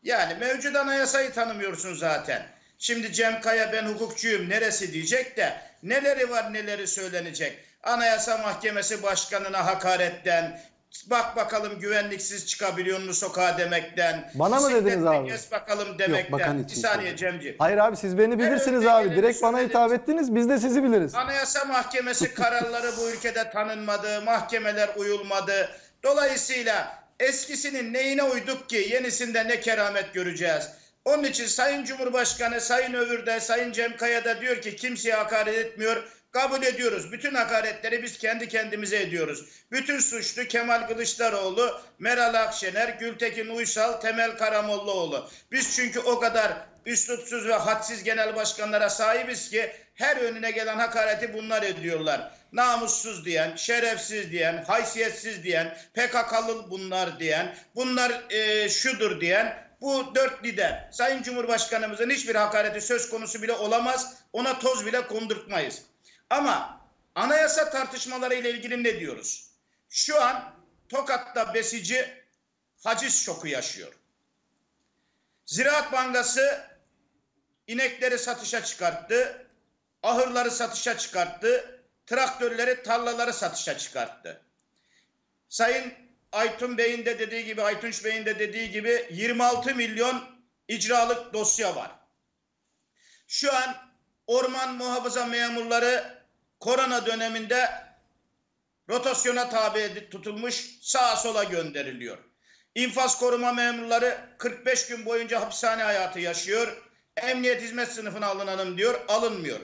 Yani mevcut anayasayı tanımıyorsun zaten. Şimdi Cem Kaya ben hukukçuyum neresi diyecek de neleri var neleri söylenecek. Anayasa Mahkemesi Başkanı'na hakaretten, bak bakalım güvenliksiz çıkabiliyor mu sokağa demekten. Bana mı dediniz abi? Kes bakalım demekten. Yok, bir saniye Cemciğim. Hayır abi, siz beni bilirsiniz abi. Direkt bana hitap ettiniz, biz de sizi biliriz. Anayasa Mahkemesi kararları bu ülkede tanınmadı. Mahkemeler uyulmadı. Dolayısıyla eskisinin neyine uyduk ki yenisinde ne keramet göreceğiz. Onun için Sayın Cumhurbaşkanı Sayın Övür'de, Sayın Cem Kaya'da diyor ki kimseye hakaret etmiyor. Kabul ediyoruz. Bütün hakaretleri biz kendi kendimize ediyoruz. Bütün suçlu Kemal Kılıçdaroğlu, Meral Akşener, Gültekin Uysal, Temel Karamollaoğlu. Biz çünkü o kadar üslupsuz ve hadsiz genel başkanlara sahibiz ki her önüne gelen hakareti bunlar ediyorlar. Namussuz diyen, şerefsiz diyen, haysiyetsiz diyen, P K K'lı bunlar diyen, bunlar e, şudur diyen. Bu dört lider, Sayın Cumhurbaşkanımızın hiçbir hakareti söz konusu bile olamaz. Ona toz bile kondurtmayız. Ama anayasa tartışmaları ile ilgili ne diyoruz? Şu an Tokat'ta besici haciz şoku yaşıyor. Ziraat Bankası inekleri satışa çıkarttı, ahırları satışa çıkarttı, traktörleri, tarlaları satışa çıkarttı. Sayın Aytun Bey'in de dediği gibi, Aytunç Bey'in de dediği gibi yirmi altı milyon icralık dosya var. Şu an orman muhafaza memurları korona döneminde rotasyona tabi tutulmuş, sağa sola gönderiliyor. İnfaz koruma memurları kırk beş gün boyunca hapishane hayatı yaşıyor. Emniyet hizmet sınıfına alınalım diyor, alınmıyor.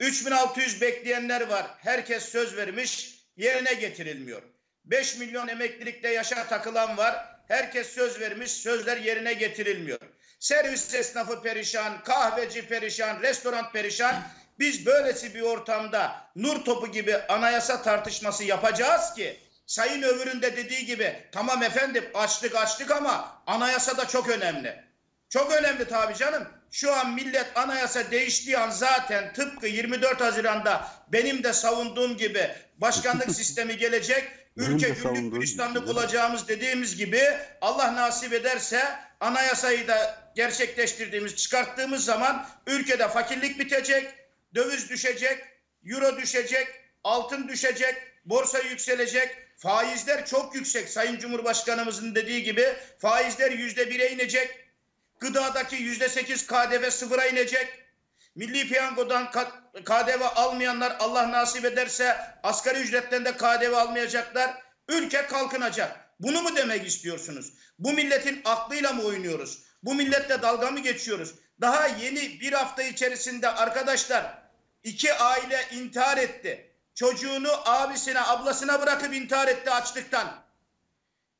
üç bin altı yüz bekleyenler var. Herkes söz vermiş, yerine getirilmiyor. beş milyon emeklilikte yaşa takılan var. Herkes söz vermiş, sözler yerine getirilmiyor. Servis esnafı perişan, kahveci perişan, restoran perişan. Biz böylesi bir ortamda nur topu gibi anayasa tartışması yapacağız ki Sayın Övür'ün de dediği gibi, tamam efendim açtık açtık ama anayasa da çok önemli. Çok önemli tabii canım. Şu an millet anayasa değiştiği an zaten tıpkı yirmi dört Haziran'da benim de savunduğum gibi başkanlık sistemi gelecek. Ülke günlük gülistanlık olacağımız dediğimiz gibi, Allah nasip ederse anayasayı da gerçekleştirdiğimiz, çıkarttığımız zaman ülkede fakirlik bitecek, döviz düşecek, euro düşecek, altın düşecek, borsa yükselecek, faizler çok yüksek. Sayın Cumhurbaşkanımızın dediği gibi faizler yüzde bire inecek, gıdadaki yüzde sekiz K D V sıfıra inecek. Milli Piyango'dan K D V almayanlar Allah nasip ederse asgari ücretten de K D V almayacaklar. Ülke kalkınacak. Bunu mu demek istiyorsunuz? Bu milletin aklıyla mı oynuyoruz? Bu milletle dalga mı geçiyoruz? Daha yeni bir hafta içerisinde arkadaşlar iki aile intihar etti. Çocuğunu abisine, ablasına bırakıp intihar etti açlıktan.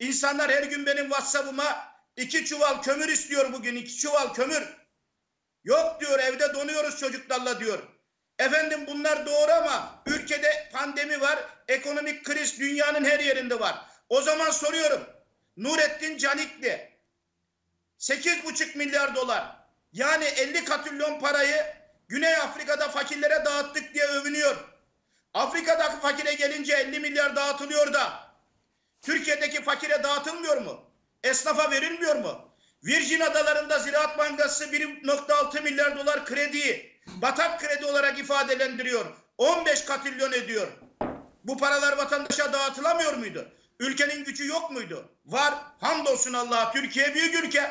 İnsanlar her gün benim WhatsApp'ıma iki çuval kömür istiyor bugün, iki çuval kömür. Yok diyor, evde donuyoruz çocuklarla diyor. Efendim bunlar doğru ama ülkede pandemi var, ekonomik kriz dünyanın her yerinde var. O zaman soruyorum, Nurettin Canikli sekiz buçuk milyar dolar, yani elli katrilyon parayı Güney Afrika'da fakirlere dağıttık diye övünüyor. Afrika'daki fakire gelince elli milyar dağıtılıyor da Türkiye'deki fakire dağıtılmıyor mu? Esnafa verilmiyor mu? Virgin Adaları'nda Ziraat Bankası bir nokta altı milyar dolar krediyi batak kredi olarak ifadelendiriyor. on beş katrilyon ediyor. Bu paralar vatandaşa dağıtılamıyor muydu? Ülkenin gücü yok muydu? Var. Hamdolsun Allah'a, Türkiye büyük ülke.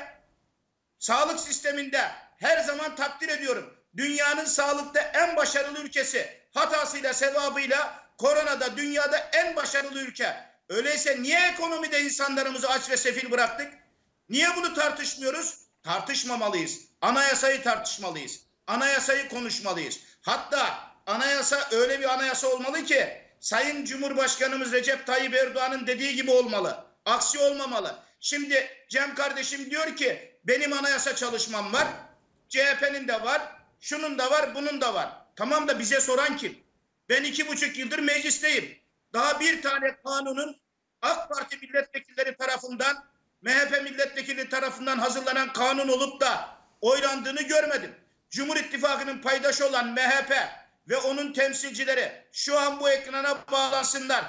Sağlık sisteminde her zaman takdir ediyorum. Dünyanın sağlıkta en başarılı ülkesi. Hatasıyla, sevabıyla koronada dünyada en başarılı ülke. Öyleyse niye ekonomide insanlarımızı aç ve sefil bıraktık? Niye bunu tartışmıyoruz? Tartışmamalıyız. Anayasayı tartışmalıyız. Anayasayı konuşmalıyız. Hatta anayasa öyle bir anayasa olmalı ki Sayın Cumhurbaşkanımız Recep Tayyip Erdoğan'ın dediği gibi olmalı. Aksi olmamalı. Şimdi Cem kardeşim diyor ki benim anayasa çalışmam var. C H P'nin de var. Şunun da var, bunun da var. Tamam da bize soran kim? Ben iki buçuk yıldır meclisteyim. Daha bir tane kanunun AK Parti milletvekilleri tarafından, M H P milletvekili tarafından hazırlanan kanun olup da oylandığını görmedim. Cumhur İttifakı'nın paydaşı olan M H P ve onun temsilcileri şu an bu ekrana bağlansınlar.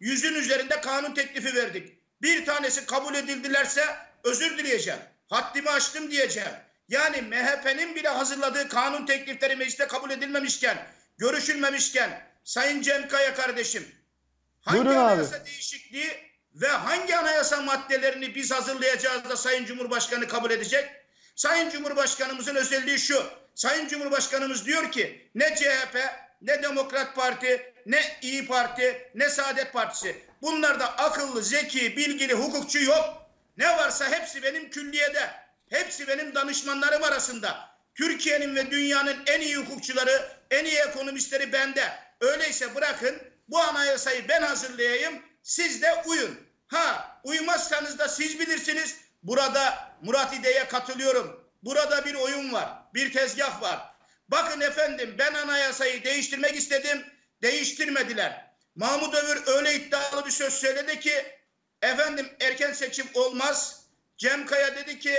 Yüzün üzerinde kanun teklifi verdik. Bir tanesi kabul edildilerse özür dileyeceğim. Haddimi aştım diyeceğim. Yani M H P'nin bile hazırladığı kanun teklifleri mecliste kabul edilmemişken, görüşülmemişken Sayın Cem Kaya kardeşim hangi anayasa değişikliği ve hangi anayasa maddelerini biz hazırlayacağız da Sayın Cumhurbaşkanı kabul edecek? Sayın Cumhurbaşkanımızın özelliği şu. Sayın Cumhurbaşkanımız diyor ki ne C H P, ne Demokrat Parti, ne İyi Parti, ne Saadet Partisi. Bunlarda akıllı, zeki, bilgili, hukukçu yok. Ne varsa hepsi benim külliyede. Hepsi benim danışmanlarım arasında. Türkiye'nin ve dünyanın en iyi hukukçuları, en iyi ekonomistleri bende. Öyleyse bırakın bu anayasayı ben hazırlayayım, siz de uyun. Ha, uymazsanız da siz bilirsiniz. Burada Murat İde'ye katılıyorum. Burada bir oyun var, bir tezgah var. Bakın efendim, ben anayasayı değiştirmek istedim, değiştirmediler. Mahmut Övür öyle iddialı bir söz söyledi ki, efendim erken seçim olmaz. Cem Kaya dedi ki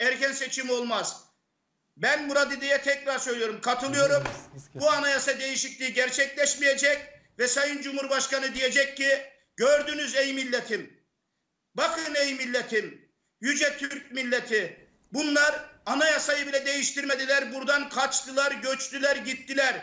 erken seçim olmaz. Ben Murat İde'ye tekrar söylüyorum, katılıyorum. Bu anayasa değişikliği gerçekleşmeyecek ve Sayın Cumhurbaşkanı diyecek ki, gördünüz ey milletim, bakın ey milletim, yüce Türk milleti, bunlar anayasayı bile değiştirmediler, buradan kaçtılar, göçtüler, gittiler.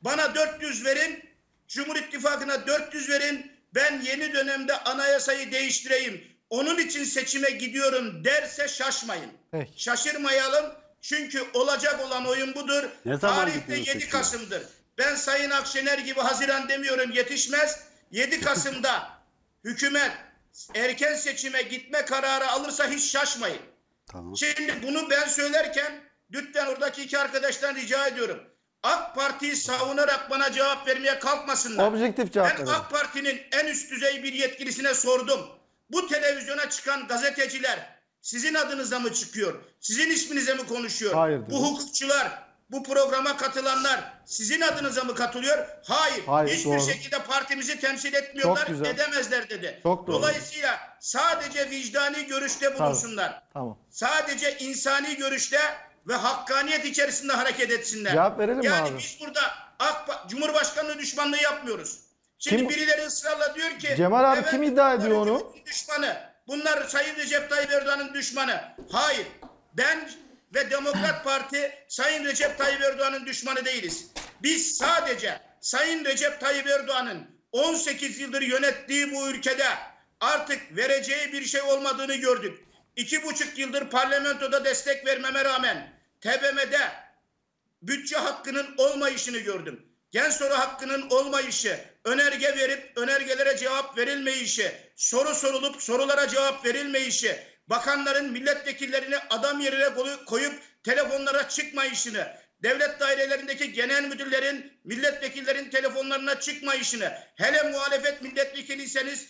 Bana dört yüz verin, Cumhur İttifakı'na dört yüz verin, ben yeni dönemde anayasayı değiştireyim, onun için seçime gidiyorum derse şaşmayın. Peki. Şaşırmayalım, çünkü olacak olan oyun budur. Tarihte yedi Kasım'dır. Ben Sayın Akşener gibi Haziran demiyorum, yetişmez. yedi Kasım'da hükümet erken seçime gitme kararı alırsa hiç şaşmayın. Tamam. Şimdi bunu ben söylerken lütfen oradaki iki arkadaştan rica ediyorum. AK Parti'yi savunarak bana cevap vermeye kalkmasınlar. Objektif cevap verin. Ben AK Parti'nin en üst düzey bir yetkilisine sordum. Bu televizyona çıkan gazeteciler sizin adınıza mı çıkıyor? Sizin isminize mi konuşuyor? Hayır, bu hukukçular, bu programa katılanlar sizin adınıza mı katılıyor? Hayır. Hayır, hiçbir doğru. şekilde partimizi temsil etmiyorlar, edemezler dedi. Dolayısıyla sadece vicdani görüşte bulunsunlar. Tamam. Sadece insani görüşte ve hakkaniyet içerisinde hareket etsinler. Cevap verelim yani abi. Biz burada AK Cumhurbaşkanlığı düşmanlığı yapmıyoruz. Şimdi kim? Birileri ısrarla diyor ki Cemal abi evet, kim iddia ediyor onu? Düşmanı. Bunlar Sayın Recep Tayyip Erdoğan'ın düşmanı. Hayır. Ben ve Demokrat Parti Sayın Recep Tayyip Erdoğan'ın düşmanı değiliz. Biz sadece Sayın Recep Tayyip Erdoğan'ın on sekiz yıldır yönettiği bu ülkede artık vereceği bir şey olmadığını gördük. İki buçuk yıldır parlamentoda destek vermeme rağmen T B M'de bütçe hakkının olmayışını gördüm. Genç soru hakkının olmayışı, önerge verip önergelere cevap verilmeyişi, soru sorulup sorulara cevap verilmeyişi, bakanların milletvekillerini adam yerine koyup telefonlara çıkma işini, devlet dairelerindeki genel müdürlerin, milletvekillerin telefonlarına çıkma işini, hele muhalefet milletvekiliyseniz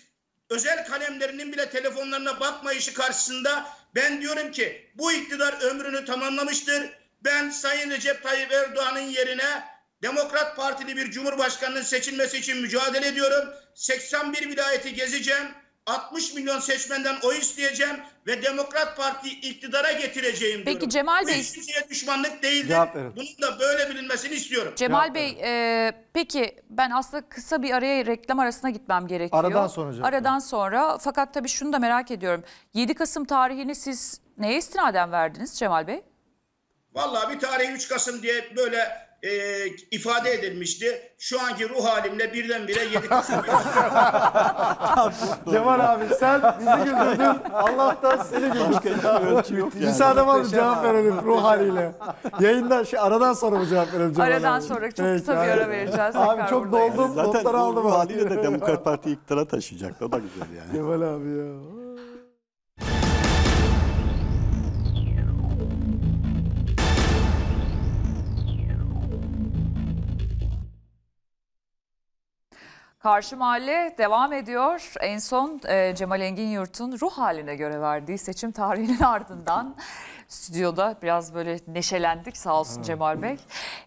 özel kalemlerinin bile telefonlarına bakma işi karşısında ben diyorum ki bu iktidar ömrünü tamamlamıştır. Ben Sayın Recep Tayyip Erdoğan'ın yerine Demokrat Partili bir Cumhurbaşkanı'nın seçilmesi için mücadele ediyorum. seksen bir vilayeti gezeceğim. altmış milyon seçmenden oy isteyeceğim ve Demokrat Parti'yi iktidara getireceğim. Peki diyorum. Cemal Bey, hiçbir şeye düşmanlık değildir. Bunun da böyle bilinmesini istiyorum. Cemal Cevap Bey, e, peki ben aslında kısa bir araya, reklam arasına gitmem gerekiyor. Aradan sonra. Aradan sonra. Fakat tabii şunu da merak ediyorum. yedi Kasım tarihini siz neye istinaden verdiniz Cemal Bey? Vallahi bir tarihi üç Kasım diye böyle E, ifade edilmişti. Şu anki ruh halimle birdenbire yedik. Cemal abi sen bizi güldürdün. Allah'tan seni güldürdün. Müsaade var mı cevap verelim ruh haliyle? Yayından şu aradan sonra mı cevap verelim Cemal Aradan abi? sonra çok evet, kısa bir ara vereceğiz. Abi çok doldum. Zaten aldım ruh haliyle de Demokrat Parti iktidara taşıyacak. O da güzel yani. Cemal abi ya. Karşı Mahalle devam ediyor. En son e, Cemal Enginyurt'un ruh haline göre verdiği seçim tarihinin ardından stüdyoda biraz böyle neşelendik sağ olsun evet. Cemal Bey.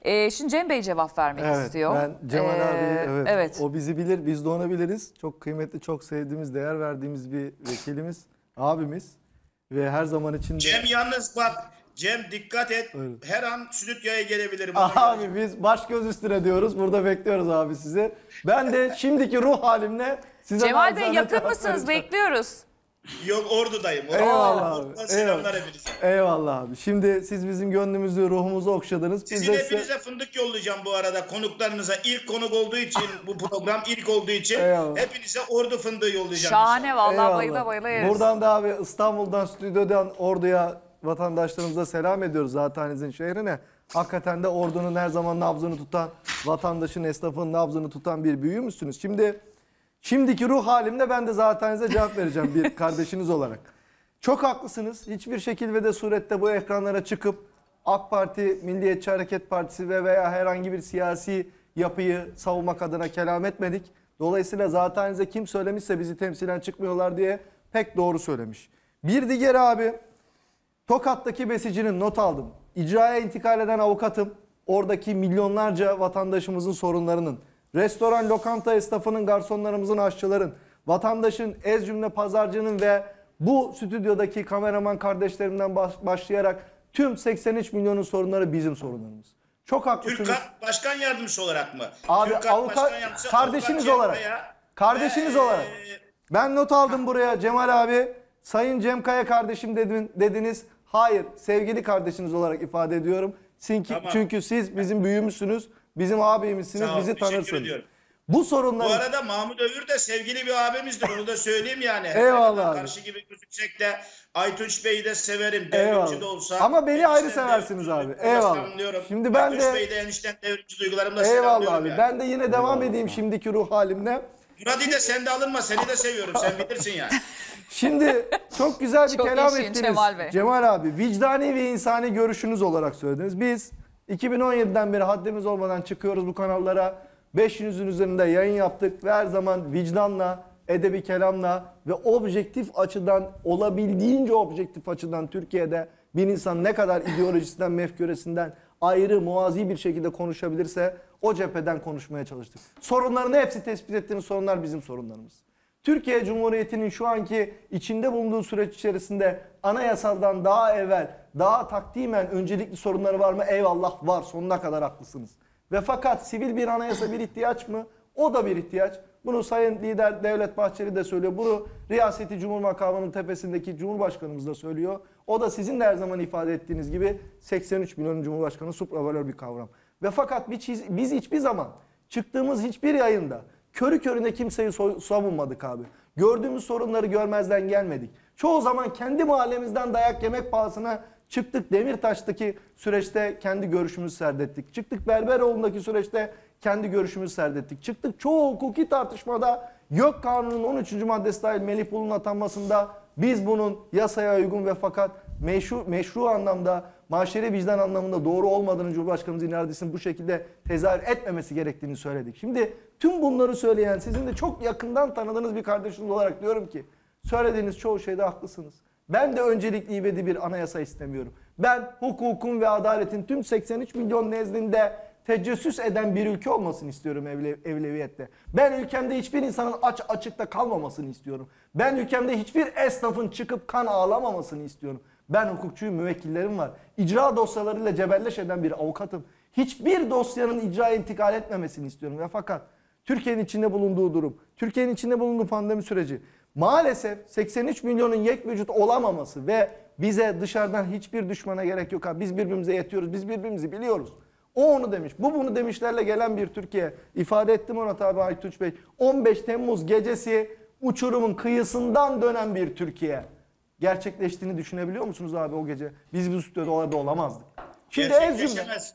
E, şimdi Cem Bey cevap vermek evet, istiyor. Ben Cemal ee, abi evet, evet. O bizi bilir, biz de onu biliriz. Çok kıymetli, çok sevdiğimiz, değer verdiğimiz bir vekilimiz, abimiz ve her zaman içinde... Cem yalnız bak... Cem dikkat et. Öyle. Her an stüdyoya gelebilirim. Abi göre. Biz baş göz üstüne diyoruz. Burada bekliyoruz abi sizi. Ben de şimdiki ruh halimle size... Cemal Bey yakın mısınız? Bekliyoruz. Yok ordudayım. Orada. Eyvallah abi. Orada selamlar hepinize. Eyvallah abi. Şimdi siz bizim gönlümüzü, ruhumuzu okşadınız. Sizin hepinize size... fındık yollayacağım bu arada konuklarınıza. İlk konuk olduğu için bu program ilk olduğu için eyvallah. Hepinize ordu fındığı yollayacağım. Şahane vallahi bayıla bayıla yeriz. Buradan da abi İstanbul'dan, stüdyodan orduya vatandaşlarımıza selam ediyoruz zatenizin şehrine. Hakikaten de ordunun her zaman nabzını tutan, vatandaşın, esnafın nabzını tutan bir büyüğü müsünüz? Şimdi... Şimdiki ruh halimde ben de zatenize cevap vereceğim bir kardeşiniz olarak. Çok haklısınız. Hiçbir şekil ve de surette bu ekranlara çıkıp AK Parti, Milliyetçi Hareket Partisi ve veya herhangi bir siyasi yapıyı savunmak adına kelam etmedik. Dolayısıyla zatenize kim söylemişse bizi temsilen çıkmıyorlar diye pek doğru söylemiş. Bir diğer abi, Tokat'taki besicinin, not aldım. İcraya intikal eden avukatım, oradaki milyonlarca vatandaşımızın sorunlarının, restoran, lokanta esnafının, garsonlarımızın, aşçıların, vatandaşın, ez cümle pazarcının ve bu stüdyodaki kameraman kardeşlerimden başlayarak tüm seksen üç milyonun sorunları bizim sorunlarımız. Çok haklısınız. Türk Başkan Yardımcısı olarak mı? Abi avukat kardeşiniz olarak. Veya, kardeşiniz ee, olarak. Ben not aldım buraya Cemal abi. Sayın Cem Kaya kardeşim dedin, dediniz. Hayır, sevgili kardeşiniz olarak ifade ediyorum. Çünkü, tamam. çünkü siz bizim büyüğümüzsünüz. Bizim abimizsiniz, ol, bizi tanırsınız. Bu sorunlar. Bu arada Mahmut Övür de sevgili bir abimizdir. Onu da söyleyeyim yani. Eyvallah. Karşı gibi gözüksek de Aytunç Bey'i de severim. Devrimci de olsa. Ama beni ayrı seversiniz abi. Eyvallah. Şimdi ben Aytunç de. Bey'i de enişten devrimci duygularımla eyvallah abi. Yani. Ben de yine devam eyvallah. Edeyim şimdiki ruh halimle. Murat'ı da sen de alınma. Seni de seviyorum. Sen bilirsin yani. Şimdi çok güzel bir çok kelam ettiniz. Cemal Bey. Cemal abi vicdani ve insani görüşünüz olarak söylediniz. Biz iki bin on yedi'den beri haddimiz olmadan çıkıyoruz bu kanallara. beş yüz'ün üzerinde yayın yaptık ve her zaman vicdanla, edebi kelamla ve objektif açıdan, olabildiğince objektif açıdan Türkiye'de bir insan ne kadar ideolojisinden, mefküresinden ayrı, muazi bir şekilde konuşabilirse o cepheden konuşmaya çalıştık. Sorunlarını hepsi tespit ettiğimiz sorunlar bizim sorunlarımız. Türkiye Cumhuriyeti'nin şu anki içinde bulunduğu süreç içerisinde anayasadan daha evvel, daha takdimen öncelikli sorunları var mı? Eyvallah var, sonuna kadar haklısınız. Ve fakat sivil bir anayasa bir ihtiyaç mı? O da bir ihtiyaç. Bunu Sayın Lider Devlet Bahçeli de söylüyor. Bunu Riyaseti Cumhurbaşkanı'nın tepesindeki Cumhurbaşkanımız da söylüyor. O da sizin de her zaman ifade ettiğiniz gibi seksen üç milyonun Cumhurbaşkanı supravalör bir kavram. Ve fakat biz hiçbir zaman çıktığımız hiçbir yayında körü körüne kimseyi savunmadık abi. Gördüğümüz sorunları görmezden gelmedik. Çoğu zaman kendi mahallemizden dayak yemek pahasına çıktık. Demirtaş'taki süreçte kendi görüşümüzü serdettik. Çıktık Berberoğlu'ndaki süreçte kendi görüşümüzü serdettik. Çıktık çoğu hukuki tartışmada YÖK Kanunu'nun on üçüncü maddesi dahil Melih Bulun atanmasında biz bunun yasaya uygun ve fakat meşru, meşru anlamda, maşeri vicdan anlamında doğru olmadığını Cumhurbaşkanımızın iradesinin bu şekilde tezahür etmemesi gerektiğini söyledik. Şimdi tüm bunları söyleyen sizin de çok yakından tanıdığınız bir kardeşiniz olarak diyorum ki söylediğiniz çoğu şeyde haklısınız. Ben de öncelikli ivedi bir anayasa istemiyorum. Ben hukukun ve adaletin tüm seksen üç milyon nezdinde tecessüs eden bir ülke olmasını istiyorum evle, evleviyette. Ben ülkemde hiçbir insanın aç açıkta kalmamasını istiyorum. Ben ülkemde hiçbir esnafın çıkıp kan ağlamamasını istiyorum. Ben hukukçuyum, müvekkillerim var. İcra dosyalarıyla cebelleş eden bir avukatım. Hiçbir dosyanın icraya intikal etmemesini istiyorum. Ve fakat Türkiye'nin içinde bulunduğu durum, Türkiye'nin içinde bulunduğu pandemi süreci, maalesef seksen üç milyonun yek vücut olamaması ve bize dışarıdan hiçbir düşmana gerek yok. Abi. Biz birbirimize yetiyoruz, biz birbirimizi biliyoruz. O onu demiş, bu bunu demişlerle gelen bir Türkiye. İfade ettim Murat abi, Aytunç Bey. on beş Temmuz gecesi uçurumun kıyısından dönen bir Türkiye. Gerçekleştiğini düşünebiliyor musunuz abi o gece? Biz bu stüdyoda orada olamazdık. Şimdi gerçekleşemez.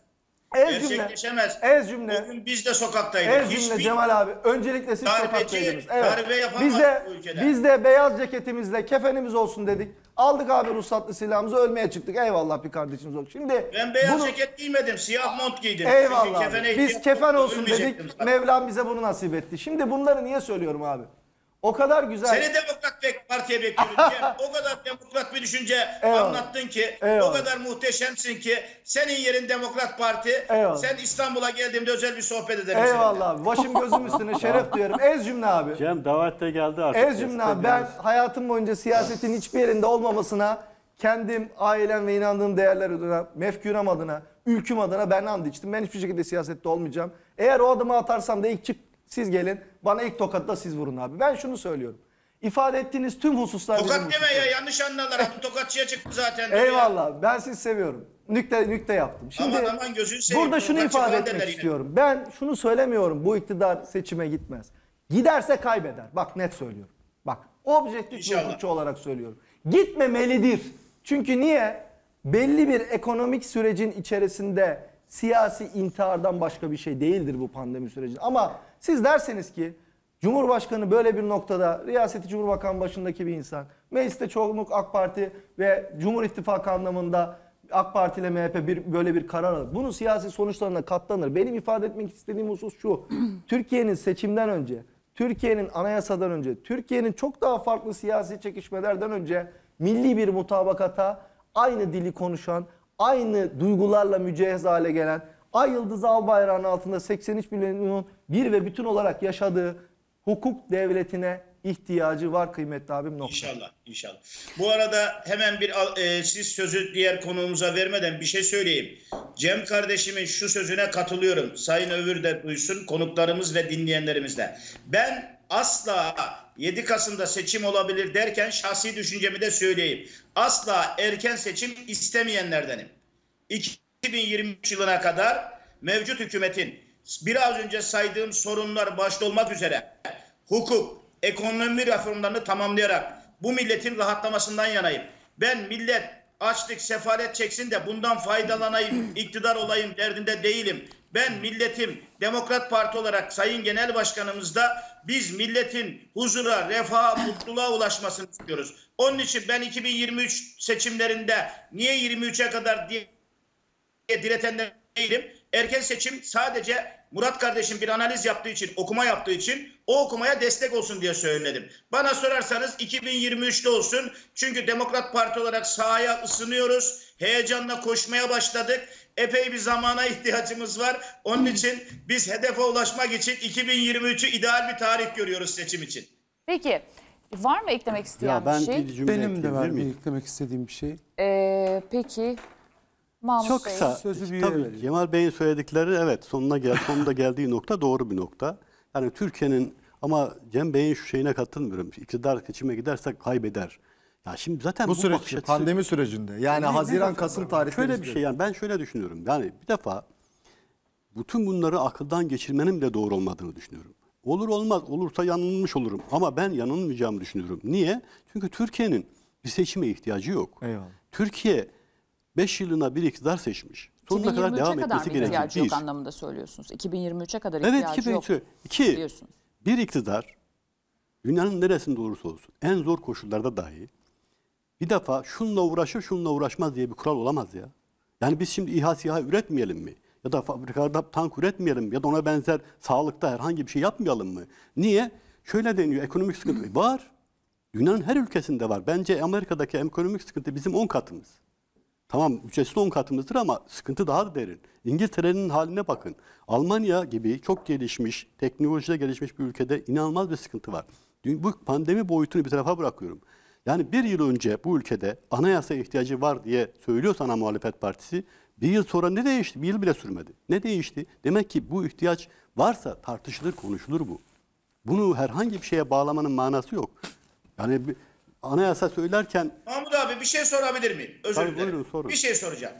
Ez cümle, gerçekleşemez. Ez cümle. Bugün biz de sokaktaydık. Ez cümle hiçbir... Cemal abi. Öncelikle siz darbeci, sokaktaydınız. Evet. Biz de, biz de beyaz ceketimizle kefenimiz olsun dedik. Aldık abi ruhsatlı silahımızı, ölmeye çıktık. Eyvallah bir kardeşimiz yok. Şimdi ben beyaz bunu... ceket giymedim. Siyah mont giydim. Eyvallah. Biz kefen olsun dedik. Mevlam bize bunu nasip etti. Şimdi bunları niye söylüyorum abi? O kadar güzel. Seni Demokrat Parti'ye bekliyorum. O kadar demokrat bir düşünce eyvallah. Anlattın ki. Eyvallah. O kadar muhteşemsin ki. Senin yerin Demokrat Parti. Eyvallah. Sen İstanbul'a geldiğimde özel bir sohbet edelim. Eyvallah abi. Başım gözüm üstüne, şeref duyarım. Ez cümle abi. Cem davette geldi artık. Ez cümle abi. Ben hayatım boyunca siyasetin hiçbir yerinde olmamasına, kendim, ailem ve inandığım değerler adına, mefkürem adına, ülküm adına ben and içtim. Ben hiçbir şekilde siyasette olmayacağım. Eğer o adımı atarsam da ilk çık. Siz gelin, bana ilk tokatta siz vurun abi. Ben şunu söylüyorum. İfade ettiğiniz tüm hususlar... Tokat deme ya, yanlış anlarlar. Tokatçıya çıktı zaten. Eyvallah ya. Ben sizi seviyorum. Nükte nükte yaptım. Şimdi aman, aman gözünü seveyim, burada şunu ifade etmek istiyorum. Yine. Ben şunu söylemiyorum. Bu iktidar seçime gitmez. Giderse kaybeder. Bak net söylüyorum. Bak objektif hukukçu olarak söylüyorum. Gitmemelidir. Çünkü niye? Belli bir ekonomik sürecin içerisinde siyasi intihardan başka bir şey değildir bu pandemi süreci. Ama siz derseniz ki Cumhurbaşkanı böyle bir noktada, riyaseti Cumhurbaşkanı başındaki bir insan, mecliste çoğunluk AK Parti ve Cumhur İttifakı anlamında AK Parti ile M H P bir, böyle bir karar alır. Bunun siyasi sonuçlarına katlanır. Benim ifade etmek istediğim husus şu. Türkiye'nin seçimden önce, Türkiye'nin anayasadan önce, Türkiye'nin çok daha farklı siyasi çekişmelerden önce milli bir mutabakata, aynı dili konuşan, aynı duygularla mücehhez hale gelen, Ay Yıldız Al Bayrağı'nın altında seksen üç milyonun bir ve bütün olarak yaşadığı hukuk devletine ihtiyacı var kıymetli abim. Nokta. İnşallah, inşallah. Bu arada hemen bir e, siz sözü diğer konuğumuza vermeden bir şey söyleyeyim. Cem kardeşimin şu sözüne katılıyorum. Sayın Övür de duysun, konuklarımız ve dinleyenlerimiz de. Ben asla yedi Kasım'da seçim olabilir derken şahsi düşüncemi de söyleyeyim. Asla erken seçim istemeyenlerdenim. iki bin yirmi üç yılına kadar mevcut hükümetin biraz önce saydığım sorunlar başta olmak üzere hukuk, ekonomi reformlarını tamamlayarak bu milletin rahatlamasından yanayım. Ben millet açlık, sefalet çeksin de bundan faydalanayım, iktidar olayım derdinde değilim. Ben milletim, Demokrat Parti olarak Sayın Genel Başkanımız da biz milletin huzura, refaha, mutluluğa ulaşmasını istiyoruz. Onun için ben iki bin yirmi üç seçimlerinde niye yirmi üçe kadar diye diretenler değilim. Erken seçim sadece Murat kardeşim bir analiz yaptığı için, okuma yaptığı için o okumaya destek olsun diye söyledim. Bana sorarsanız iki bin yirmi üçte olsun. Çünkü Demokrat Parti olarak sahaya ısınıyoruz. Heyecanla koşmaya başladık. Epey bir zamana ihtiyacımız var. Onun için biz hedefe ulaşmak için iki bin yirmi üçü ideal bir tarih görüyoruz seçim için. Peki var mı eklemek isteyen bir şey? Benim de var bir eklemek istediğim bir şey. Ee, peki... Mahmut Çok Bey. kısa. Sözü Tabii, Cemal Bey'in söyledikleri evet sonuna gel, sonunda geldiği nokta doğru bir nokta. Yani Türkiye'nin ama Cem Bey'in şu şeyine katılmıyorum. İktidar seçime giderse kaybeder. Ya şimdi zaten bu, bu süreç bakışatı, pandemi sürecinde yani Haziran Kasım tarihinde şöyle bir şey yani ben şöyle düşünüyorum. Yani bir defa bütün bunları akıldan geçirmenin de doğru olmadığını düşünüyorum. Olur olmaz olursa yanılmış olurum ama ben yanılmayacağımı düşünüyorum. Niye? Çünkü Türkiye'nin bir seçime ihtiyacı yok. Eyvallah. Türkiye beş yılına bir iktidar seçmiş. Sonuna kadar devam etmesi gerekiyor. iki bin yirmi üçe kadar yok anlamında söylüyorsunuz. iki bin yirmi üçe kadar ihtiyacı yok. Evet, iki bin yirmi üçe. iki. Bir iktidar dünyanın neresinde olursa olsun en zor koşullarda dahi bir defa şununla uğraşır şununla uğraşmaz diye bir kural olamaz ya. Yani biz şimdi İHA SİHA üretmeyelim mi? Ya da fabrikada tank üretmeyelim mi? Ya da ona benzer sağlıkta herhangi bir şey yapmayalım mı? Niye? Şöyle deniyor ekonomik sıkıntı var. Dünyanın her ülkesinde var. Bence Amerika'daki ekonomik sıkıntı bizim on katımız. Tamam bütçesi on katımızdır ama sıkıntı daha da derin. İngiltere'nin haline bakın. Almanya gibi çok gelişmiş, teknolojide gelişmiş bir ülkede inanılmaz bir sıkıntı var. Bu pandemi boyutunu bir tarafa bırakıyorum. Yani bir yıl önce bu ülkede anayasa ihtiyacı var diye söylüyor sana muhalefet partisi. Bir yıl sonra ne değişti? Bir yıl bile sürmedi. Ne değişti? Demek ki bu ihtiyaç varsa tartışılır, konuşulur bu. Bunu herhangi bir şeye bağlamanın manası yok. Yani... Anayasa söylerken... Mahmut abi bir şey sorabilir miyim? Özür dilerim. Buyurun, sorun. Bir şey soracağım.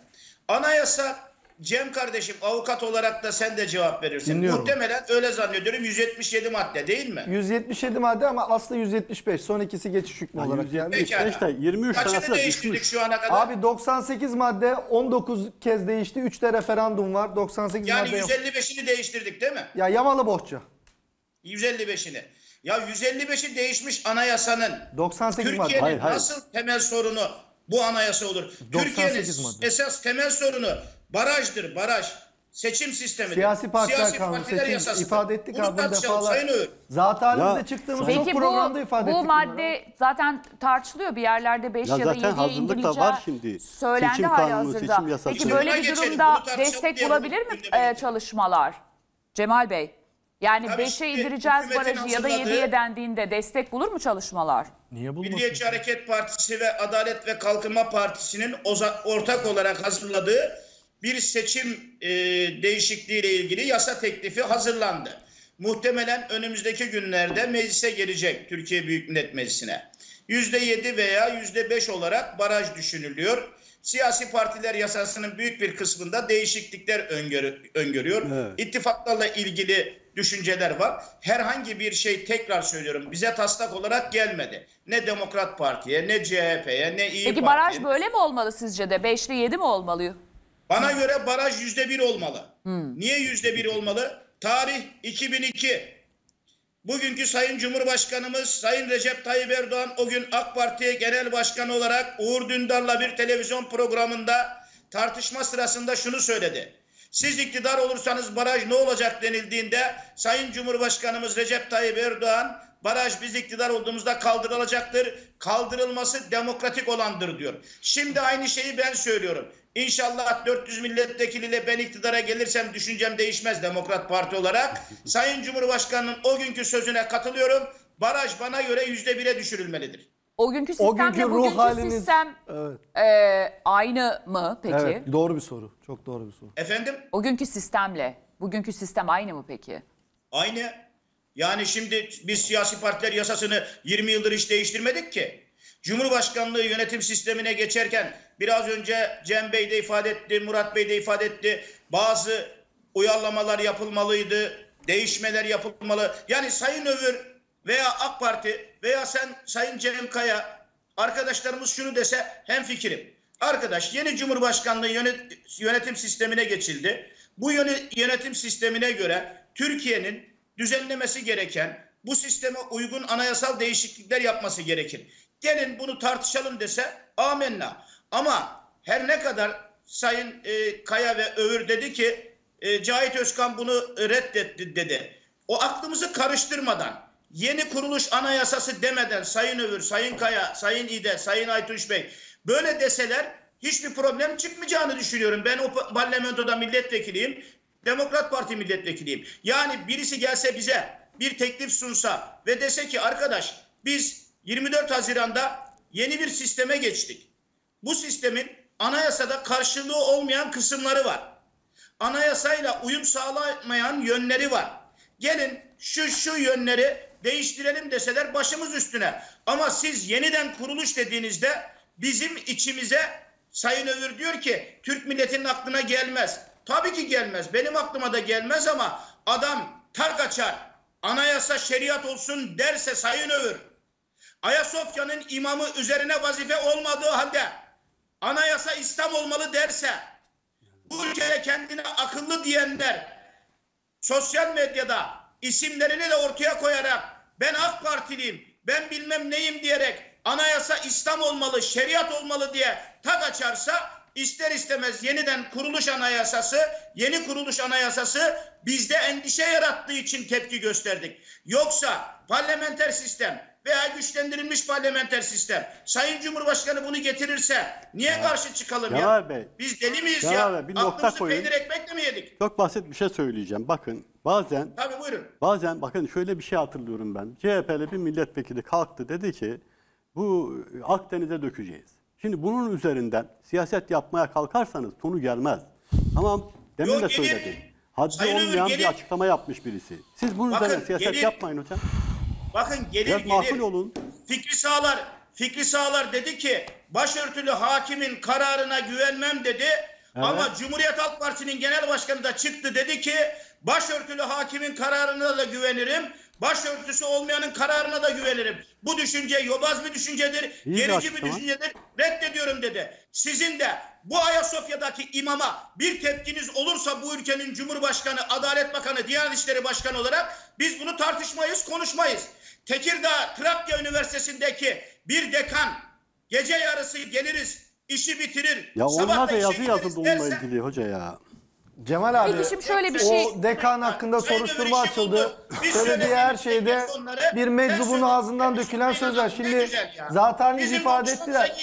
Anayasa, Cem kardeşim avukat olarak da sen de cevap verirsin. Dinliyorum. Muhtemelen öyle zannediyorum. yüz yetmiş yedi madde değil mi? yüz yetmiş yedi madde ama aslı yüz yetmiş beş. Son ikisi geçiş hükmü yani olarak. Yani. yirmi üç Kaçını değiştirdik şu ana kadar? Abi doksan sekiz madde on dokuz kez değişti. üç de referandum var. doksan sekiz yani madde yüz elli beşini değiştirdik değil mi? Ya Yamalı Bohça. yüz elli beşini. Ya yüz elli beşi değişmiş anayasanın Türkiye'nin nasıl hayır. temel sorunu bu anayasa olur? Türkiye'nin esas temel sorunu barajdır, baraj. Seçim sistemidir. Siyasi partiler, Siyasi partiler, partiler yasasıdır. İfade ettik bunu abi defalar. Zaten halimizde çıktığımız peki çok bu, programda ifade ettik. Bu madde bunları. Zaten tartışılıyor bir yerlerde beş ya, ya da yediye indirileceği söylendi hali hazırda. Peki böyle bir durumda destek bulabilir mi e, çalışmalar? Cemal Bey. Yani beşe indireceğiz barajı ya da yediye dendiğinde destek bulur mu çalışmalar? Niye bulmasın? Milliyetçi Hareket Partisi ve Adalet ve Kalkınma Partisi'nin ortak olarak hazırladığı bir seçim e, değişikliğiyle ilgili yasa teklifi hazırlandı. muhtemelen önümüzdeki günlerde meclise gelecek, Türkiye Büyük Millet Meclisi'ne. yüzde yedi veya yüzde beş olarak baraj düşünülüyor. Siyasi partiler yasasının büyük bir kısmında değişiklikler öngörü, öngörüyor. Evet. İttifaklarla ilgili düşünceler var. Herhangi bir şey, tekrar söylüyorum, bize taslak olarak gelmedi. Ne Demokrat Parti'ye, ne C H P'ye, ne İYİ Parti'ye. Peki baraj böyle mi olmalı sizce de? beşli yedi mi olmalı? Bana Hı. göre baraj yüzde bir olmalı. Hı. Niye yüzde bir olmalı? Tarih iki bin iki. Bugünkü Sayın Cumhurbaşkanımız Sayın Recep Tayyip Erdoğan o gün AK Parti Genel Başkanı olarak Uğur Dündar'la bir televizyon programında tartışma sırasında şunu söyledi. Siz iktidar olursanız baraj ne olacak denildiğinde Sayın Cumhurbaşkanımız Recep Tayyip Erdoğan, baraj biz iktidar olduğumuzda kaldırılacaktır, kaldırılması demokratik olandır diyor. Şimdi aynı şeyi ben söylüyorum. İnşallah dört yüz milletvekiliyle ben iktidara gelirsem düşüncem değişmez Demokrat Parti olarak. Sayın Cumhurbaşkanı'nın o günkü sözüne katılıyorum. Baraj bana göre yüzde bire düşürülmelidir. O günkü sistemle o bugünkü haliniz, sistem evet. e, aynı mı peki? Evet, doğru bir soru. Çok doğru bir soru. Efendim? O günkü sistemle bugünkü sistem aynı mı peki? Aynı. Yani şimdi biz siyasi partiler yasasını yirmi yıldır hiç değiştirmedik ki. Cumhurbaşkanlığı yönetim sistemine geçerken biraz önce Cem Bey de ifade etti, Murat Bey de ifade etti. Bazı uyarlamalar yapılmalıydı, değişmeler yapılmalı. Yani Sayın Övür veya AK Parti veya sen Sayın Cem Kaya arkadaşlarımız şunu dese hemfikirim. Arkadaş, yeni Cumhurbaşkanlığı yönet- yönetim sistemine geçildi. Bu yönetim sistemine göre Türkiye'nin düzenlemesi gereken, bu sisteme uygun anayasal değişiklikler yapması gerekir. Gelin bunu tartışalım dese amenna. Ama her ne kadar Sayın e, Kaya ve Övür dedi ki e, Cahit Özkan bunu reddetti dedi. O aklımızı karıştırmadan, yeni kuruluş anayasası demeden Sayın Övür, Sayın Kaya, Sayın İde, Sayın Aytunç Bey böyle deseler hiçbir problem çıkmayacağını düşünüyorum. Ben o parlamentoda milletvekiliyim, Demokrat Parti milletvekiliyim. Yani birisi gelse bize bir teklif sunsa ve dese ki arkadaş biz yirmi dört Haziran'da yeni bir sisteme geçtik. Bu sistemin anayasada karşılığı olmayan kısımları var. Anayasayla uyum sağlamayan yönleri var. Gelin şu şu yönleri değiştirelim deseler başımız üstüne. Ama siz yeniden kuruluş dediğinizde bizim içimize, Sayın Övür diyor ki Türk milletinin aklına gelmez. Tabii ki gelmez. Benim aklıma da gelmez ama adam tark açar. Anayasa şeriat olsun derse Sayın Övür, Ayasofya'nın imamı üzerine vazife olmadığı halde anayasa İslam olmalı derse, bu ülkeye kendine akıllı diyenler sosyal medyada isimlerini de ortaya koyarak ben AK Partiliyim, ben bilmem neyim diyerek anayasa İslam olmalı, şeriat olmalı diye tak açarsa ister istemez yeniden kuruluş anayasası, yeni kuruluş anayasası bizde endişe yarattığı için tepki gösterdik. Yoksa parlamenter sistem veya güçlendirilmiş parlamenter sistem, Sayın Cumhurbaşkanı bunu getirirse niye ya, karşı çıkalım ya? ya? Bey, biz deli miyiz ya? ya? Bir nokta koyun. Peynir ekmekle mi yedik? Çok basit bir şey söyleyeceğim. Bakın bazen Tabii, buyurun. bazen bakın şöyle bir şey hatırlıyorum ben. C H P'li bir milletvekili kalktı dedi ki bu Akdeniz'e dökeceğiz. Şimdi bunun üzerinden siyaset yapmaya kalkarsanız sonu gelmez. Tamam, demin Yok, de söyledim. Haddi olmayan Ömür, bir açıklama yapmış birisi. Siz bunun bakın, üzerine siyaset gelin. yapmayın hocam. Bakın gelir gelir. Olun. Fikri Sağlar, Fikri Sağlar dedi ki başörtülü hakimin kararına güvenmem dedi. Evet. Ama Cumhuriyet Halk Partisi'nin genel başkanı da çıktı dedi ki başörtülü hakimin kararına da güvenirim. Başörtüsü olmayanın kararına da güvenirim. Bu düşünce yobaz bir düşüncedir, İyi gerici bir düşüncedir. Reddediyorum dedi. Sizin de bu Ayasofya'daki imama bir tepkiniz olursa bu ülkenin Cumhurbaşkanı, Adalet Bakanı, Diyanet İşleri Başkanı olarak biz bunu tartışmayız, konuşmayız. Tekirdağ, Trakya Üniversitesi'ndeki bir dekan gece yarısı geliriz, işi bitirir. Ya onlar da yazı yazıldı onunla ilgili hoca ya. Cemal abi, şöyle bir şey, o dekan hakkında soruşturma açıldı. Söylediği her şeyde bir meczubun ağzından dökülen sözler. Şimdi zaten ifade ettiler.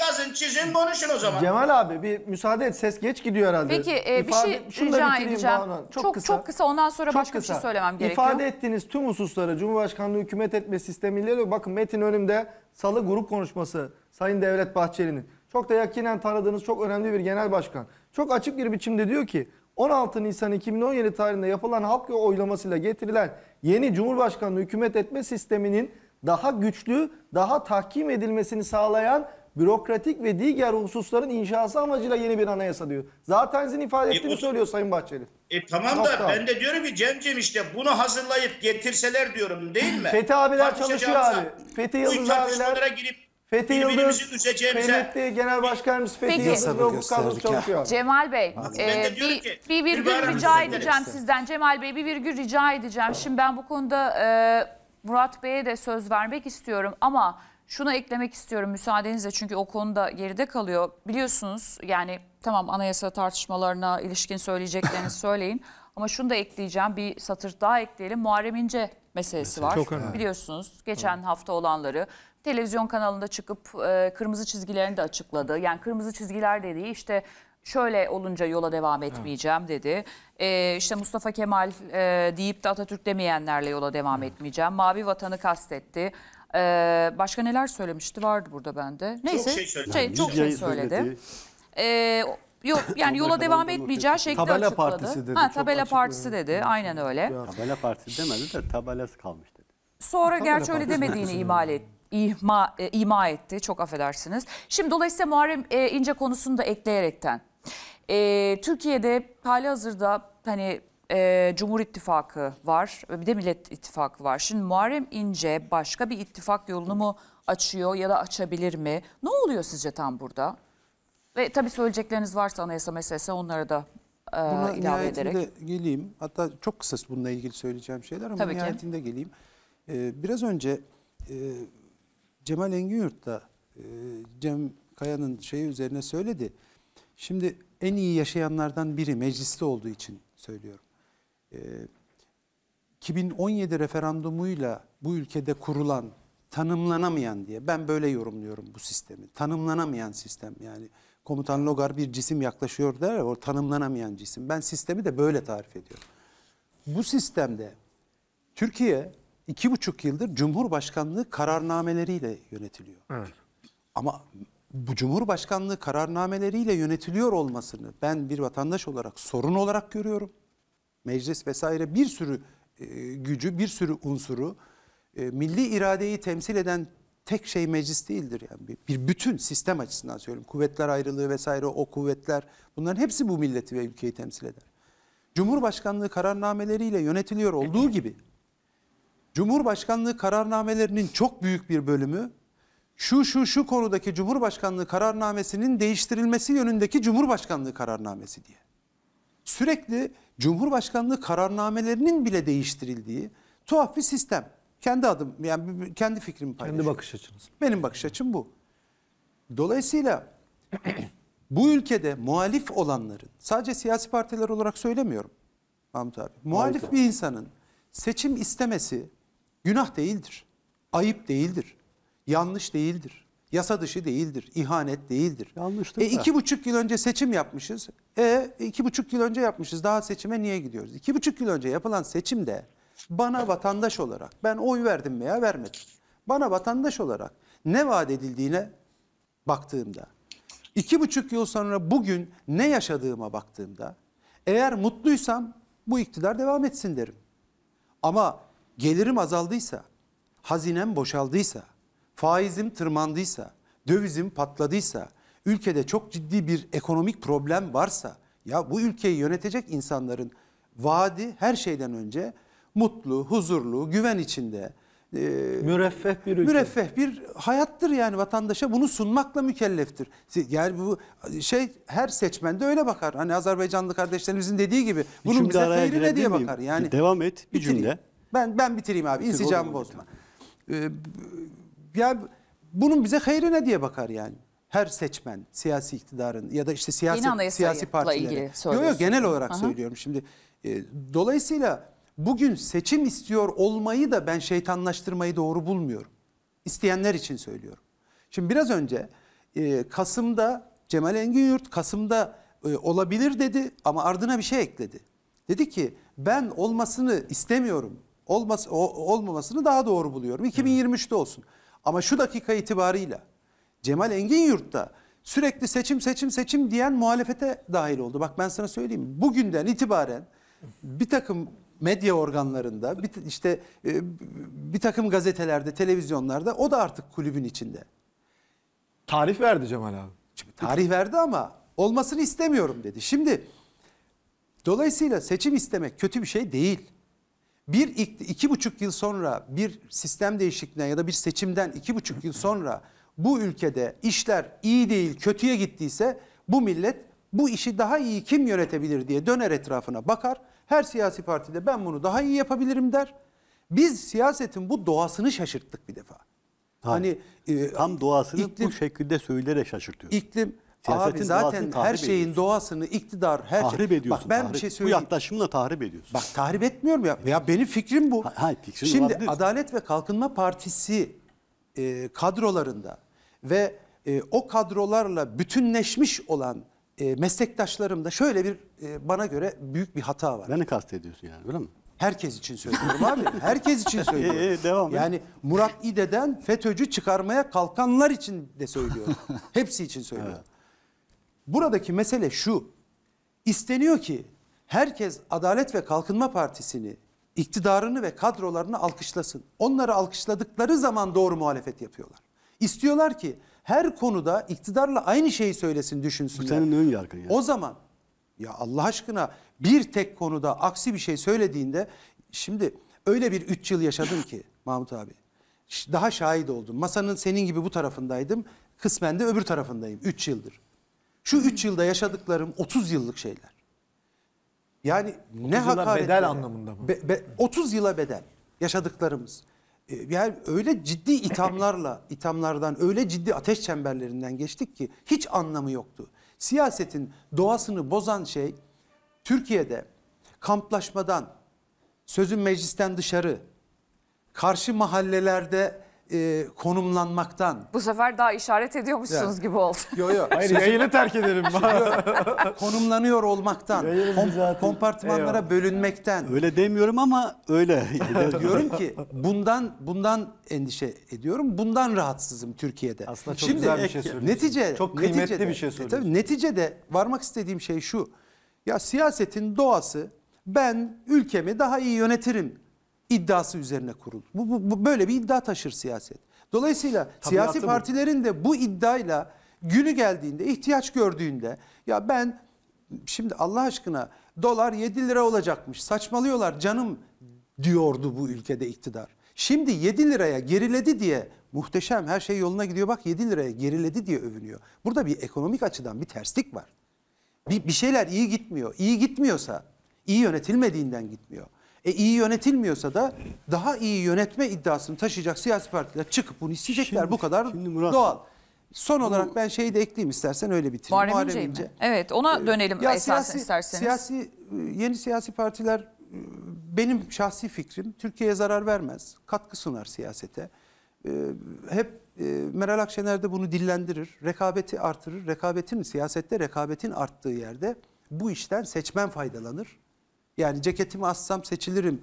Yazın, çizin, konuşun o zaman. Cemal abi bir müsaade et, ses geç gidiyor herhalde. Peki e, bir şey rica edeceğim. Çok, çok, kısa. çok kısa ondan sonra çok başka kısa. bir şey söylemem gerekiyor. İfade ettiğiniz tüm hususları Cumhurbaşkanlığı hükümet etme sistemiyle, bakın Metin önümde salı grup konuşması Sayın Devlet Bahçeli'nin. Çok da yakinen tanıdığınız çok önemli bir genel başkan. Çok açık bir biçimde diyor ki on altı Nisan iki bin on yedi tarihinde yapılan halk oylamasıyla getirilen yeni Cumhurbaşkanlığı hükümet etme sisteminin daha güçlü, daha tahkim edilmesini sağlayan bürokratik ve diğer hususların inşası amacıyla yeni bir anayasa diyor. Zaten sizin ifade ettiğini e, söylüyor Sayın Bahçeli. E tamam Nokta. da ben de diyorum ki Cemcim işte bunu hazırlayıp getirseler diyorum değil mi? Fethi abiler çalışıyor abi. Fethi Yıldız abiler. Girip Fethi Yıldız, P N T Genel Başkanımız Fethi Yıldız ve hukuk kadrosu çalışıyor. Cemal Bey, e, bir, ki, bir virgül rica edeceğim sizden. Cemal Bey bir virgül rica edeceğim. Şimdi ben bu konuda e, Murat Bey'e de söz vermek istiyorum ama şunu eklemek istiyorum müsaadenizle, çünkü o konuda geride kalıyor. Biliyorsunuz yani tamam, anayasa tartışmalarına ilişkin söyleyeceklerinizi söyleyin. Ama şunu da ekleyeceğim, bir satır daha ekleyelim. Muharrem İnce meselesi var. Biliyorsunuz geçen evet. hafta olanları televizyon kanalında çıkıp e, kırmızı çizgilerini de açıkladı. Yani kırmızı çizgiler dediği işte şöyle olunca yola devam etmeyeceğim evet. dedi. E, işte Mustafa Kemal e, deyip de Atatürk demeyenlerle yola devam evet. etmeyeceğim. Mavi vatanı kastetti. E, başka neler söylemişti, vardı burada bende. Neyse çok şey söyledi. Şey, çok şey söyledi. E, Yok yani yola devam etmeyeceği şekilde tabela açıkladı. Partisi dedi, ha, tabela partisi dedi. dedi. Aynen öyle. Tabela partisi demedi de tabelası kalmış dedi. Sonra tabela gerçi öyle demediğini imal et, ima, e, ima etti. Çok affedersiniz. Şimdi dolayısıyla Muharrem e, İnce konusunu da ekleyerekten. E, Türkiye'de hali hazırda hani e, Cumhur İttifakı var. Bir de Millet İttifakı var. Şimdi Muharrem İnce başka bir ittifak yolunu mu açıyor ya da açabilir mi? Ne oluyor sizce tam burada? Ve tabii söyleyecekleriniz varsa anayasa meselesi onlara da e, buna ilave ederek. geleyim. Hatta çok kısa bununla ilgili söyleyeceğim şeyler ama tabii nihayetinde ki. geleyim. Ee, biraz önce e, Cemal Engiyurt'ta e, Cem Kaya'nın şeyi üzerine söyledi. Şimdi en iyi yaşayanlardan biri mecliste olduğu için söylüyorum. E, iki bin on yedi referandumuyla bu ülkede kurulan, tanımlanamayan diye ben böyle yorumluyorum bu sistemi. Tanımlanamayan sistem yani. Komutan Logar bir cisim yaklaşıyor der, o tanımlanamayan cisim. Ben sistemi de böyle tarif ediyorum. Bu sistemde Türkiye iki buçuk yıldır Cumhurbaşkanlığı kararnameleriyle yönetiliyor. Evet. Ama bu Cumhurbaşkanlığı kararnameleriyle yönetiliyor olmasını ben bir vatandaş olarak sorun olarak görüyorum. Meclis vesaire bir sürü e, gücü, bir sürü unsuru, e, milli iradeyi temsil eden tek şey meclis değildir yani, bir, bir bütün sistem açısından söylüyorum. Kuvvetler ayrılığı vesaire, o kuvvetler, bunların hepsi bu milleti ve ülkeyi temsil eder. Cumhurbaşkanlığı kararnameleriyle yönetiliyor olduğu gibi Cumhurbaşkanlığı kararnamelerinin çok büyük bir bölümü şu şu şu konudaki Cumhurbaşkanlığı kararnamesinin değiştirilmesi yönündeki Cumhurbaşkanlığı kararnamesi diye. Sürekli Cumhurbaşkanlığı kararnamelerinin bile değiştirildiği tuhaf bir sistem. Kendi adım, yani kendi fikrimi paylaşıyorum. Kendi bakış açınız. Benim bakış açım bu. Dolayısıyla bu ülkede muhalif olanların, sadece siyasi partiler olarak söylemiyorum Mahmut abi, muhalif Haydi. bir insanın seçim istemesi günah değildir, ayıp değildir, yanlış değildir, yasa dışı değildir, ihanet değildir. Yanlışlıkla. E iki buçuk yıl önce seçim yapmışız, e iki buçuk yıl önce yapmışız, daha seçime niye gidiyoruz? İki buçuk yıl önce yapılan seçimde bana vatandaş olarak, ben oy verdim veya vermedim, bana vatandaş olarak ne vaat edildiğine baktığımda, iki buçuk yıl sonra bugün ne yaşadığıma baktığımda, eğer mutluysam bu iktidar devam etsin derim. Ama gelirim azaldıysa, hazinem boşaldıysa, faizim tırmandıysa, dövizim patladıysa, ülkede çok ciddi bir ekonomik problem varsa, ya bu ülkeyi yönetecek insanların vaadi her şeyden önce mutlu, huzurlu, güven içinde e, müreffeh bir ülke. Müreffeh bir hayattır yani, vatandaşa bunu sunmakla mükelleftir. Yani bu şey her seçmen de öyle bakar. Hani Azerbaycanlı kardeşlerimizin dediği gibi bunun bize feyri ne diye miyim? bakar. Yani devam et bir bitireyim. cümle. Ben ben bitireyim abi. Bitir, İnsicamı bozma. Ee, yani bunun bize feyri ne diye bakar yani. Her seçmen siyasi iktidarın ya da işte siyasi siyasi partilerin. Yok yok genel olarak Aha. söylüyorum şimdi. E, dolayısıyla bugün seçim istiyor olmayı da ben şeytanlaştırmayı doğru bulmuyorum. İsteyenler için söylüyorum. Şimdi biraz önce e, Kasım'da Cemal Engiyurt Kasım'da e, olabilir dedi ama ardına bir şey ekledi. Dedi ki ben olmasını istemiyorum. Olmas, o, olmamasını daha doğru buluyorum. iki bin yirmi üçte olsun. Ama şu dakika itibarıyla Cemal Engiyurt da sürekli seçim seçim seçim diyen muhalefete dahil oldu. Bak ben sana söyleyeyim. Bugünden itibaren bir takım medya organlarında, bir, işte bir takım gazetelerde, televizyonlarda o da artık kulübün içinde. Tarih verdi Cemal abi. Şimdi tarih verdi ama olmasını istemiyorum dedi. Şimdi dolayısıyla seçim istemek kötü bir şey değil. Bir, iki buçuk yıl sonra bir sistem değişikliğinden ya da bir seçimden iki buçuk yıl sonra bu ülkede işler iyi değil kötüye gittiyse bu millet bu işi daha iyi kim yönetebilir diye döner etrafına bakar. Her siyasi partide ben bunu daha iyi yapabilirim der. Biz siyasetin bu doğasını şaşırttık bir defa. Tam, hani e, tam doğasını iklim, bu şekilde söyleyerek şaşırtıyoruz. İklim siyasetin abi zaten her şeyin ediyorsun. doğasını iktidar her tahrip şey, ediyorsun. Bak ben tahrip, bir şey söyleyeyim. Bu yaklaşımla tahrip ediyorsun. Bak tahrip etmiyorum ya. Ya benim fikrim bu. Ha, hayır, fikrin Şimdi vardır. Adalet ve Kalkınma Partisi e, kadrolarında ve e, o kadrolarla bütünleşmiş olan e, meslektaşlarımda şöyle bir e, bana göre büyük bir hata var. Beni kastediyorsun yani öyle mi? Herkes için söylüyorum abi. Herkes için söylüyorum. E, e, devam yani ya. Murat İde'den FETÖ'cü çıkarmaya kalkanlar için de söylüyorum. Hepsi için söylüyorum. Evet. Buradaki mesele şu. İsteniyor ki herkes Adalet ve Kalkınma Partisi'ni, iktidarını ve kadrolarını alkışlasın. Onları alkışladıkları zaman doğru muhalefet yapıyorlar. İstiyorlar ki her konuda iktidarla aynı şeyi söylesin, düşünsünler. Bu senin ön yargın ya. O zaman ya Allah aşkına bir tek konuda aksi bir şey söylediğinde, şimdi öyle bir üç yıl yaşadım ki Mahmut abi, daha şahit oldum. Masanın senin gibi bu tarafındaydım, kısmen de öbür tarafındayım üç yıldır. Şu üç yılda yaşadıklarım otuz yıllık şeyler. Yani ne hakaret bedel anlamında mı? Be, be, otuz yıla bedel yaşadıklarımız. Ee, yani öyle ciddi ithamlarla, ithamlardan öyle ciddi ateş çemberlerinden geçtik ki hiç anlamı yoktu. Siyasetin doğasını bozan şey Türkiye'de kamplaşmadan, sözün meclisten dışarı, karşı mahallelerde E, konumlanmaktan. Bu sefer daha işaret ediyormuşsunuz yani gibi oldu. Yok yok. Hayır yayını terk ederim. Konumlanıyor olmaktan. Kom kompartmanlara Eyvallah. bölünmekten. Öyle demiyorum ama öyle. Diyorum ki bundan bundan endişe ediyorum. Bundan rahatsızım Türkiye'de. Aslında çok Şimdi, güzel bir şey söylüyorsun. Netice, çok kıymetli neticede, bir şey söylüyorsun. E, tabii, neticede varmak istediğim şey şu. Ya siyasetin doğası ben ülkemi daha iyi yönetirim iddiası üzerine kuruldu. Bu, bu, bu böyle bir iddia taşır siyaset. Dolayısıyla Tabii siyasi partilerin bu. de bu iddiayla günü geldiğinde, ihtiyaç gördüğünde ya ben şimdi Allah aşkına dolar yedi lira olacakmış. Saçmalıyorlar canım diyordu bu ülkede iktidar. Şimdi yedi liraya geriledi diye muhteşem her şey yoluna gidiyor. Bak yedi liraya geriledi diye övünüyor. Burada bir ekonomik açıdan bir terslik var. Bir, bir şeyler iyi gitmiyor. İyi gitmiyorsa iyi yönetilmediğinden gitmiyor. E iyi yönetilmiyorsa da daha iyi yönetme iddiasını taşıyacak siyasi partiler çıkıp bunu isteyecekler. Şimdi, bu kadar Murat, doğal. Son bu, olarak ben şeyi de ekleyeyim istersen öyle bitireyim. Muharrem, Muharrem İnce. İnce. Evet ona dönelim ya esasen siyasi, isterseniz. Siyasi, yeni siyasi partiler benim şahsi fikrim Türkiye'ye zarar vermez. Katkı sunar siyasete. Hep Meral Akşener de bunu dillendirir. Rekabeti artırır. Rekabetin siyasette rekabetin arttığı yerde bu işten seçmen faydalanır. Yani ceketimi assam seçilirim,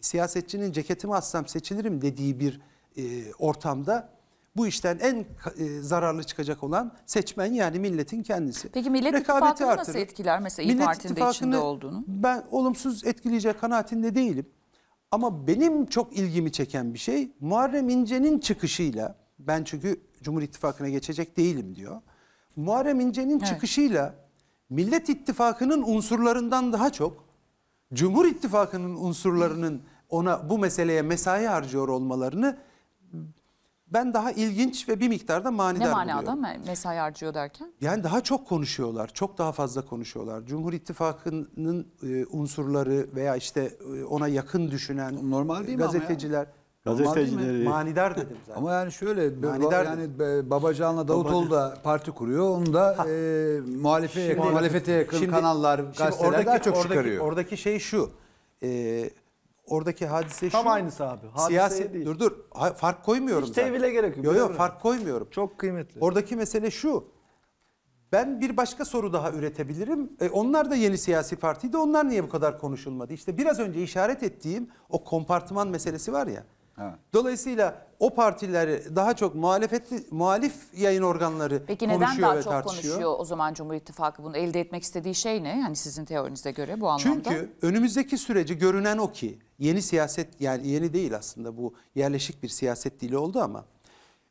siyasetçinin ceketimi assam seçilirim dediği bir e, ortamda bu işten en e, zararlı çıkacak olan seçmen yani milletin kendisi. Peki Millet İttifakı'nı nasıl etkiler mesela İYİ Parti'nin de içinde olduğunu? Ben olumsuz etkileyecek kanaatinde değilim. Ama benim çok ilgimi çeken bir şey Muharrem İnce'nin çıkışıyla, ben çünkü Cumhur İttifakı'na geçecek değilim diyor. Muharrem İnce'nin evet. çıkışıyla Millet İttifakı'nın unsurlarından daha çok Cumhur İttifakı'nın unsurlarının ona bu meseleye mesai harcıyor olmalarını ben daha ilginç ve bir miktarda manidar buluyorum. Ne manada buluyorum. mesai harcıyor derken? Yani daha çok konuşuyorlar, çok daha fazla konuşuyorlar. Cumhur İttifakı'nın unsurları veya işte ona yakın düşünen normal değil mi gazeteciler... Gazetecileri. Manidar dedim zaten. Ama yani şöyle manidar yani dedim. Babacan'la Davutoğlu da parti kuruyor. Onu da e, muhalefe yakın, şimdi, muhalefete yakın şimdi, kanallar, şimdi gazeteler oradaki, daha çok oradaki, çıkarıyor. Oradaki şey şu. E, oradaki hadise Tam şu. Tam aynısı abi. Hadise siyasi, değil. Dur dur. Ha, fark koymuyorum. Hiç tevhile gerek yok. Yok yok fark koymuyorum. Çok kıymetli. Oradaki mesele şu. Ben bir başka soru daha üretebilirim. E, onlar da yeni siyasi partiydi. Onlar niye bu kadar konuşulmadı? İşte biraz önce işaret ettiğim o kompartıman meselesi var ya. Evet. Dolayısıyla o partileri daha çok muhalefetli, muhalif yayın organları Peki konuşuyor ve tartışıyor. Peki neden daha çok konuşuyor o zaman Cumhur İttifakı? Bunu elde etmek istediği şey ne? Yani sizin teorinize göre bu anlamda. Çünkü önümüzdeki süreci görünen o ki yeni siyaset, yani yeni değil aslında, bu yerleşik bir siyaset dili oldu ama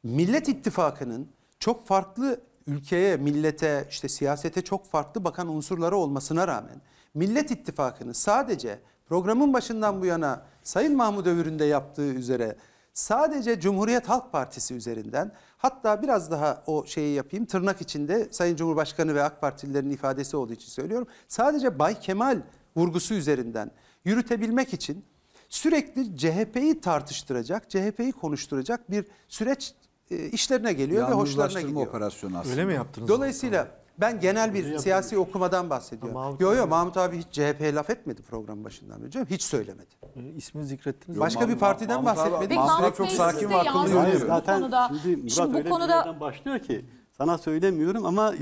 Millet İttifakı'nın çok farklı ülkeye, millete, işte siyasete çok farklı bakan unsurları olmasına rağmen Millet İttifakı'nı sadece programın başından bu yana Sayın Mahmut Övür'ün de yaptığı üzere sadece Cumhuriyet Halk Partisi üzerinden, hatta biraz daha o şeyi yapayım tırnak içinde, Sayın Cumhurbaşkanı ve AK Partililerin ifadesi olduğu için söylüyorum, sadece Bay Kemal vurgusu üzerinden yürütebilmek için sürekli C H P'yi tartıştıracak, C H P'yi konuşturacak bir süreç işlerine geliyor ve hoşlarına gidiyor. Operasyonu aslında. Öyle mi yaptınız? Dolayısıyla onu? Ben genel bir Öyle siyasi yapayım. Okumadan bahsediyorum. Yok yok, Mahmut abi hiç C H P'ye laf etmedi programın başından önce. Hiç söylemedi. E, ismini zikrettiniz. Başka Mahmut, bir partiden Mahmut bahsetmedi. Mahmut abi çok sakin ve akıllı yürüyor. Zaten şimdi, şimdi bu konuda başlıyor ki sana söylemiyorum ama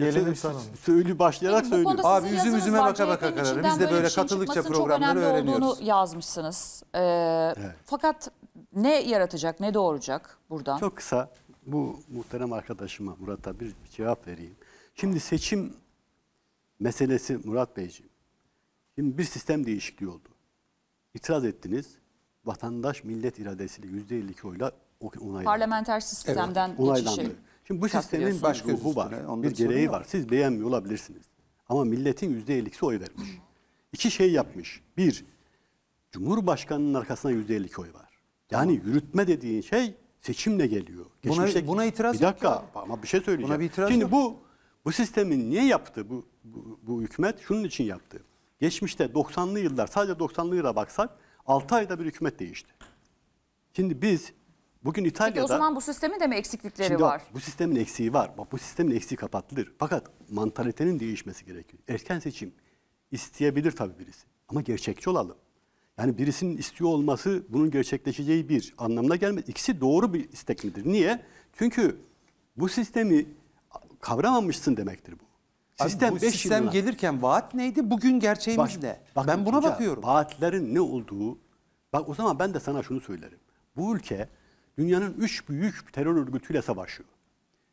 söylü başlayarak söylüyorum. Abi üzüm üzüme baka baka karar. Biz de böyle katıldıkça programları öğreniyoruz. Yazmışsınız. Fakat ne yaratacak, ne doğuracak buradan? Çok kısa bu muhterem arkadaşıma Murat'a bir cevap vereyim. Şimdi seçim meselesi Murat Beyciğim. Şimdi bir sistem değişikliği oldu. İtiraz ettiniz. Vatandaş millet iradesiyle yüzde elli iki oyla onaylandı. Parlamenter sistemden evet, onaylandı. Şimdi bu sistemin başka ruhu var. Bir gereği var. Siz beğenmiyor olabilirsiniz. Ama milletin yüzde elli ikisi oy vermiş. İki şey yapmış. Bir, Cumhurbaşkanı'nın arkasına yüzde elli iki oy var. Yani tamam. Yürütme dediğin şey seçimle geliyor. Geçmişte, buna, buna itiraz yok. Bir dakika yok ama bir şey söyleyeceğim. Buna bir itiraz Şimdi yok. bu... Bu sistemin niye yaptı bu, bu, bu hükümet? Şunun için yaptı. Geçmişte doksanlı yıllar, sadece doksanlı yıla baksak altı ayda bir hükümet değişti. Şimdi biz bugün İtalya'da... Peki o zaman bu sistemin de mi eksiklikleri şimdi var? Bu sistemin eksiği var. Bak, bu sistemin eksiği kapatılır. Fakat mantalitenin değişmesi gerekiyor. Erken seçim isteyebilir tabii birisi. Ama gerçekçi olalım. Yani birisinin istiyor olması bunun gerçekleşeceği bir anlamına gelmez. İkisi doğru bir istek midir? Niye? Çünkü bu sistemi... kavramamışsın demektir bu. Sistem, Abi bu sistem yılına... gelirken vaat neydi? Bugün gerçeğimiz Baş, ne? Bakın, ben buna hoca, bakıyorum. Vaatlerin ne olduğu... Bak o zaman ben de sana şunu söylerim. Bu ülke dünyanın üç büyük terör örgütüyle savaşıyor.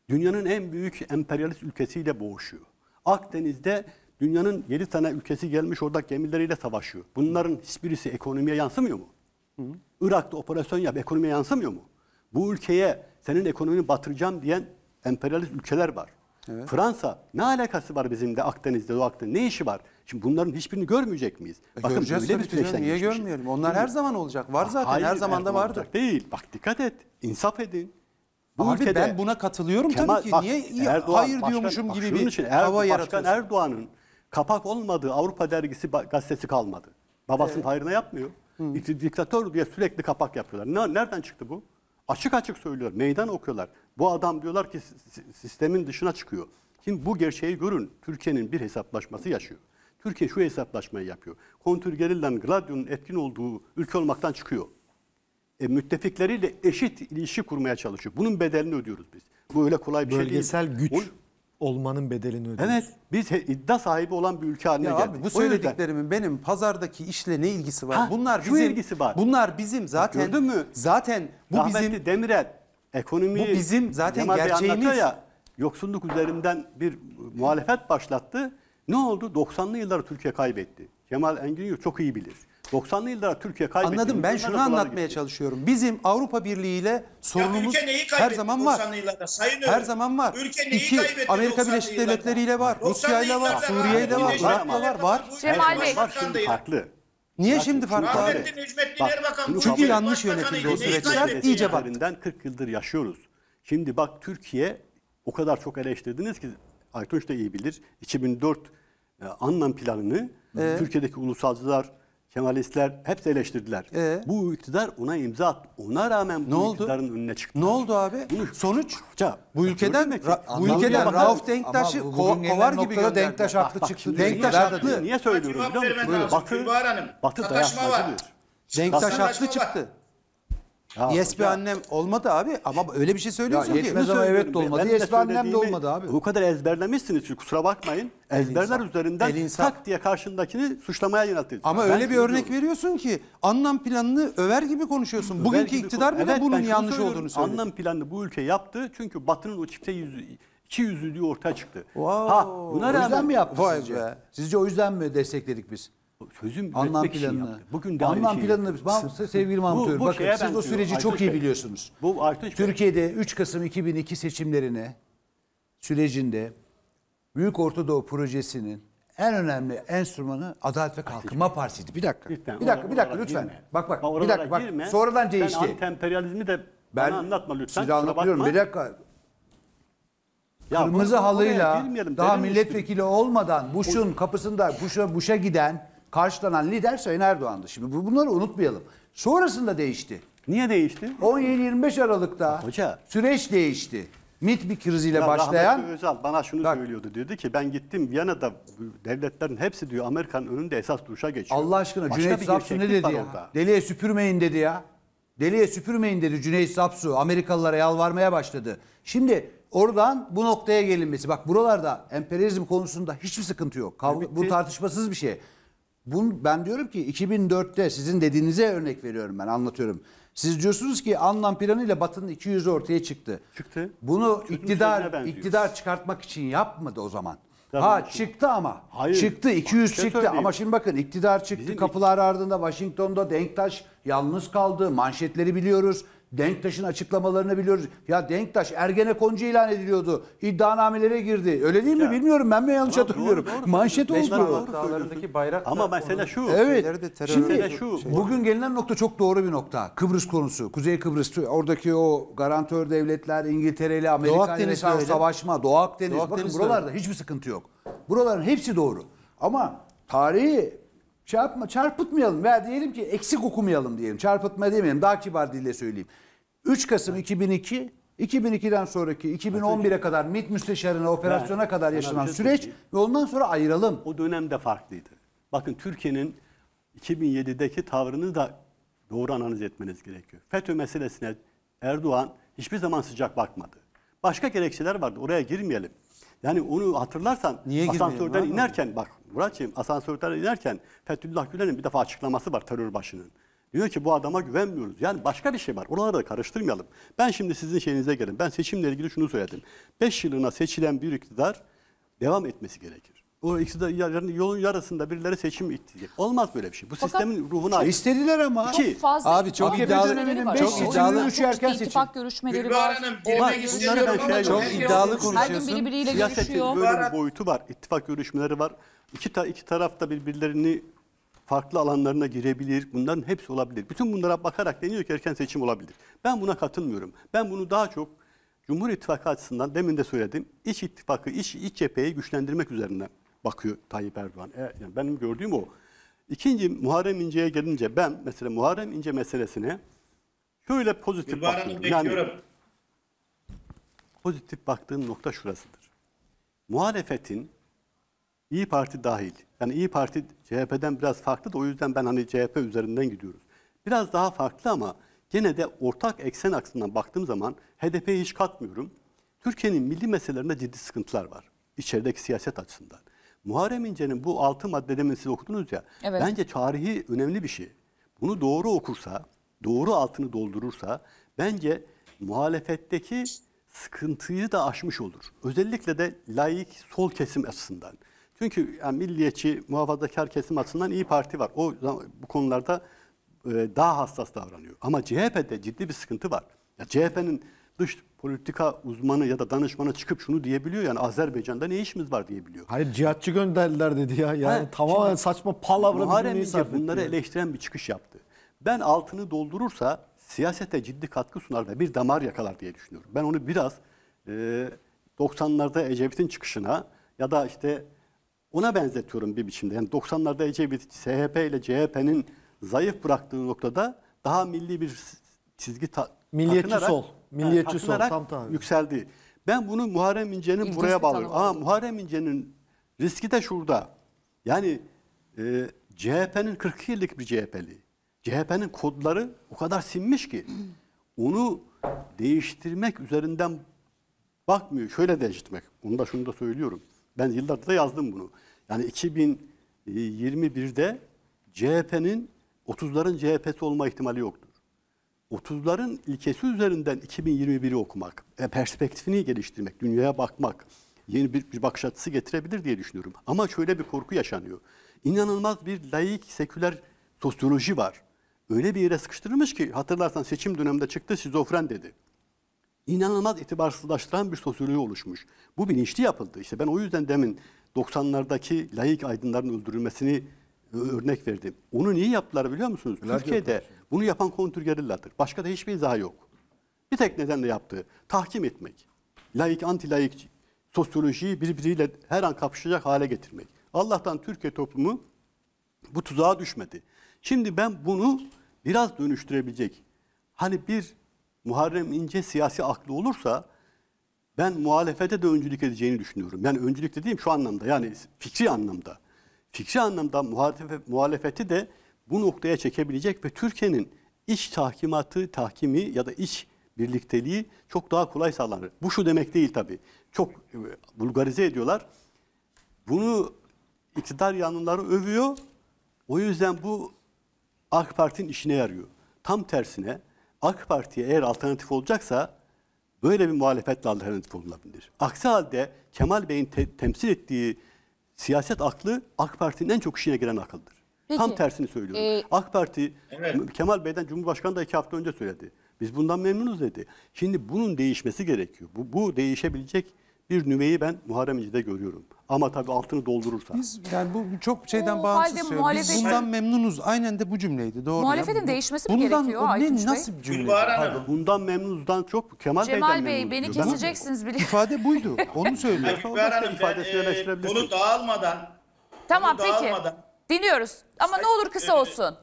Dünyanın en büyük emperyalist ülkesiyle boğuşuyor. Akdeniz'de dünyanın yedi tane ülkesi gelmiş orada gemileriyle savaşıyor. Bunların hiçbirisi ekonomiye yansımıyor mu? Hı hı. Irak'ta operasyon yap, ekonomiye yansımıyor mu? Bu ülkeye senin ekonomini batıracağım diyen... emperyalist ülkeler var. Evet. Fransa ne alakası var bizimle Akdeniz'de, Doğu Akdeniz'de ne işi var? Şimdi bunların hiçbirini görmeyecek miyiz? E Bakın böyle bir süreçten niye görmüyorum? Onlar Değil her mi? zaman olacak. Var zaten Hayır, her zaman da vardır. Değil. Bak dikkat et. İnsaf edin. Bu Abi ülkede ben buna katılıyorum Kemal, tabii ki. Bak, niye Erdoğan, hayır başkan, diyormuşum bak, gibi bir için, hava yaratıyorsun. Erdoğan'ın kapak olmadığı Avrupa dergisi gazetesi kalmadı. Babasının evet. hayrına yapmıyor. Hmm. Diktatör diye sürekli kapak yapıyorlar. Nereden çıktı bu? Açık açık söylüyor, meydan okuyorlar. Bu adam diyorlar ki sistemin dışına çıkıyor. Şimdi bu gerçeği görün. Türkiye'nin bir hesaplaşması yaşıyor. Türkiye şu hesaplaşmayı yapıyor. Kontrgerilla'nın, Gladio'nun etkin olduğu ülke olmaktan çıkıyor. E, müttefikleriyle eşit ilişki kurmaya çalışıyor. Bunun bedelini ödüyoruz biz. Bu öyle kolay bir Bölgesel şey değil. Bölgesel güç o, olmanın bedelini ödüyoruz. Evet, biz iddia sahibi olan bir ülke haline ya geldik. Abi, bu söylediklerimin benim pazardaki işle ne ilgisi var? Ha, bunlar bizim ilgisi var. Bunlar bizim zaten. Gördün mü? Zaten bu Rahmetli bizim Demirel. Ekonomi, bu bizim zaten gerçeğimiz. Ya, yoksulluk üzerinden bir muhalefet başlattı. Ne oldu? doksanlı yılları Türkiye kaybetti. Kemal Engin çok iyi bilir. doksanlı yılları Türkiye kaybetti. Anladım, ben şunu anlatmaya gitti. çalışıyorum. Bizim Avrupa Birliği ile sorunumuz her zaman var. Sayın her zaman var. Ülke neyi İki, Amerika Birleşik Devletleri ile var. Rusya ile var. Suriye ile var. Irak'la var. var. Kemal Bey. Farklı. Niye Zaten şimdi farklı abi? Çünkü yanlış yönetildi o süreçler. İyice bak. kırk yıldır yaşıyoruz. Şimdi bak Türkiye o kadar çok eleştirdiniz ki Aytunç da iyi bilir. iki bin dört e, Annan planını ee? Türkiye'deki ulusalcılar, Kemalistler hepsi eleştirdiler. Ee? Bu iktidar ona imza attı. Ona rağmen bu iktidarın önüne çıktı. Ne oldu abi? Bunu, Sonuç? Ya, bu ülkeden mi? Bu ülkeden Rauf Denktaş'ı ko kovar gibi gönderdi. Denktaş haklı çıktı. Denktaş haklı. Niye söylüyorum biliyor musun? Batı, Batı dayatmacıdır. Denktaş haklı çıktı. E S P ya, annem olmadı abi ama öyle bir şey söylüyorsun ki. Ne zaman evet de olmadı, E S P annem de olmadı abi. O kadar ezberlemişsiniz ki kusura bakmayın. Ezberler insan üzerinden tak diye karşındakini suçlamaya yöneltiyor. Ama ben öyle bir örnek veriyorsun ki anlam planını över gibi konuşuyorsun. Över Bugünkü gibi iktidar bile evet, bunun yanlış olduğunu söylüyor. Anlam planını bu ülke yaptı çünkü Batı'nın o çifte yüzü... İki yüzlülüğü ortaya çıktı. Wow. Ha, buna rağmen, o yüzden mi yaptı sizce? Be. Sizce o yüzden mi destekledik biz? Çözüm anlam planını. Bugün de anlam planını şey. Sevgili Mahmut Öğür, bakın siz o süreci çok şey. iyi biliyorsunuz. Bu, Türkiye'de üç Kasım iki bin iki seçimlerine sürecinde Büyük Ortadoğu Projesi'nin en önemli enstrümanı Adalet ve Kalkınma Ayteş Partisi'ydi. Bir dakika. Lütfen, bir dakika, bir dakika lütfen. Girme. Bak bak. Bir dakika bak. Girme. Sonradan değişti. Ben anti-emperyalizmi de ben, bana anlatma lütfen. Size anlatıyorum. Bir dakika. Ya kırmızı halıyla daha milletvekili olmadan Bush'un kapısında Bush'a Bush'a giden, karşılanan lider Sayın Erdoğan'dı. Şimdi bunları unutmayalım. Sonrasında değişti. Niye değişti? on yedi yirmi beş Aralık'ta Hoca, süreç değişti. MİT bir kriziyle ya başlayan... Rahmetli Özal bana şunu bak, söylüyordu. Dedi ki ben gittim Viyana'da devletlerin hepsi diyor Amerika'nın önünde esas duruşa geçiyor. Allah aşkına başka Cüneyt Zapsu ne dedi ya? Orada. Deliye süpürmeyin dedi ya. Deliye süpürmeyin dedi Cüneyt Zapsu. Amerikalılara yalvarmaya başladı. Şimdi... Oradan bu noktaya gelinmesi. Bak buralarda emperyalizm konusunda hiçbir sıkıntı yok. Kavga, bu tartışmasız bir şey. Bunu, ben diyorum ki iki bin dörtte sizin dediğinize örnek veriyorum ben anlatıyorum. Siz diyorsunuz ki anlam planıyla Batı'nın iki yüzü ortaya çıktı. Çıktı. Bunu Çıktım iktidar iktidar çıkartmak için yapmadı o zaman. Tabii ha için. çıktı ama. Hayır. Çıktı iki yüz şey çıktı söyleyeyim. Ama şimdi bakın iktidar çıktı. Bizim kapılar ardında Washington'da Denktaş yalnız kaldı. Manşetleri biliyoruz. Denktaş'ın açıklamalarını biliyoruz. Ya Denktaş Ergenekoncu ilan ediliyordu. İddianamelere girdi. Öyle değil mi ya. bilmiyorum. Ben mi yanlış hatırlıyorum? Manşet oldu. Ama mesele şu. Evet. Şimdi şu. Bugün gelinen nokta çok doğru bir nokta. Kıbrıs konusu. Kuzey Kıbrıs. Oradaki o garantör devletler İngiltere ile Amerika ile savaşma. Doğu Akdeniz. Doğu Bakın buralarda öyle. hiçbir sıkıntı yok. Buraların hepsi doğru. Ama tarihi şey yapma, çarpıtmayalım veya diyelim ki eksik okumayalım diyelim. Çarpıtma demeyelim. Daha kibar dille söyleyeyim. üç Kasım iki bin iki, iki bin ikiden sonraki iki bin on bire kadar MİT müsteşarına, operasyona yani, kadar yaşanan şey süreç söyleyeyim. ve ondan sonra ayrılım. O dönemde farklıydı. Bakın Türkiye'nin iki bin yedideki tavrını da doğru analiz etmeniz gerekiyor. FETÖ meselesine Erdoğan hiçbir zaman sıcak bakmadı. Başka gerekçeler vardı. Oraya girmeyelim. Yani onu hatırlarsan Niye asansörden inerken bak Muratçığım asansörden inerken Fethullah Gülen'in bir defa açıklaması var terör başının. Diyor ki bu adama güvenmiyoruz. Yani başka bir şey var. Oraları da karıştırmayalım. Ben şimdi sizin şeyinize gelin. Ben seçimle ilgili şunu söyledim. beş yılına seçilen bir iktidar devam etmesi gerekir. O iktidarın yolun yarısında birileri seçim isteyecek. Olmaz böyle bir şey. Bu sistemin ruhuna aykırı. İstediler ama. Çok fazla abi çok iddialı. beş seçimden üç erken seçim. İttifak görüşmeleri var. Çok iddialı konuşuyorsun. Her gün birbiriyle görüşüyor. Böyle bir boyutu var. İttifak görüşmeleri var. İki, ta, iki taraf da birbirlerini farklı alanlarına girebilir. Bunların hepsi olabilir. Bütün bunlara bakarak deniyor ki erken seçim olabilir. Ben buna katılmıyorum. Ben bunu daha çok Cumhur İttifakı açısından demin de söyledim. İç ittifakı, iç, iç cepheyi güçlendirmek üzerine bakıyor Tayyip Erdoğan. E, yani benim gördüğüm o. İkinci Muharrem İnce'ye gelince ben mesela Muharrem İnce meselesine şöyle pozitif bakıyorum. Yani, pozitif baktığım nokta şurasıdır. Muhalefetin İYİ Parti dahil. Yani İYİ Parti C H P'den biraz farklı da o yüzden ben hani C H P üzerinden gidiyoruz. Biraz daha farklı ama gene de ortak eksen aksından baktığım zaman H D P'yi hiç katmıyorum. Türkiye'nin milli meselelerinde ciddi sıkıntılar var. İçerideki siyaset açısından. Muharrem İnce'nin bu altı madde demin siz okudunuz ya. Evet. Bence tarihi önemli bir şey. Bunu doğru okursa, doğru altını doldurursa bence muhalefetteki sıkıntıyı da aşmış olur. Özellikle de laik sol kesim açısından. Çünkü yani milliyetçi, muhafazakar kesim açısından İYİ Parti var. O bu konularda e, daha hassas davranıyor. Ama C H P'de ciddi bir sıkıntı var. C H P'nin dış politika uzmanı ya da danışmanı çıkıp şunu diyebiliyor. Yani Azerbaycan'da ne işimiz var diyebiliyor. Hayır cihatçı gönderdiler dedi ya. Yani He, tamamen şimdi, saçma palavra. Muharrem İnce bunları eleştiren bir çıkış yaptı. Ben altını doldurursa siyasete ciddi katkı sunar ve bir damar yakalar diye düşünüyorum. Ben onu biraz e, doksanlarda Ecevit'in çıkışına ya da işte ona benzetiyorum bir biçimde. Yani doksanlarda Ecevit, S H P ile C H P'nin zayıf bıraktığı noktada daha milli bir çizgi ta milliyetçi takınarak, sol, milliyetçi yani, sol tam tam yükseldi. Ben bunu Muharrem İnce'nin buraya bağlıyorum. Ama Muharrem İnce'nin riski de şurada. Yani e, C H P'nin kırk yıllık bir C H P'li. C H P'nin kodları o kadar sinmiş ki onu değiştirmek üzerinden bakmıyor. Şöyle değiştirmek. Onu da şunu da söylüyorum. Ben yıllardır da yazdım bunu. Yani iki bin yirmi birde C H P'nin otuzların C H P'si olma ihtimali yoktur. otuzların ilkesi üzerinden iki bin yirmi biri okumak, perspektifini geliştirmek, dünyaya bakmak, yeni bir, bir bakış açısı getirebilir diye düşünüyorum. Ama şöyle bir korku yaşanıyor. İnanılmaz bir laik, seküler sosyoloji var. Öyle bir yere sıkıştırılmış ki hatırlarsan seçim döneminde çıktı, şizofren dedi. İnanılmaz itibarsızlaştıran bir sosyoloji oluşmuş. Bu bilinçli yapıldı. İşte ben o yüzden demin doksanlardaki laik aydınların öldürülmesini örnek verdim. Onu niye yaptılar biliyor musunuz? Bilal Türkiye'de yok. Bunu yapan kontrgerilladır. Başka da hiçbir izahı yok. Bir tek nedenle yaptığı tahkim etmek. Laik, anti-laik sosyolojiyi birbiriyle her an kapışacak hale getirmek. Allah'tan Türkiye toplumu bu tuzağa düşmedi. Şimdi ben bunu biraz dönüştürebilecek. Hani bir Muharrem İnce siyasi aklı olursa ben muhalefete de öncülük edeceğini düşünüyorum. Yani öncülük dediğim şu anlamda, yani fikri anlamda. Fikri anlamda muhalefeti de bu noktaya çekebilecek ve Türkiye'nin iç tahkimatı, tahkimi ya da iç birlikteliği çok daha kolay sağlanır. Bu şu demek değil tabii. Çok vulgarize ediyorlar. Bunu iktidar yanlıları övüyor. O yüzden bu A K Parti'nin işine yarıyor. Tam tersine A K Parti'ye eğer alternatif olacaksa böyle bir muhalefetle alternatif olunabilir. Aksi halde Kemal Bey'in te temsil ettiği siyaset aklı A K Parti'nin en çok işine giren akıldır. Peki. Tam tersini söylüyorum. Ee, A K Parti, evet. Kemal Bey'den Cumhurbaşkanı da iki hafta önce söyledi. Biz bundan memnunuz dedi. Şimdi bunun değişmesi gerekiyor. Bu, bu değişebilecek bir nüveyi ben Muharrem İnce'de görüyorum. Ama tabii altını doldurursa. Biz, yani bu çok şeyden bağımsız söylüyorum. Biz bundan memnunuz. Aynen de bu cümleydi. Doğru. Muhalefetin ya. değişmesi bundan, mi gerekiyor Aytunç Bey? Nasıl bir cümle? Pardon, bundan memnunuzdan çok Kemal Bey'den memnunuz. Cemal Bey, beni diyor. Keseceksiniz bile. İfade buydu. Onu söylüyor. Gülbahar Hanım, ben bunu e, dağılmadan... Tamam peki. Dağılmadan, dinliyoruz. Ama say, ne olur kısa e, olsun.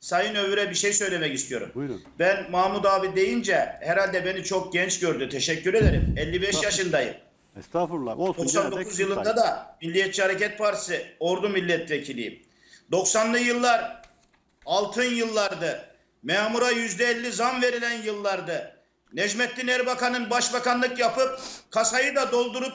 Sayın Övür'e bir şey söylemek istiyorum. Buyurun. Ben Mahmut abi deyince herhalde beni çok genç gördü. Teşekkür ederim. elli beş yaşındayım. Estağfurullah. Olsun, doksan dokuz yılında sayı. Da Milliyetçi Hareket Partisi Ordu milletvekiliyim. doksanlı yıllar altın yıllardı. Memura yüzde elli zam verilen yıllardı. Necmettin Erbakan'ın başbakanlık yapıp kasayı da doldurup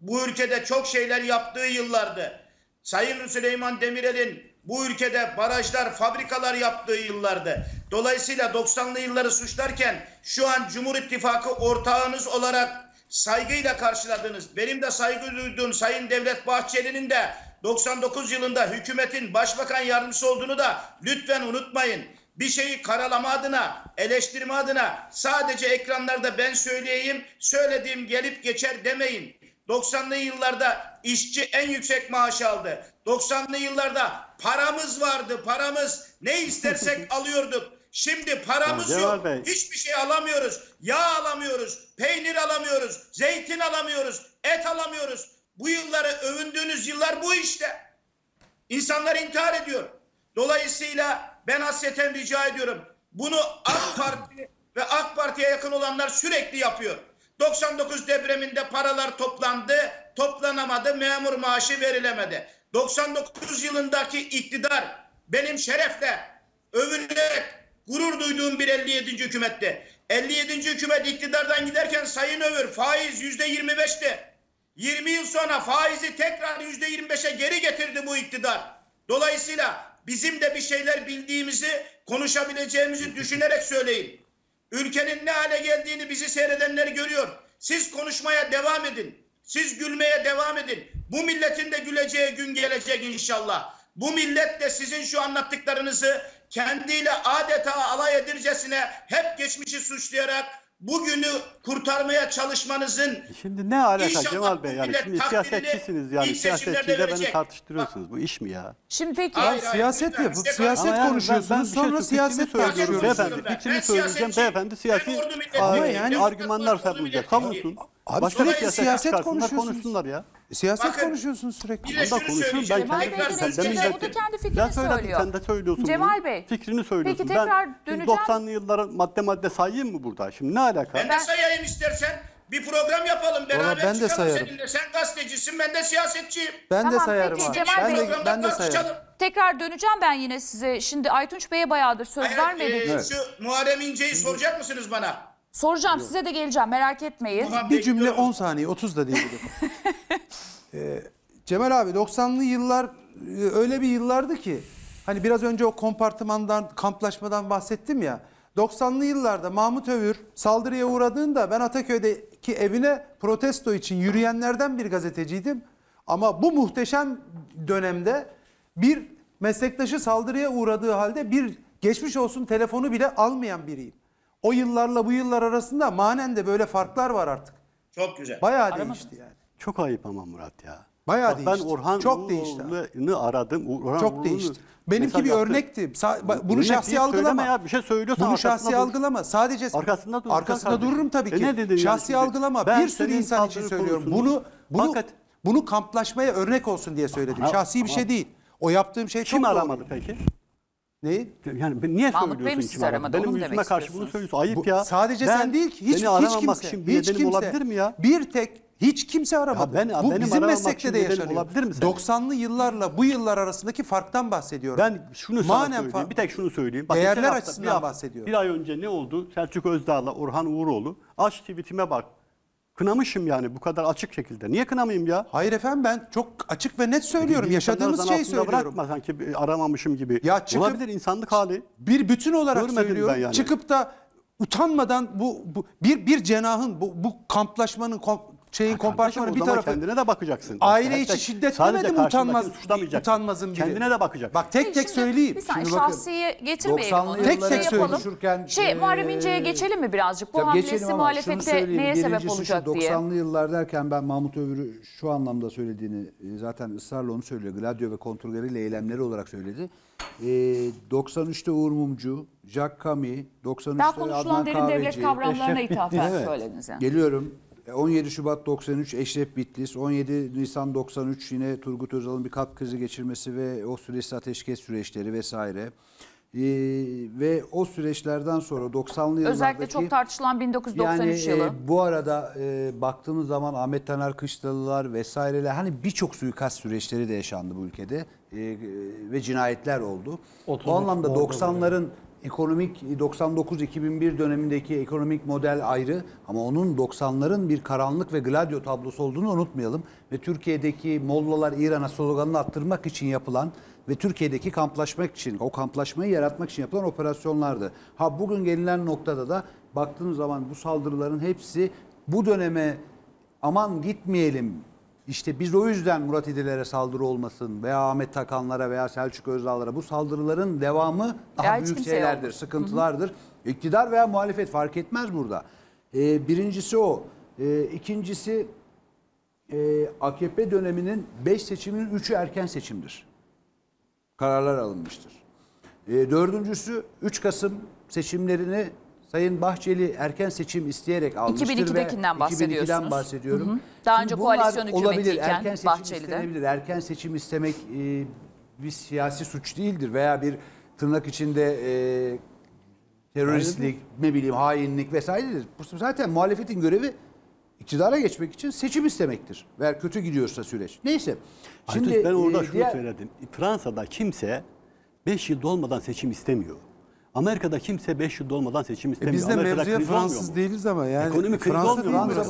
bu ülkede çok şeyler yaptığı yıllardı. Sayın Süleyman Demirel'in bu ülkede barajlar, fabrikalar yaptığı yıllardı. Dolayısıyla doksanlı yılları suçlarken şu an Cumhur İttifakı ortağınız olarak saygıyla karşıladınız. Benim de saygı duyduğum Sayın Devlet Bahçeli'nin de doksan dokuz yılında hükümetin başbakan yardımcısı olduğunu da lütfen unutmayın. Bir şeyi karalama adına, eleştirme adına sadece ekranlarda ben söyleyeyim, söylediğim gelip geçer demeyin. doksanlı yıllarda işçi en yüksek maaş aldı. doksanlı yıllarda paramız vardı, paramız. Ne istersek alıyorduk. Şimdi paramız ya, yok. Bey. Hiçbir şey alamıyoruz. Yağ alamıyoruz. Peynir alamıyoruz. Zeytin alamıyoruz. Et alamıyoruz. Bu yılları övündüğünüz yıllar bu işte. İnsanlar intihar ediyor. Dolayısıyla ben hasreten rica ediyorum. Bunu A K Parti ve A K Parti'ye yakın olanlar sürekli yapıyor. doksan dokuz depreminde paralar toplandı. Toplanamadı. Memur maaşı verilemedi. doksan dokuz yılındaki iktidar benim şerefle, övünerek gurur duyduğum bir elli yedinci hükümette. elli yedinci hükümet iktidardan giderken Sayın Övür faiz yüzde yirmi beşti. yirmi yıl sonra faizi tekrar yüzde yirmi beşe geri getirdi bu iktidar. Dolayısıyla bizim de bir şeyler bildiğimizi, konuşabileceğimizi düşünerek söyleyin. Ülkenin ne hale geldiğini bizi seyredenler görüyor. Siz konuşmaya devam edin. Siz gülmeye devam edin. Bu milletin de güleceği gün gelecek inşallah. Bu millet de sizin şu anlattıklarınızı kendiyle adeta alay edircesine hep geçmişi suçlayarak bugünü kurtarmaya çalışmanızın... Şimdi ne alaka Cemal Bey? Yani şimdi siyasetçisiniz, yani siyasetçiyle beni tartıştırıyorsunuz. Bak, bu iş mi ya? Şimdi peki... Hayır, hayır, siyaset yapıp siyaset, siyaset yani konuşuyorsunuz. Ben, ben sonra siyaset konuşuyorsunuz. Beyefendi, fikrimi söyleyeceğim. Beyefendi siyasi yani argümanlar savunacak. Savunsun. Abi sürekli siyaset konuşuyorsunuz ya. Siyaset Bakın, konuşuyorsunuz sürekli. Bir de şunu söyleyeceğim. Ben Cemal Bey de kendi fikrini ben söyledim, söylüyor. Sen de söylüyorsun. Cemal Bey. Fikrini söylüyorsun. Peki tekrar ben döneceğim. doksanlı yıllara madde madde sayayım mı burada? Şimdi ne alaka? Ben, ben de sayayım istersen. Bir program yapalım beraber, ben de sayarım. Seninle. Sen gazetecisin, ben de siyasetçiyim. Ben tamam, de sayarım. Peki, ben de, ben de sayarım. Tekrar döneceğim ben yine size. Şimdi Aytunç Bey'e bayağıdır söz evet, vermedik. E, evet. Şu Muharrem İnce'yi soracak mısınız bana? Soracağım, yok. Size de geleceğim, merak etmeyin. Ulan, bir cümle on saniye, otuz da değil. e, Cemal abi, doksanlı yıllar öyle bir yıllardı ki, hani biraz önce o kompartımandan, kamplaşmadan bahsettim ya. doksanlı yıllarda Mahmut Övür saldırıya uğradığında ben Ataköy'deki evine protesto için yürüyenlerden bir gazeteciydim. Ama bu muhteşem dönemde bir meslektaşı saldırıya uğradığı halde bir geçmiş olsun telefonu bile almayan biriyim. O yıllarla bu yıllar arasında manen de böyle farklar var artık. Çok güzel. Bayağı Arama. değişti yani. Çok ayıp ama Murat ya. Bayağı Bak, değişti. Ben Orhan çok Uğurlu'nu aradım. Orhan çok Uğurlu'nu değişti. Benimki bir örnekti. Bunu şahsi algılama. Ya, bir şey söylüyorsan bunu şahsi algılama. Sadece arkasında, durur, arkasında dururum tabii ki. E ne şahsi yani algılama. Ben bir sürü insan için söylüyorum. Bunu bunu, Fakat, bunu kamplaşmaya örnek olsun diye söyledim. Aha, şahsi bir aha. şey değil. O yaptığım şey kim aramadı doğru. peki? Neyi? Yani niye Mahmut söylüyorsun kim aramadı? Benim yüzüme karşı bunu söylüyorsun. Ayıp ya. Sadece sen değil ki. Hiç kimse. Hiç kimse. Bir tek. Hiç kimse aramadı. Ya ben, bu bizim meslekte de yaşanıyor. doksanlı yıllarla bu yıllar arasındaki farktan bahsediyorum. Ben şunu söyleyeyim. Bir tek şunu söyleyeyim. Bak, değerler hafta, açısından bir hafta, bahsediyorum. Bir ay önce ne oldu? Selçuk Özdağ'la Orhan Uğuroğlu. Aç tweetime bak. Kınamışım yani bu kadar açık şekilde. Niye kınamayayım ya? Hayır efendim, ben çok açık ve net söylüyorum. E, yaşadığımız şeyi söylüyorum. Bırakma sanki aramamışım gibi. Ya çıkıp, olabilir insanlık hali. Bir bütün olarak görmedim söylüyorum. Yani. Çıkıp da utanmadan bu, bu bir bir cenahın bu, bu kamplaşmanın komp şeyin kompartmanı bir tarafı. Kendine de bakacaksın. Aile içi şiddet demedim utanmaz, utanmazım gibi. Kendine de bakacaksın. Bak tek tek söyleyeyim. Bir saniye şahsiye getirmeyelim onu. Tek tek söyleyeyim. Şey Muharrem İnce'ye geçelim mi birazcık? Bu hamlesi muhalefette neye sebep olacak diye. doksanlı yıllar derken ben Mahmut Övür'ü şu anlamda söylediğini zaten ısrarla onu söylüyor. Gladio ve kontrleriyle eylemleri olarak söyledi. doksan üçte Uğur Mumcu, Jacques Kami, doksan üçte Adnan Kahveci. Daha konuşulan derin devlet kavramlarına ithafen söylediniz yani. Geliyorum. on yedi Şubat doksan üç Eşref Bitlis, on yedi Nisan doksan üç yine Turgut Özal'ın bir kalp krizi geçirmesi ve o süresi ateşkes süreçleri vesaire. Ee, ve o süreçlerden sonra doksanlı yıllardaki... Özellikle çok tartışılan bin dokuz yüz doksan üç yani, yılı. E, bu arada e, baktığımız zaman Ahmet Taner Kışlalılar vesaireler, hani birçok suikast süreçleri de yaşandı bu ülkede e, e, ve cinayetler oldu. otuz, o anlamda doksanların... Ekonomik doksan dokuz iki bin bir dönemindeki ekonomik model ayrı ama onun doksanların bir karanlık ve Gladio tablosu olduğunu unutmayalım. Ve Türkiye'deki Mollalar İran'a sloganını attırmak için yapılan ve Türkiye'deki kamplaşmak için, o kamplaşmayı yaratmak için yapılan operasyonlardı. Ha bugün gelinen noktada da baktığımız zaman bu saldırıların hepsi bu döneme aman gitmeyelim. İşte biz o yüzden Murat İdilere saldırı olmasın veya Ahmet Takanlara veya Selçuk Özdağlara, bu saldırıların devamı daha büyük şeylerdir, yok. sıkıntılardır. Hı hı. İktidar veya muhalefet fark etmez burada. Ee, birincisi o. Ee, ikincisi e, A K P döneminin beş seçiminin üçü erken seçimdir. Kararlar alınmıştır. Ee, dördüncüsü üç Kasım seçimlerini Sayın Bahçeli erken seçim isteyerek almıştır. iki bin iki'dekinden bahsediyorsunuz. iki bin iki'den bahsediyorum. Hı hı. Daha önce koalisyon hükümetiyken Bahçeli'de. Erken seçim istemek e, bir siyasi suç değildir veya bir tırnak içinde e, teröristlik, ne bileyim hainlik vesairedir. Zaten muhalefetin görevi iktidara geçmek için seçim istemektir. Veya kötü gidiyorsa süreç. Neyse. Şimdi Aytunç, ben orada e, şunu diğer... söyledim. Fransa'da kimse beş yıl dolmadan seçim istemiyor. Amerika'da kimse beş yıl dolmadan seçim istemiyor. E biz de mevzuya Fransız değiliz ama yani. Ekonomi kriz olmuyor.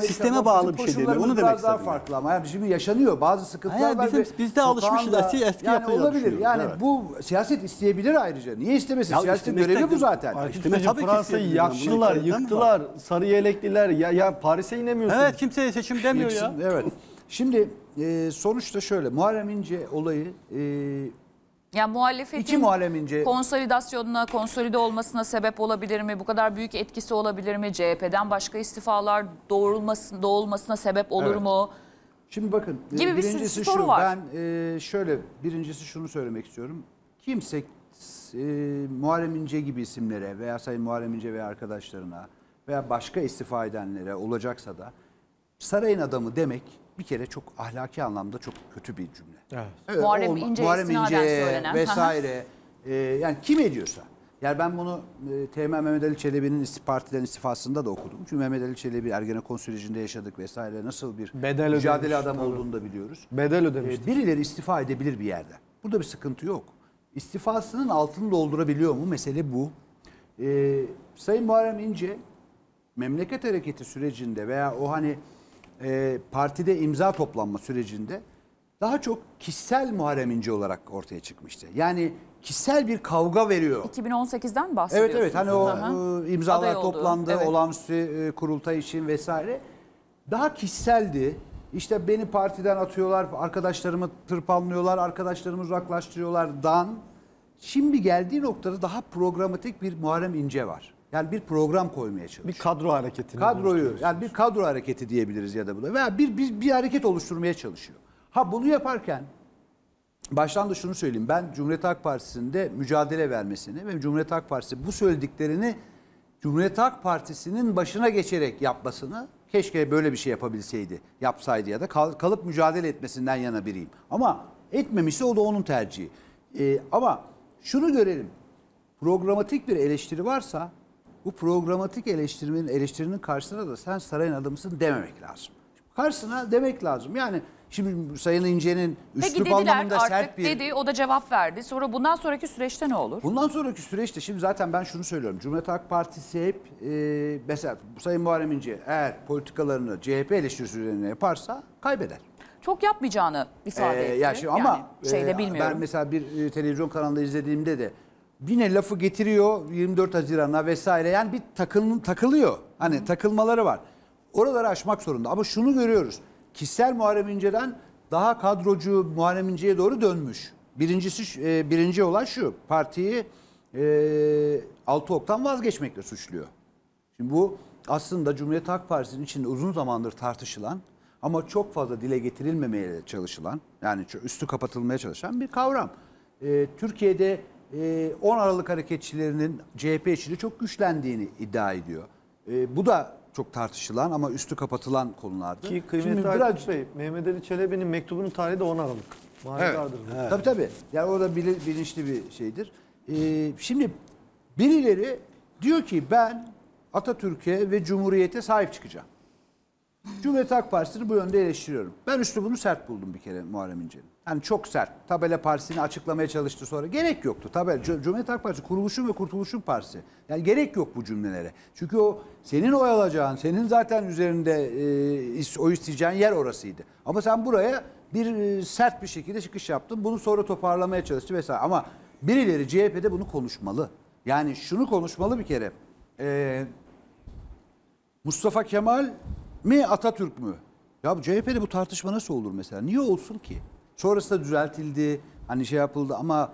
Sisteme bağlı bir şey değil. Onu demek istedim. Farklı ama yani şimdi yaşanıyor. Bazı sıkıntılar Hayır, var. Bizim, ve biz de alışmışız eski eski yani yapıya olabilir. Yani evet. Bu siyaset isteyebilir ayrıca. Niye istemesin? Ya siyasetin istemekten görevi bu zaten. Fransa'yı yaktılar, yıktılar. Sarı yelekliler. Ya, ya Paris'e inemiyorsun. Evet, kimseye seçim demiyor ya. Evet. Şimdi sonuçta şöyle. Muharrem İnce olayı... Yani muhalefetin İnce, konsolidasyonuna, konsolide olmasına sebep olabilir mi? Bu kadar büyük etkisi olabilir mi? C H P'den başka istifalar doğrulmasına, doğulmasına sebep olur evet. mu? Şimdi bakın, gibi birincisi bir şu, var. ben e, şöyle, birincisi şunu söylemek istiyorum. Kimse e, Muharrem İnce gibi isimlere veya Sayın Muharrem İnce veya arkadaşlarına veya başka istifa edenlere olacaksa da sarayın adamı demek bir kere çok ahlaki anlamda çok kötü bir cümle. Evet. Evet, Muharrem İnce, Muharrem İnce vesaire e, yani kim ediyorsa Yani ben bunu Teğmen Mehmet Ali Çelebi'nin partiden istifasında da okudum. Çünkü Mehmet Ali Çelebi Ergenekon sürecinde yaşadık vesaire, nasıl bir bedel mücadele ödemiş, adam tabii. olduğunu da biliyoruz. Bedel ödemiştir. Birileri istifa edebilir bir yerde. Burada bir sıkıntı yok. İstifasının altını doldurabiliyor mu? Mesele bu. Ee, Sayın Muharrem İnce memleket hareketi sürecinde veya o hani e, partide imza toplanma sürecinde daha çok kişisel Muharrem İnce olarak ortaya çıkmıştı. Yani kişisel bir kavga veriyor. iki bin on sekizden bahsediyorsunuz. Evet evet, hani o Aha. imzalar aday toplandı, evet. olağanüstü kurultay için vesaire. Daha kişiseldi. İşte beni partiden atıyorlar, arkadaşlarımı tırpanlıyorlar, arkadaşlarımı uzaklaştırıyorlardan. Şimdi geldiği noktada daha programatik bir Muharrem İnce var. Yani bir program koymaya çalışıyor. Bir kadro hareketi. Kadroyu, yani bir kadro hareketi diyebiliriz ya da buna. Veya bir, bir, bir hareket oluşturmaya çalışıyor. Ha, bunu yaparken baştan da şunu söyleyeyim. Ben Cumhuriyet Halk Partisi'nde mücadele vermesini ve Cumhuriyet Halk Partisi bu söylediklerini Cumhuriyet Halk Partisi'nin başına geçerek yapmasını, keşke böyle bir şey yapabilseydi, yapsaydı ya da kal, kalıp mücadele etmesinden yana biriyim. Ama etmemişse o da onun tercihi. Ee, ama şunu görelim. Programatik bir eleştiri varsa bu programatik eleştirinin, eleştirinin karşısına da sen sarayın adamısın dememek lazım. Karşısına demek lazım. Yani şimdi Sayın İnce'nin üslup anlamında sert bir... dedi, o da cevap verdi. Sonra bundan sonraki süreçte ne olur? Bundan sonraki süreçte şimdi zaten ben şunu söylüyorum. Cumhuriyet Halk Partisi hep e, mesela Sayın Muharrem İnce eğer politikalarını C H P eleştirisi üzerine yaparsa kaybeder. Çok yapmayacağını ifade etti. Ee, ya şimdi yani ama şeyde bilmiyorum. Ben mesela bir televizyon kanalında izlediğimde de yine lafı getiriyor yirmi dört Haziran'a vesaire. Yani bir takıl, takılıyor. Hani Hı. takılmaları var. Oraları aşmak zorunda. Ama şunu görüyoruz. Kişisel Muharrem İnce'den daha kadrocu Muharrem İnce'ye doğru dönmüş. Birincisi, birinci olan şu. Partiyi e, altı oktan vazgeçmekle suçluyor. Şimdi bu aslında Cumhuriyet Halk Partisi'nin içinde uzun zamandır tartışılan ama çok fazla dile getirilmemeye çalışılan, yani üstü kapatılmaya çalışan bir kavram. E, Türkiye'de e, on Aralık hareketçilerinin C H P içinde çok güçlendiğini iddia ediyor. E, bu da çok tartışılan ama üstü kapatılan konulardı. Ki kıymetli Aykut Bey, Mehmet Ali Çelebi'nin mektubunun tarihi de on Aralık. Evet. Evet. Tabii tabii. Yani o da bilinçli bir şeydir. Ee, şimdi birileri diyor ki ben Atatürk'e ve Cumhuriyet'e sahip çıkacağım. Cumhuriyet Halk Partisi'ni bu yönde eleştiriyorum. Ben üslubunu sert buldum bir kere Muharrem İnce'nin. Yani çok sert. Tabela Partisi'ni açıklamaya çalıştı sonra. Gerek yoktu. Tabela, Cumhuriyet Halk Partisi kuruluşun ve kurtuluşun partisi. Yani gerek yok bu cümlelere. Çünkü o senin oy alacağın, senin zaten üzerinde e, oy isteyeceğin yer orasıydı. Ama sen buraya bir e, sert bir şekilde çıkış yaptın. Bunu sonra toparlamaya çalıştı vesaire. Ama birileri C H P'de bunu konuşmalı. Yani şunu konuşmalı bir kere. E, Mustafa Kemal mi Atatürk mü? Ya C H P'de bu tartışma nasıl olur mesela? Niye olsun ki? Sonrasında düzeltildi, hani şey yapıldı ama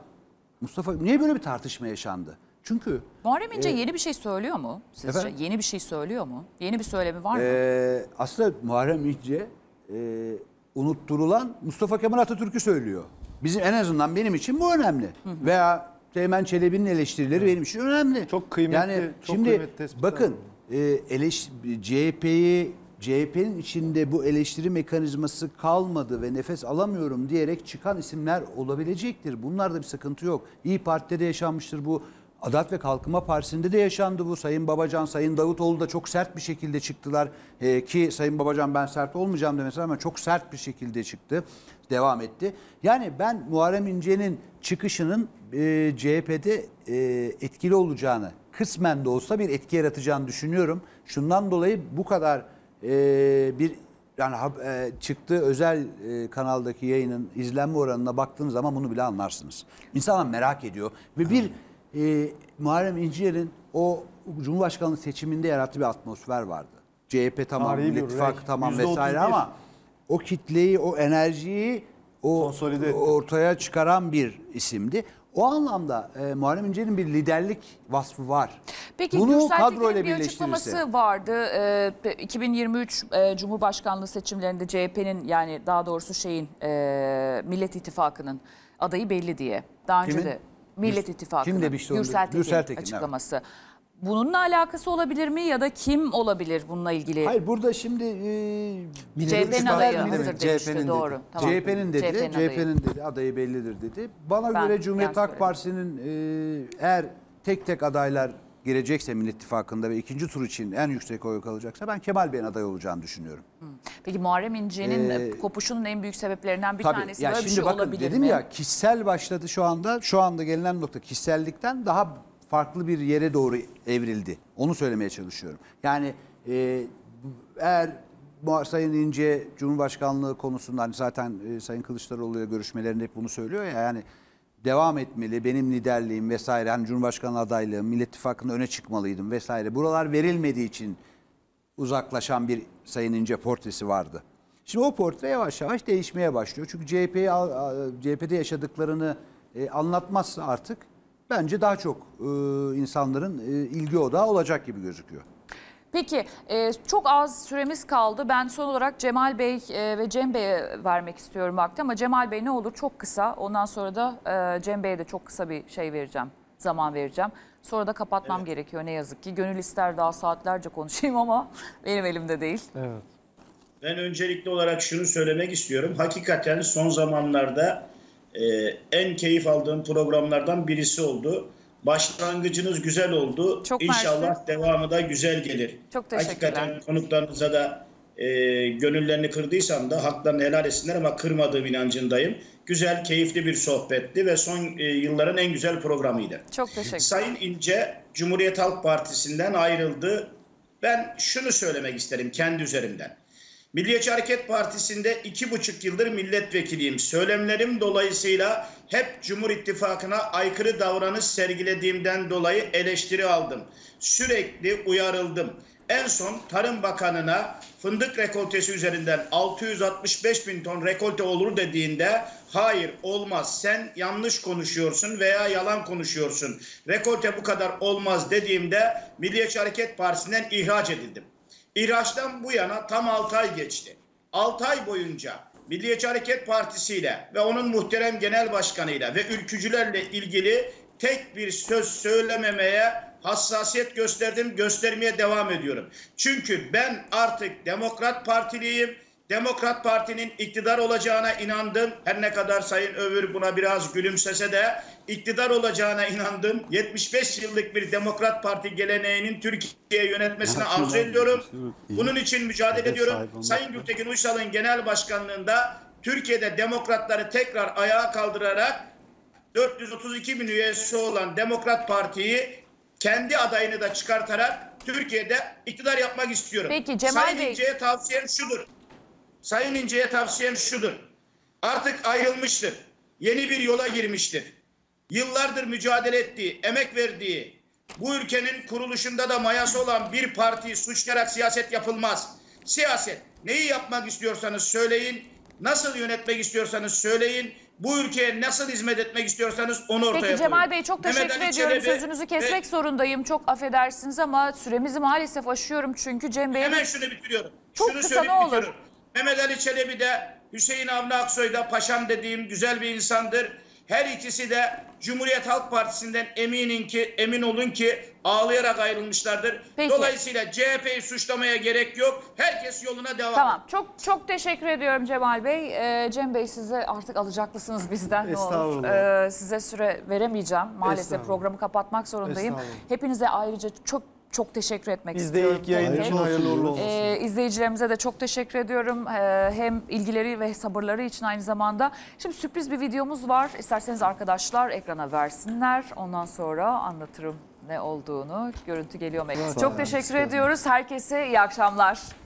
Mustafa niye böyle bir tartışma yaşandı? Çünkü Muharrem İnce e, yeni bir şey söylüyor mu sizce? Efendim? Yeni bir şey söylüyor mu? Yeni bir söylemi var mı? E, aslında Muharrem İnce e, unutturulan Mustafa Kemal Atatürk'ü söylüyor. Bizim en azından benim için bu önemli. Hı hı. Veya Teğmen Çelebi'nin eleştirileri hı. benim için önemli. Çok kıymetli. Yani çok şimdi kıymetli bakın e, eleştiri C H P'yi C H P'nin içinde bu eleştiri mekanizması kalmadı ve nefes alamıyorum diyerek çıkan isimler olabilecektir. Bunlarda bir sıkıntı yok. İYİ Parti'de de yaşanmıştır bu. Adalet ve Kalkınma Partisi'nde de yaşandı bu. Sayın Babacan, Sayın Davutoğlu da çok sert bir şekilde çıktılar. Ee, ki Sayın Babacan ben sert olmayacağım demesine ama çok sert bir şekilde çıktı. Devam etti. Yani ben Muharrem İnce'nin çıkışının e, C H P'de e, etkili olacağını, kısmen de olsa bir etki yaratacağını düşünüyorum. Şundan dolayı bu kadar... Ee, bir yani e, çıktığı özel e, kanaldaki yayının izlenme oranına baktığınız zaman bunu bile anlarsınız. İnsanlar merak ediyor ve bir e, Muharrem İnce'nin o Cumhurbaşkanlığı seçiminde yarattığı bir atmosfer vardı. C H P tamam, Millet İttifakı tamam vesaire ama o kitleyi, o enerjiyi o ortaya çıkaran bir isimdi. O anlamda e, Muharrem İnce'nin bir liderlik vasfı var. Peki Gürsel Tekin'in bir açıklaması vardı. E, iki bin yirmi üç e, Cumhurbaşkanlığı seçimlerinde C H P'nin yani daha doğrusu şeyin e, Millet İttifakı'nın adayı belli diye. Daha önce Kimin? de Millet İttifakı'nın Gürsel Tekin'in açıklaması. Evet. Bununla alakası olabilir mi ya da kim olabilir bununla ilgili? Hayır burada şimdi e, C H P'nin adayı hazır demişti, doğru. C H P'nin dedi, C H P'nin dedi adayı bellidir dedi. Bana ben, göre Cumhuriyet Halk Partisi'nin e, eğer tek tek adaylar girecekse Milli İttifakı'nda ve ikinci tur için en yüksek oy kalacaksa ben Kemal Bey'in aday olacağını düşünüyorum. Peki Muharrem İnce'nin ee, kopuşunun en büyük sebeplerinden bir tabii, tanesi böyle bir şey bakın, olabilir dedim mi? Ya kişisel başladı şu anda. Şu anda gelinen nokta kişisellikten daha farklı bir yere doğru evrildi. Onu söylemeye çalışıyorum. Yani e, eğer Sayın İnce Cumhurbaşkanlığı konusundan hani zaten e, Sayın Kılıçdaroğlu'ya görüşmelerinde hep bunu söylüyor ya yani devam etmeli, benim liderliğim vesaire, hani Cumhurbaşkanı adaylığı, Millet İttifakı'nda öne çıkmalıydım vesaire. Buralar verilmediği için uzaklaşan bir Sayın İnce portresi vardı. Şimdi o portre yavaş yavaş değişmeye başlıyor. Çünkü C H P'yi, C H P'de yaşadıklarını anlatmazsa artık bence daha çok insanların ilgi odağı olacak gibi gözüküyor. Peki çok az süremiz kaldı. Ben son olarak Cemal Bey ve Cem Bey'e vermek istiyorum vakti ama Cemal Bey ne olur çok kısa. Ondan sonra da Cem Bey'e de çok kısa bir şey vereceğim, zaman vereceğim. Sonra da kapatmam evet. gerekiyor ne yazık ki. Gönül ister daha saatlerce konuşayım ama benim elimde değil. Evet. Ben öncelikli olarak şunu söylemek istiyorum. Hakikaten son zamanlarda en keyif aldığım programlardan birisi oldu. Başlangıcınız güzel oldu. Çok İnşallah mersi. Devamı da güzel gelir. Çok teşekkürler. Hakikaten konuklarınıza da e, gönüllerini kırdıysam da haklarını helal etsinler ama kırmadığım inancındayım. Güzel, keyifli bir sohbetti ve son e, yılların en güzel programıydı. Çok teşekkürler. Sayın İnce Cumhuriyet Halk Partisi'nden ayrıldı. Ben şunu söylemek isterim kendi üzerimden. Milliyetçi Hareket Partisi'nde iki buçuk yıldır milletvekiliyim. Söylemlerim dolayısıyla hep Cumhur İttifakı'na aykırı davranış sergilediğimden dolayı eleştiri aldım. Sürekli uyarıldım. En son Tarım Bakanı'na fındık rekoltesi üzerinden altı yüz altmış beş bin ton rekolte olur dediğinde hayır olmaz sen yanlış konuşuyorsun veya yalan konuşuyorsun. Rekolte bu kadar olmaz dediğimde Milliyetçi Hareket Partisi'nden ihraç edildim. İhraçtan bu yana tam altı ay geçti. altı ay boyunca Milliyetçi Hareket Partisi ile ve onun muhterem genel başkanıyla ve ülkücülerle ilgili tek bir söz söylememeye hassasiyet gösterdim, göstermeye devam ediyorum. Çünkü ben artık Demokrat Partiliyim. Demokrat Parti'nin iktidar olacağına inandım. Her ne kadar Sayın Övür buna biraz gülümsese de iktidar olacağına inandım. yetmiş beş yıllık bir Demokrat Parti geleneğinin Türkiye'ye yönetmesine arzu ediyorum. Bunun için mücadele ediyorum. Sayın Gültekin Uysal'ın genel başkanlığında Türkiye'de demokratları tekrar ayağa kaldırarak dört yüz otuz iki bin üyesi olan Demokrat Parti'yi kendi adayını da çıkartarak Türkiye'de iktidar yapmak istiyorum. Peki Cemal Sayın Bey. İnce'ye tavsiyem şudur. Sayın İnce'ye tavsiyem şudur. Artık ayrılmıştır. Yeni bir yola girmiştir. Yıllardır mücadele ettiği, emek verdiği, bu ülkenin kuruluşunda da mayası olan bir partiyi suçlayarak siyaset yapılmaz. Siyaset, neyi yapmak istiyorsanız söyleyin, nasıl yönetmek istiyorsanız söyleyin, bu ülkeye nasıl hizmet etmek istiyorsanız onu ortaya koyun. Peki Cemal Bey çok teşekkür ediyorum. Sözünüzü kesmek zorundayım. Çok affedersiniz ama süremizi maalesef aşıyorum çünkü Cem Bey'e... Hemen şunu bitiriyorum. Çok kısa ne olur. Mehmet Ali Çelebi de Hüseyin Avni Aksoy da paşam dediğim güzel bir insandır. Her ikisi de Cumhuriyet Halk Partisi'nden eminim ki emin olun ki ağlayarak ayrılmışlardır. Peki. Dolayısıyla C H P'yi suçlamaya gerek yok. Herkes yoluna devam. Tamam. Çok çok teşekkür ediyorum Cemal Bey. Ee, Cem Bey size artık alacaklısınız bizden ne olur. Ee, size süre veremeyeceğim. Maalesef programı kapatmak zorundayım. Hepinize ayrıca çok Çok teşekkür etmek Biz istiyorum. Biz de ilk yayın için hayırlı uğurlu olsun. Ee, izleyicilerimize de çok teşekkür ediyorum. Ee, hem ilgileri ve sabırları için aynı zamanda. Şimdi sürpriz bir videomuz var. İsterseniz arkadaşlar ekrana versinler. Ondan sonra anlatırım ne olduğunu. Görüntü geliyor. Evet, çok teşekkür ediyoruz. Herkese iyi akşamlar.